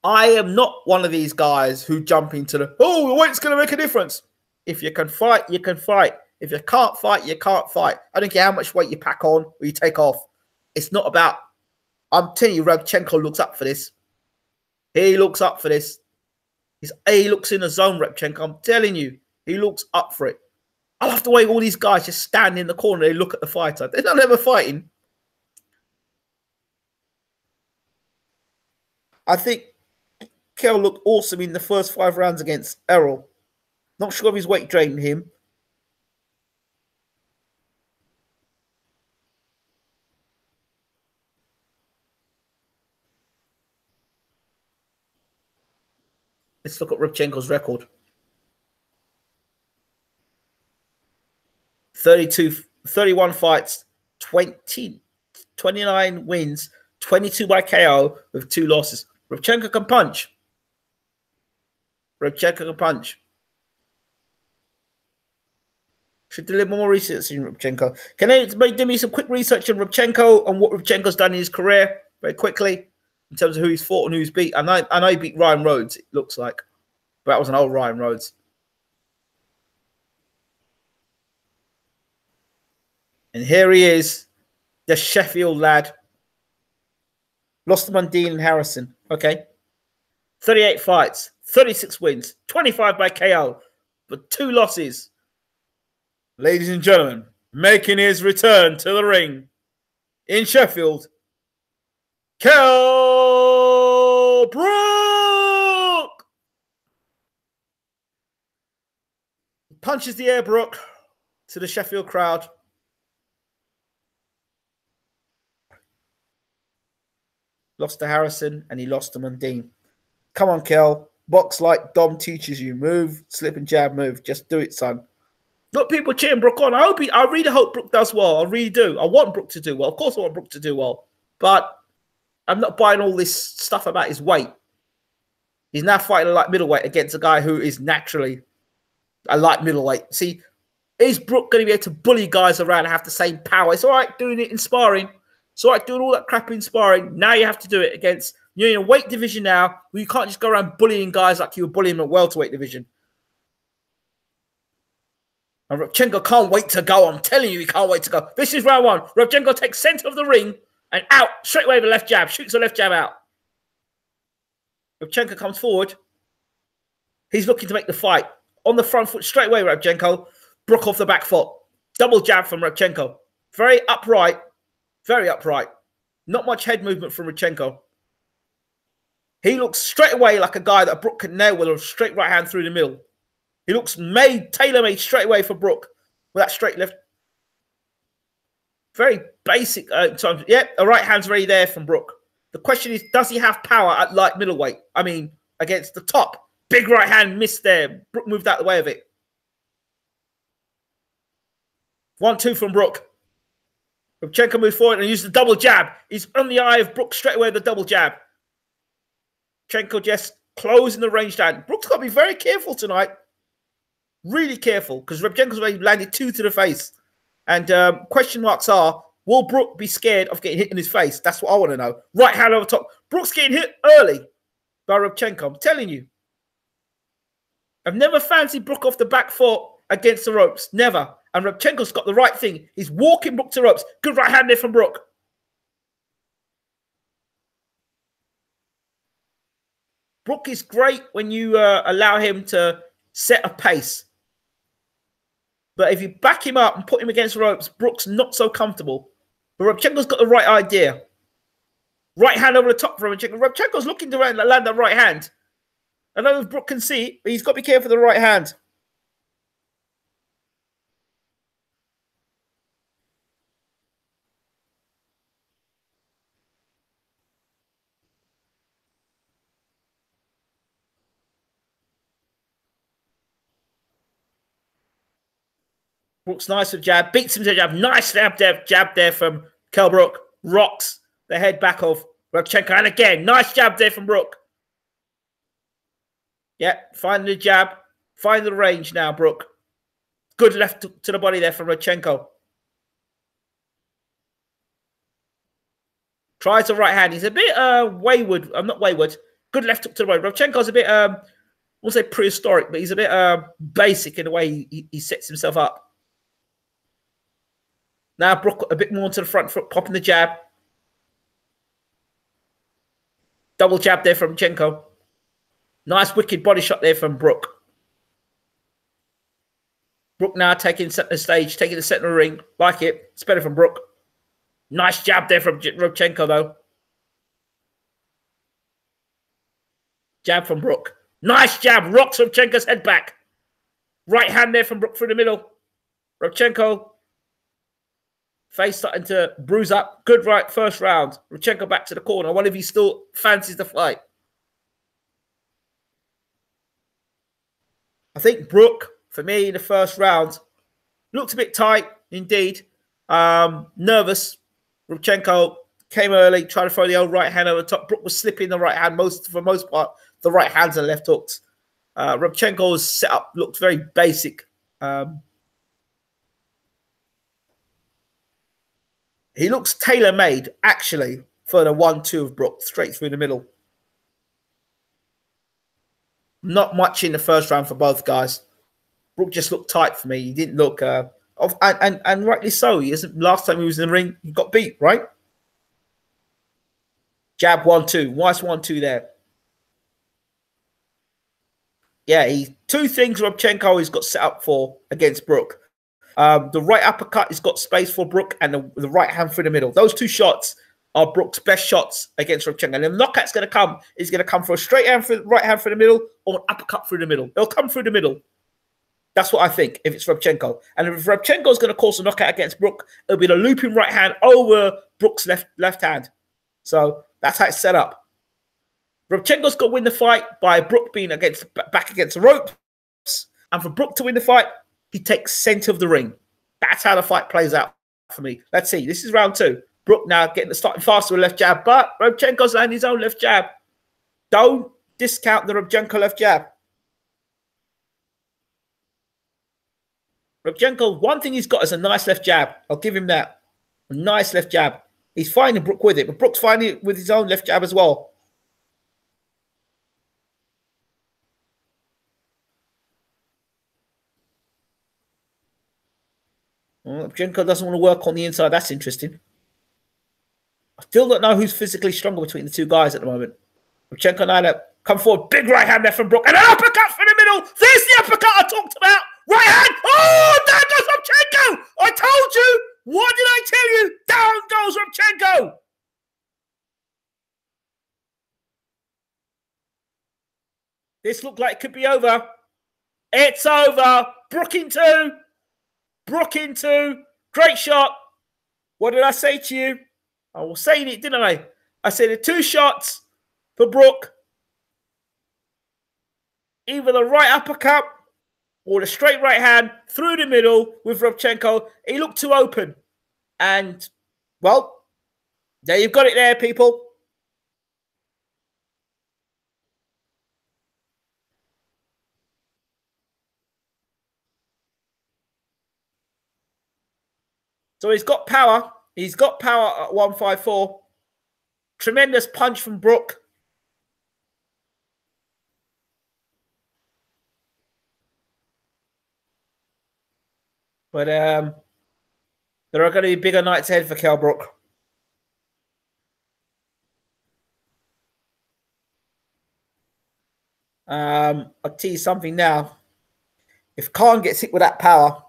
I am not one of these guys who jump into the, oh, the weight's going to make a difference. If you can fight, you can fight. If you can't fight, you can't fight. I don't care how much weight you pack on or you take off. It's not about, I'm telling you, Rabchenko looks up for this. He looks up for this. He's, he looks in the zone, Rabchenko. I'm telling you, he looks up for it. I love the way all these guys just stand in the corner. They look at the fighter. They're not ever fighting. I think Kell looked awesome in the first five rounds against Errol. Not sure if his weight drained him. Let's look at Rabchenko's record. thirty-two, thirty-one fights, twenty, twenty-nine wins, twenty-two by K O with two losses. Rabchenko can punch. Rabchenko can punch. Should deliver more research in Rabchenko. Can anybody do me some quick research on Rabchenko and what Rabchenko's done in his career very quickly in terms of who he's fought and who's beat? I know, I know he beat Ryan Rhodes, it looks like. But that was an old Ryan Rhodes. And here he is, the Sheffield lad. Lost to Mundine and Harrison. Okay. thirty-eight fights, thirty-six wins, twenty-five by K O, but two losses. Ladies and gentlemen, making his return to the ring in Sheffield, Kell Brook! Punches the air, Brook, to the Sheffield crowd. Lost to Harrison, and he lost to Mundine. Come on, Kell. Box like Dom teaches you. Move, slip and jab, move. Just do it, son. Look, people cheering Brook on. I hope he, I really hope Brook does well. I really do. I want Brook to do well. Of course I want Brook to do well. But I'm not buying all this stuff about his weight. He's now fighting a light middleweight against a guy who is naturally a light middleweight. See, is Brook going to be able to bully guys around and have the same power? It's all right doing it in sparring. It's all right doing all that crap in sparring. Now you have to do it against, you're in a weight division now where you can't just go around bullying guys like you were bullying at welterweight division. And Rabchenko can't wait to go. I'm telling you, he can't wait to go. This is round one. Rabchenko takes center of the ring and out. Straight away with a left jab. Shoots a left jab out. Rabchenko comes forward. He's looking to make the fight. On the front foot straight away, Rabchenko. Brook off the back foot. Double jab from Rabchenko. Very upright. Very upright. Not much head movement from Rabchenko. He looks straight away like a guy that Brook can nail with a straight right hand through the middle. He looks made, tailor-made straight away for Brook with that straight left. Very basic. Uh, so, yeah, the right hand's already there from Brook. The question is, does he have power at light middleweight? I mean, against the top. Big right hand missed there. Brook moved out the way of it. one two from Brook. Rabchenko moved forward and used the double jab. He's on the eye of Brook straight away with the double jab. Rabchenko just closing the range down. Brook's got to be very careful tonight. Really careful, because Rabchenko's already landed two to the face. And um, question marks are, will Brook be scared of getting hit in his face? That's what I want to know. Right hand over top. Brook's getting hit early by Rabchenko. I'm telling you. I've never fancied Brook off the back foot against the ropes. Never. And Rabchenko's got the right thing. He's walking Brook to ropes. Good right hand there from Brook. Brook is great when you uh, allow him to set a pace. But if you back him up and put him against the ropes, Brook's not so comfortable. But Rabchenko's got the right idea. Right hand over the top for Rabchenko. Rabchenko's looking to land that right hand. I don't know if Brook can see, but he's got to be careful of the right hand. Brook's nice with jab, beats him to jab. Nice jab there, jab there from Kell Brook. Rocks the head back of Rabchenko. And again, nice jab there from Brook. Yeah, find the jab. Find the range now, Brook. Good left to, to the body there from Rabchenko. Tries the right hand. He's a bit uh, wayward. I'm uh, not wayward. Good left hook to the body. Rabchenko's a bit, um, I won't say prehistoric, but he's a bit uh, basic in the way he, he, he sets himself up. Now Brook a bit more to the front foot, popping the jab. Double jab there from Rabchenko. Nice wicked body shot there from Brook. Brook now taking the stage, taking the center of the ring. Like it. It's better from Brook. Nice jab there from Rabchenko though. Jab from Brook. Nice jab. Rocks Rabchenko's head back. Right hand there from Brook through the middle. Rabchenko. Face starting to bruise up. Good right first round. Rabchenko back to the corner. I wonder if he still fancies the fight. I think Brook, for me, in the first round, looked a bit tight, indeed. Um, nervous. Rabchenko came early, tried to throw the old right hand over the top. Brook was slipping the right hand most for most part, the right hands and left hooks. Uh, Rabchenko was set up, looked very basic. Um, he looks tailor-made, actually, for the one two of Brook, straight through the middle. Not much in the first round for both guys. Brook just looked tight for me. He didn't look... Uh, off, and, and, and rightly so. He isn't, last time he was in the ring, he got beat, right? Jab one two. Nice one two there. Yeah, he, two things Rabchenko has got set up for against Brook. Um, the right uppercut has got space for Brook, and the, the right hand through the middle. Those two shots are Brook's best shots against Rabchenko. And the knockout's going to come. It's going to come for a straight hand, through, right hand through the middle, or an uppercut through the middle. It'll come through the middle. That's what I think, if it's Rabchenko. And if Rabchenko's going to cause a knockout against Brook, it'll be the looping right hand over Brook's left, left hand. So that's how it's set up. Rabchenko's got to win the fight by Brook being against back against the ropes. And for Brook to win the fight, he takes center of the ring. That's how the fight plays out for me. Let's see. This is round two. Brook now getting the starting faster with left jab, but Rabchenko's landing his own left jab. Don't discount the Rabchenko left jab. Rabchenko, one thing he's got is a nice left jab. I'll give him that. A nice left jab. He's finding Brook with it, but Brook's finding it with his own left jab as well. Rabchenko doesn't want to work on the inside. That's interesting. I still don't know who's physically stronger between the two guys at the moment. Rabchenko and Ida come forward. Big right hand there from Brook. And an uppercut from the middle. There's the uppercut I talked about. Right hand. Oh, there goes Rabchenko. I told you. What did I tell you? Down goes Rabchenko. This looked like it could be over. It's over. Brook in two. Brook in two. Great shot. What did I say to you? I was saying it, didn't I? I said the two shots for Brook. Either the right uppercut or the straight right hand through the middle with Rabchenko. He looked too open. And, well, there you've got it there, people. So he's got power. He's got power at one five four. Tremendous punch from Brook. But um, there are going to be bigger nights ahead for Kell Brook. Um, I'll tell you something now. If Khan gets hit with that power...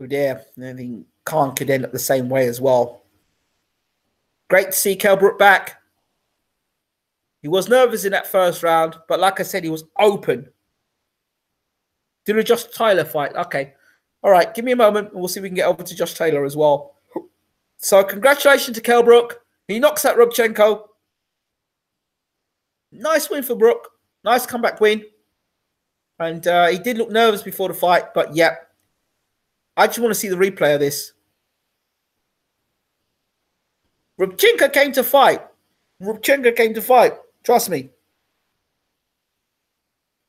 Oh dear, I think Khan could end up the same way as well. Great to see Kell Brook back. He was nervous in that first round, but like I said, he was open. Did a Josh Taylor fight? Okay. All right, give me a moment, and we'll see if we can get over to Josh Taylor as well. So congratulations to Kell Brook. He knocks out Rabchenko. Nice win for Brook. Nice comeback win. And uh, he did look nervous before the fight, but yeah. I just want to see the replay of this. Rabchenko came to fight. Rabchenko came to fight. Trust me.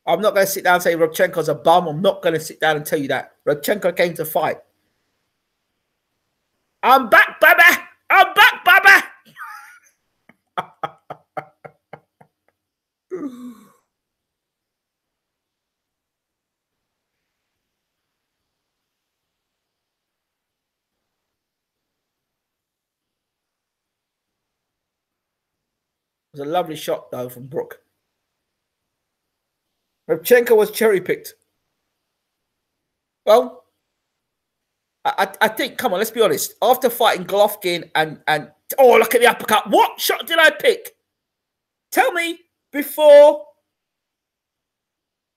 I'm not going to sit down and say Rabchenko's a bum. I'm not going to sit down and tell you that. Rabchenko came to fight. I'm back, Baba. I'm back, Baba. It was a lovely shot, though, from Brook. Rabchenko was cherry-picked. Well, I, I think, come on, let's be honest. After fighting Golovkin and, and... Oh, look at the uppercut. What shot did I pick? Tell me before...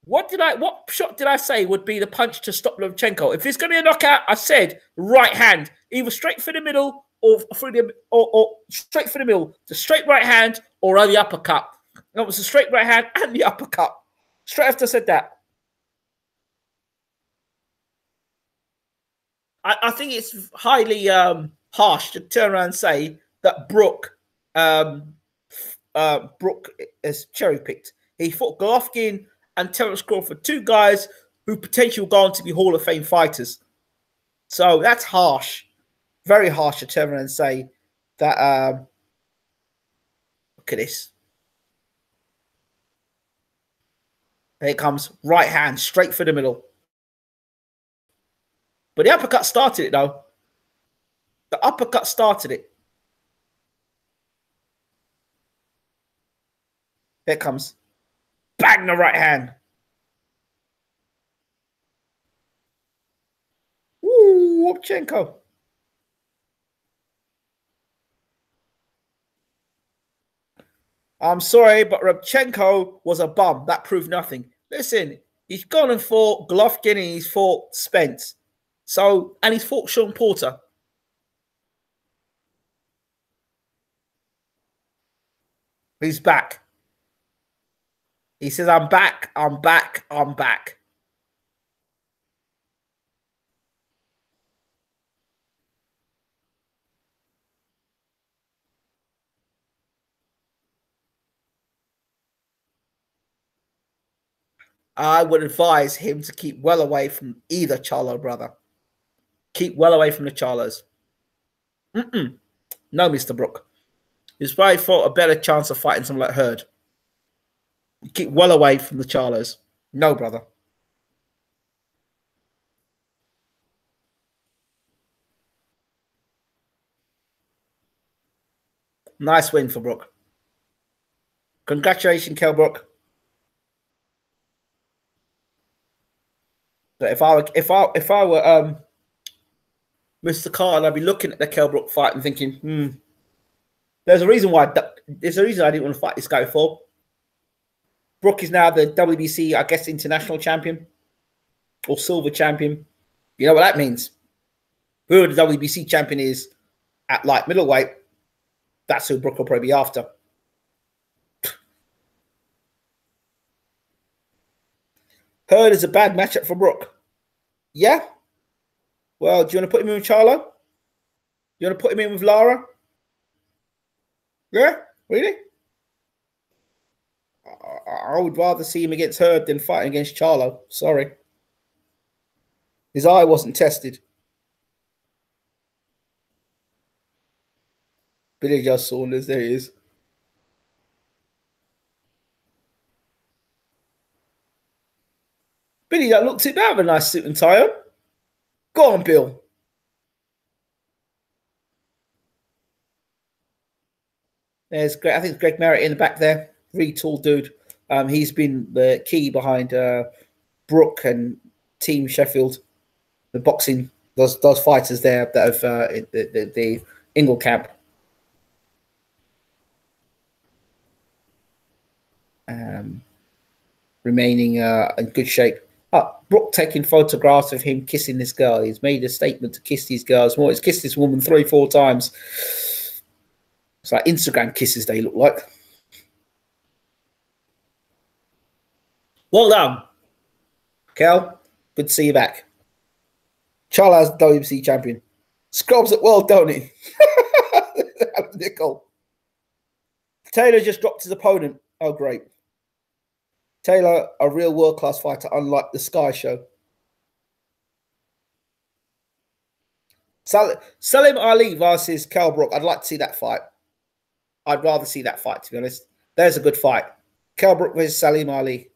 What did I? What shot did I say would be the punch to stop Rabchenko? If it's going to be a knockout, I said right hand. Either straight through the middle or through the... Or, or straight through the middle. The straight right hand... Or the uppercut. That was the straight right hand and the uppercut. Straight after I said that. I, I think it's highly um, harsh to turn around and say that Brook, um, uh, Brook is cherry-picked. He fought Golovkin and Terence Crawford, two guys who potentially go on to be Hall of Fame fighters. So that's harsh, very harsh to turn around and say that. Um, look at this. There it comes, right hand, straight for the middle. But the uppercut started it, though. The uppercut started it. There it comes. Bang, the right hand. Woo, Rabchenko. I'm sorry, but Rabchenko was a bum. That proved nothing. Listen, he's gone and fought Golovkin and he's fought Spence. So, and he's fought Sean Porter. He's back. He says, I'm back, I'm back, I'm back. I would advise him to keep well away from either Charlo brother. Keep well away from the Charlos. Mm-mm. No, Mister Brook. He's probably fought a better chance of fighting someone like Heard. Keep well away from the Charlos. No, brother. Nice win for Brook. Congratulations, Kell Brook. But if I were, if I if I were um Mister Carl, I'd be looking at the Kell Brook fight and thinking, hmm, there's a reason why there's a reason I didn't want to fight this guy before. Brook is now the W B C, I guess, international champion or silver champion. You know what that means? Whoever the W B C champion is at light middleweight, that's who Brook will probably be after. Heard is a bad matchup for Brook. Yeah? Well, do you want to put him in with Charlo? You want to put him in with Lara? Yeah? Really? I would rather see him against Heard than fighting against Charlo. Sorry. His eye wasn't tested. Billy Joe Saunders, there he is. Billy Joe looked it down with a nice suit and tie on. Go on, Bill. There's Greg, I think it's Greg Merritt in the back there. Really tall dude. Um, he's been the key behind uh, Brook and Team Sheffield. The boxing, those those fighters there that have uh, the, the, the Ingle camp. Um, remaining uh, in good shape. Oh, Brook taking photographs of him kissing this girl. He's made a statement to kiss these girls more. He's kissed this woman three, four times. It's like Instagram kisses they look like. Well done, Kell. Good to see you back. Charlo's W B C champion. Scrubs at world, don't he? Nickel. Taylor just dropped his opponent. Oh, great. Taylor, a real world-class fighter, unlike the Sky Show. Sal Salim Ali versus Kell Brook. I'd like to see that fight. I'd rather see that fight, to be honest. There's a good fight. Kell Brook versus Salim Ali.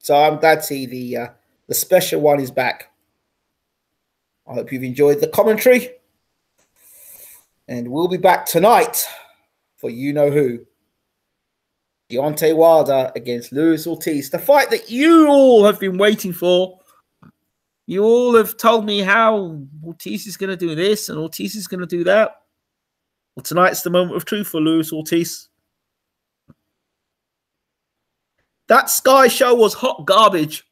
So I'm glad to see the uh, the special one is back. I hope you've enjoyed the commentary. And we'll be back tonight for you know who. Deontay Wilder against Luis Ortiz. The fight that you all have been waiting for. You all have told me how Ortiz is going to do this and Ortiz is going to do that. Well, tonight's the moment of truth for Luis Ortiz. That Sky Show was hot garbage.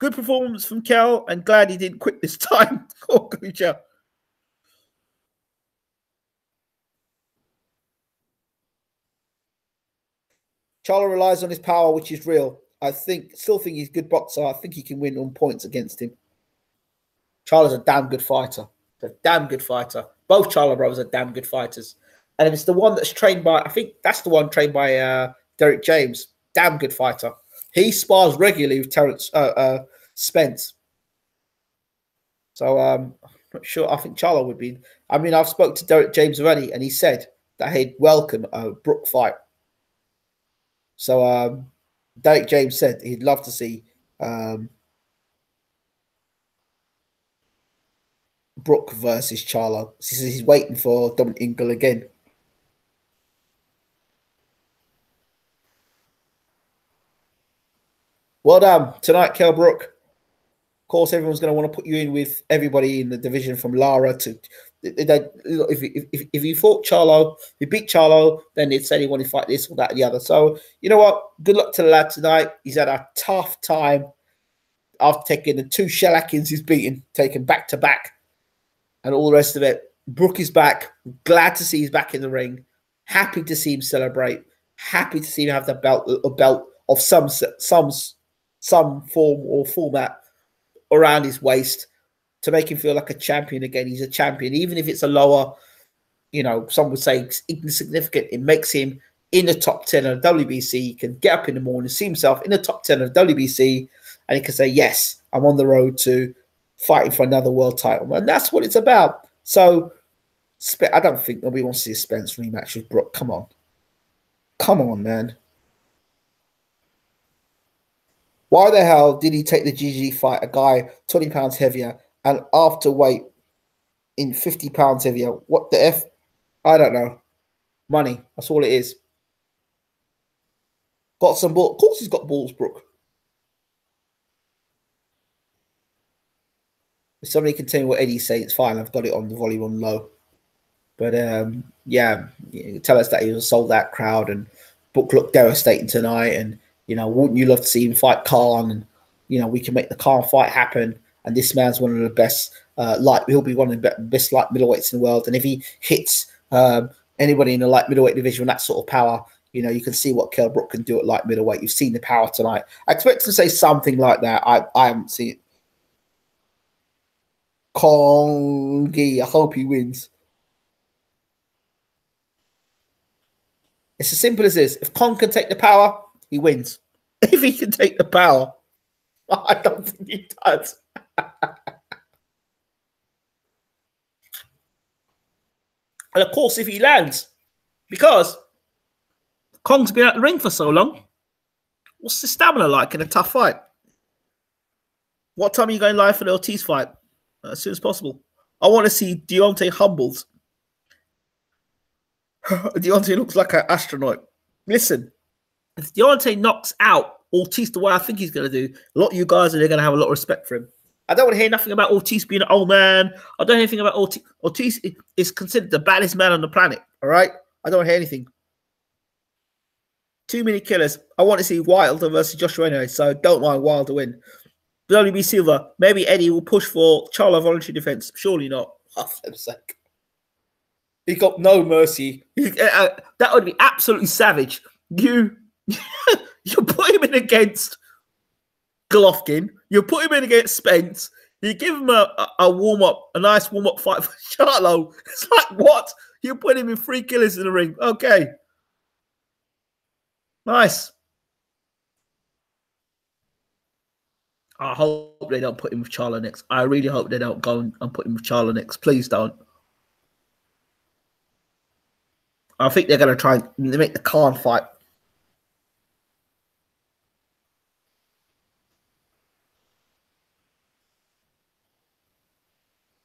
Good performance from Kell, and glad he didn't quit this time. Poor creature. Charlo relies on his power, which is real. I think, still think he's a good boxer. I think he can win on points against him. Charlo's a damn good fighter. He's a damn good fighter. Both Charlo brothers are damn good fighters. And if it's the one that's trained by, I think that's the one trained by uh, Derek James. Damn good fighter. He spars regularly with Terence uh, uh, Spence. So um, I'm not sure. I think Charlo would be. I mean, I've spoke to Derek James already, and he said that he'd welcome a Brook fight. So um, Derek James said he'd love to see um, Brook versus Charlo. He says he's waiting for Dominic Ingle again. Well done tonight, Kell Brook. Of course, everyone's going to want to put you in with everybody in the division from Lara to. They, they, if, if, if you fought Charlo, if you beat Charlo, then they'd say they want to fight this or that or the other. So, you know what? Good luck to the lad tonight. He's had a tough time after taking the two shellackings he's beaten, taken back to back, and all the rest of it. Brook is back. Glad to see he's back in the ring. Happy to see him celebrate. Happy to see him have the belt, a belt of some some. some form or format around his waist to make him feel like a champion again. He's a champion. Even if it's a lower, you know, some would say insignificant, it makes him in the top ten of W B C. He can get up in the morning, see himself in the top ten of W B C, and he can say, yes, I'm on the road to fighting for another world title. And that's what it's about. So I don't think nobody wants to see a Spence rematch with Brook. Come on. Come on, man. Why the hell did he take the G G fight, a guy twenty pounds heavier, and after weight in fifty pounds heavier? What the F? I don't know. Money. That's all it is. Got some balls. Of course he's got balls, Brook. If somebody can tell me what Eddie's saying, it's fine. I've got it on the volume on low. But, um, yeah, tell us that he was a sold-out crowd, and Brook looked devastating tonight, and you know, wouldn't you love to see him fight Khan? And, you know, we can make the Khan fight happen. And this man's one of the best, uh, light, he'll be one of the best light middleweights in the world. And if he hits um, anybody in the light middleweight division with that sort of power, you know, you can see what Kell Brook can do at light middleweight. You've seen the power tonight. I expect to say something like that. I, I haven't seen it. Kongi, I hope he wins. It's as simple as this. If Khan can take the power, he wins. If he can take the power, I don't think he does. And of course, if he lands, because Kong's been out the ring for so long, what's the stamina like in a tough fight? What time are you going live for the Ortiz fight? As soon as possible. I want to see Deontay humbled. Deontay looks like an astronaut. Listen. If Deontay knocks out Ortiz the way I think he's going to do, a lot of you guys are going to have a lot of respect for him. I don't want to hear nothing about Ortiz being an old man. I don't hear anything about Ortiz. Ortiz is considered the baddest man on the planet, all right? I don't want to hear anything. Too many killers. I want to see Wilder versus Joshua anyway, so don't mind Wilder win. W B Silver, maybe Eddie will push for Charlo voluntary defense. Surely not. Oh, for heaven's sake. He got no mercy. That would be absolutely savage. You... You put him in against Golovkin. You put him in against Spence. You give him a, a, a warm-up, a nice warm-up fight for Charlo. It's like, what? You put him in three killers in the ring. Okay. Nice. I hope they don't put him with Charlo next. I really hope they don't go and put him with Charlo next. Please don't. I think they're going to try and make the Khan fight.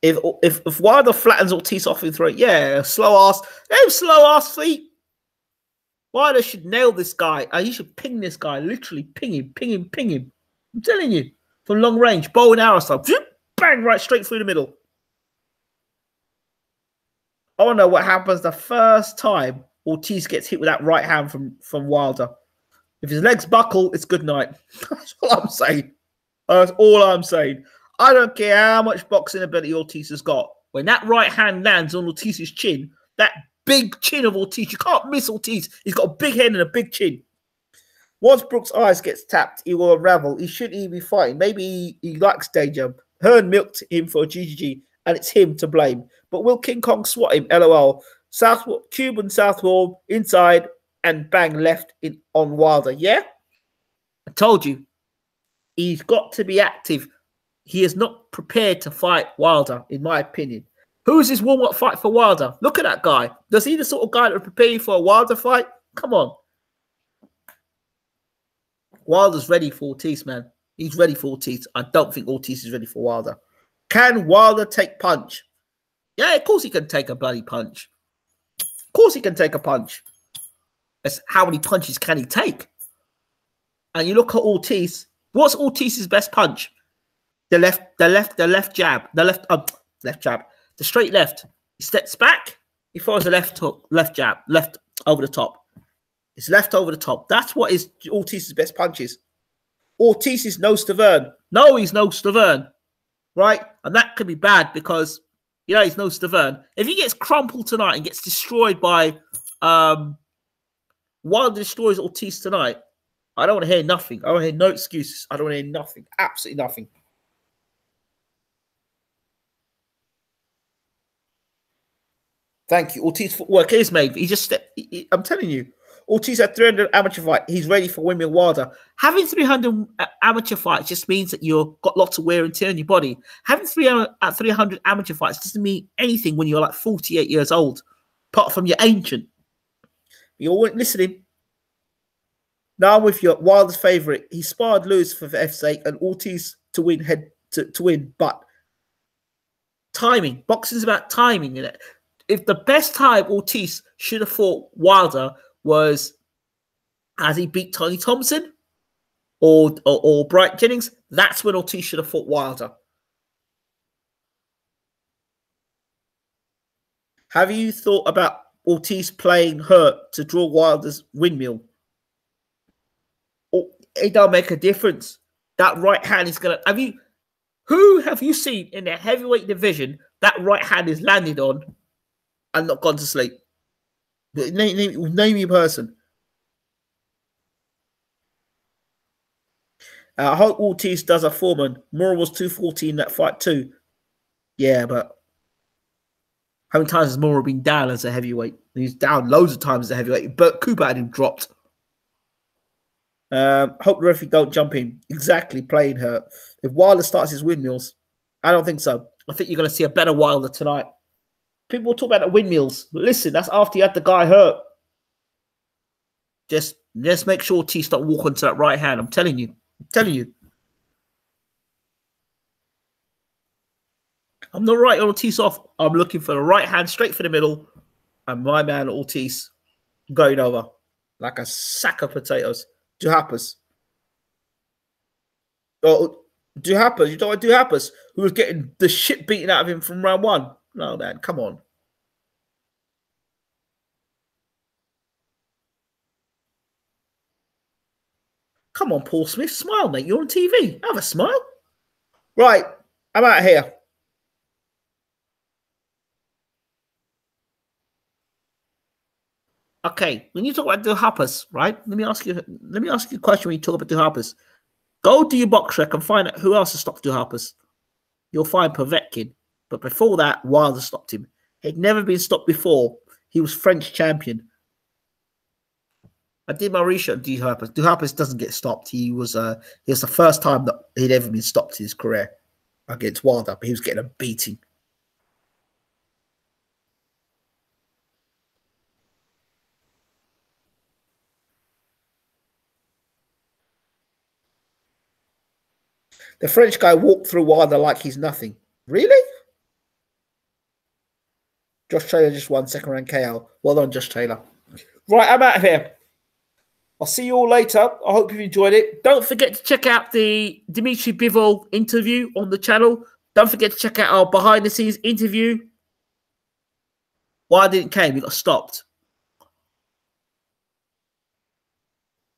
If, if if Wilder flattens Ortiz off in three, yeah, slow ass, hey, slow ass feet. Wilder should nail this guy. Uh, he should ping this guy, literally ping him, ping him, ping him. I'm telling you, from long range, bow and arrow style, bang, right straight through the middle. I want to know what happens the first time Ortiz gets hit with that right hand from from Wilder. If his legs buckle, it's good night. That's all I'm saying. That's all I'm saying. I don't care how much boxing ability Ortiz has got. When that right hand lands on Ortiz's chin, that big chin of Ortiz, you can't miss Ortiz. He's got a big head and a big chin. Once Brook's eyes gets tapped, he will unravel. He shouldn't even be fighting. Maybe he, he likes danger. Hearn milked him for a G G G, and it's him to blame. But will King Kong swat him? L O L. South Cuban southpaw inside and bang left in on Wilder. Yeah, I told you, he's got to be active. He is not prepared to fight Wilder, in my opinion. Who is his warm-up fight for Wilder? Look at that guy. Does he the sort of guy that would prepare you for a Wilder fight? Come on. Wilder's ready for Ortiz, man. He's ready for Ortiz. I don't think Ortiz is ready for Wilder. Can Wilder take punch? Yeah, of course he can take a bloody punch. Of course he can take a punch. That's how many punches can he take? And you look at Ortiz. What's Ortiz's best punch? The left, the left, the left jab, the left, um, left jab, the straight left. He steps back. He throws a left hook, left jab, left over the top. It's left over the top. That's what is Ortiz's best punches. Ortiz is no Stiverne. No, he's no Stiverne, right? And that could be bad because, you know, he's no Stiverne. If he gets crumpled tonight and gets destroyed by, um, Wilder destroys Ortiz tonight, I don't want to hear nothing. I don't hear no excuses. I don't want to hear nothing. Absolutely nothing. Thank you. Ortiz footwork is made. He just, he, he, I'm telling you, Ortiz had three hundred amateur fights. He's ready for Wilder Wilder. Having three hundred amateur fights just means that you've got lots of wear and tear in your body. Having three hundred amateur fights doesn't mean anything when you're like forty-eight years old, apart from you're ancient. You all weren't listening. Now with your Wilder's favourite, he sparred Lewis for F's sake and Ortiz to win head to, to win, but timing. Boxing's about timing, isn't it? If the best time Ortiz should have fought Wilder was as he beat Tony Thompson or, or, or Bright Jennings, that's when Ortiz should have fought Wilder. Have you thought about Ortiz playing Hurt to draw Wilder's windmill? Or, it don't make a difference. That right hand is going to... Have you? Who have you seen in the heavyweight division that right hand is landed on and not gone to sleep? Name, name, name your person. Uh, I hope Ortiz does a Foreman. Moore was two fourteen in that fight too. Yeah, but how many times has Moore been down as a heavyweight? He's down loads of times as a heavyweight. But Cooper had him dropped. Um, hope the referee don't jump in. Exactly, playing her. If Wilder starts his windmills, I don't think so. I think you're going to see a better Wilder tonight. People talk about the windmills. Listen, that's after you had the guy hurt. Just, just make sure T stop walking to that right hand. I'm telling you. I'm telling you. I'm not right on Ortiz off. I'm looking for the right hand straight for the middle. And my man Ortiz going over like a sack of potatoes. Do happens. Oh, do happens. You don't want to do happens. Who was getting the shit beaten out of him from round one. No, man, come on. Come on, Paul Smith. Smile, mate. You're on T V. Have a smile. Right. I'm out of here. Okay. When you talk about Duhapas, right? Let me ask you let me ask you a question when you talk about Duhapas. Go to your box rec and find out who else has stopped Duhapas. You'll find Povetkin. But before that, Wilder stopped him. He'd never been stopped before. He was French champion. I did my research on Duhapas. Duhapas doesn't get stopped. He was uh, he was the first time that he'd ever been stopped in his career against Wilder. But he was getting a beating. The French guy walked through Wilder like he's nothing. Really? Josh Taylor just won second round K O. Well done, Josh Taylor. Right, I'm out of here. I'll see you all later. I hope you've enjoyed it. Don't forget to check out the Dmitry Bivol interview on the channel. Don't forget to check out our behind-the-scenes interview. Why didn't came? He got stopped.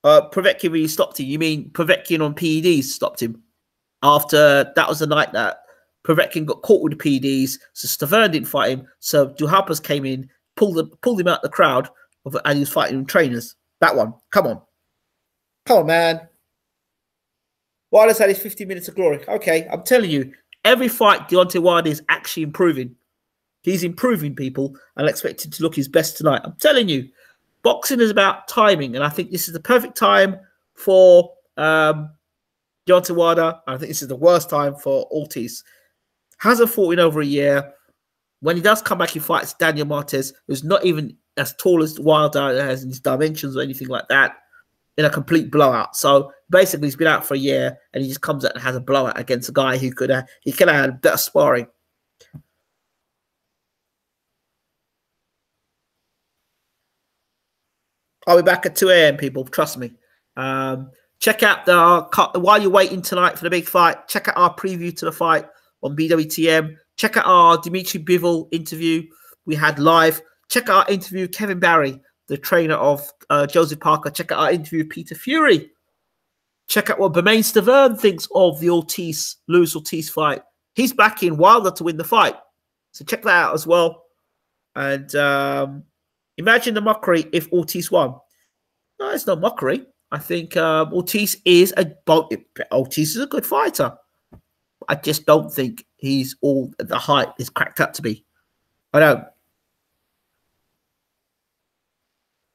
Uh, Povetkin really stopped him. You mean Povetkin on P E Ds stopped him? After that was the night that Povetkin got caught with the P Ds, so Stiverne didn't fight him. So Duhapas came in, pulled him, pulled him out of the crowd, and he was fighting with trainers. That one. Come on. Come on, man. Wilder's had his fifty minutes of glory. Okay, I'm telling you, every fight, Deontay Wilder is actually improving. He's improving, people, and expected to look his best tonight. I'm telling you, boxing is about timing, and I think this is the perfect time for um, Deontay Wilder. I think this is the worst time for Ortiz. Hasn't fought in over a year. When he does come back, he fights Daniel Martes, who's not even as tall as Wilder has in his dimensions or anything like that, in a complete blowout. So basically, he's been out for a year, and he just comes out and has a blowout against a guy who could uh, he could have had a bit of sparring. I'll be back at two A M, people. Trust me. Um, check out the while you're waiting tonight for the big fight. Check out our preview to the fight on B W T M. Check out our Dmitry Bivol interview we had live. Check out our interview with Kevin Barry, the trainer of uh, Joseph Parker. Check out our interview with Peter Fury. Check out what Bermane Stiverne thinks of the Ortiz, Luis Ortiz fight. He's backing Wilder to win the fight, so check that out as well. And Um, imagine the mockery if Ortiz won. No, it's not mockery. I think um, Ortiz is a Ortiz is a good fighter. I just don't think he's all at the height is cracked up to be. I don't.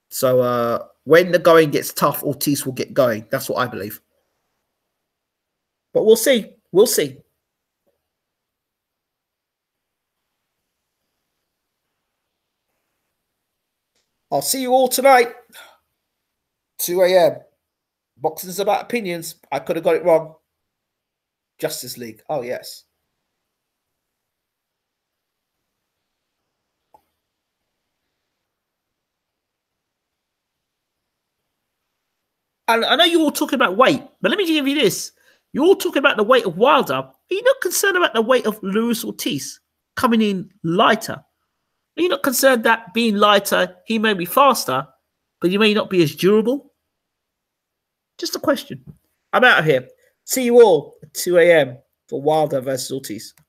So uh, when the going gets tough, Ortiz will get going. That's what I believe. But we'll see. We'll see. I'll see you all tonight, two A M. Boxing's about opinions. I could have got it wrong. Justice League. Oh, yes. And I know you're all talking about weight, but let me give you this. You're all talking about the weight of Wilder. Are you not concerned about the weight of Luis Ortiz coming in lighter? Are you not concerned that being lighter, he may be faster, but he may not be as durable? Just a question. I'm out of here. See you all at two A M for Wilder versus Ortiz.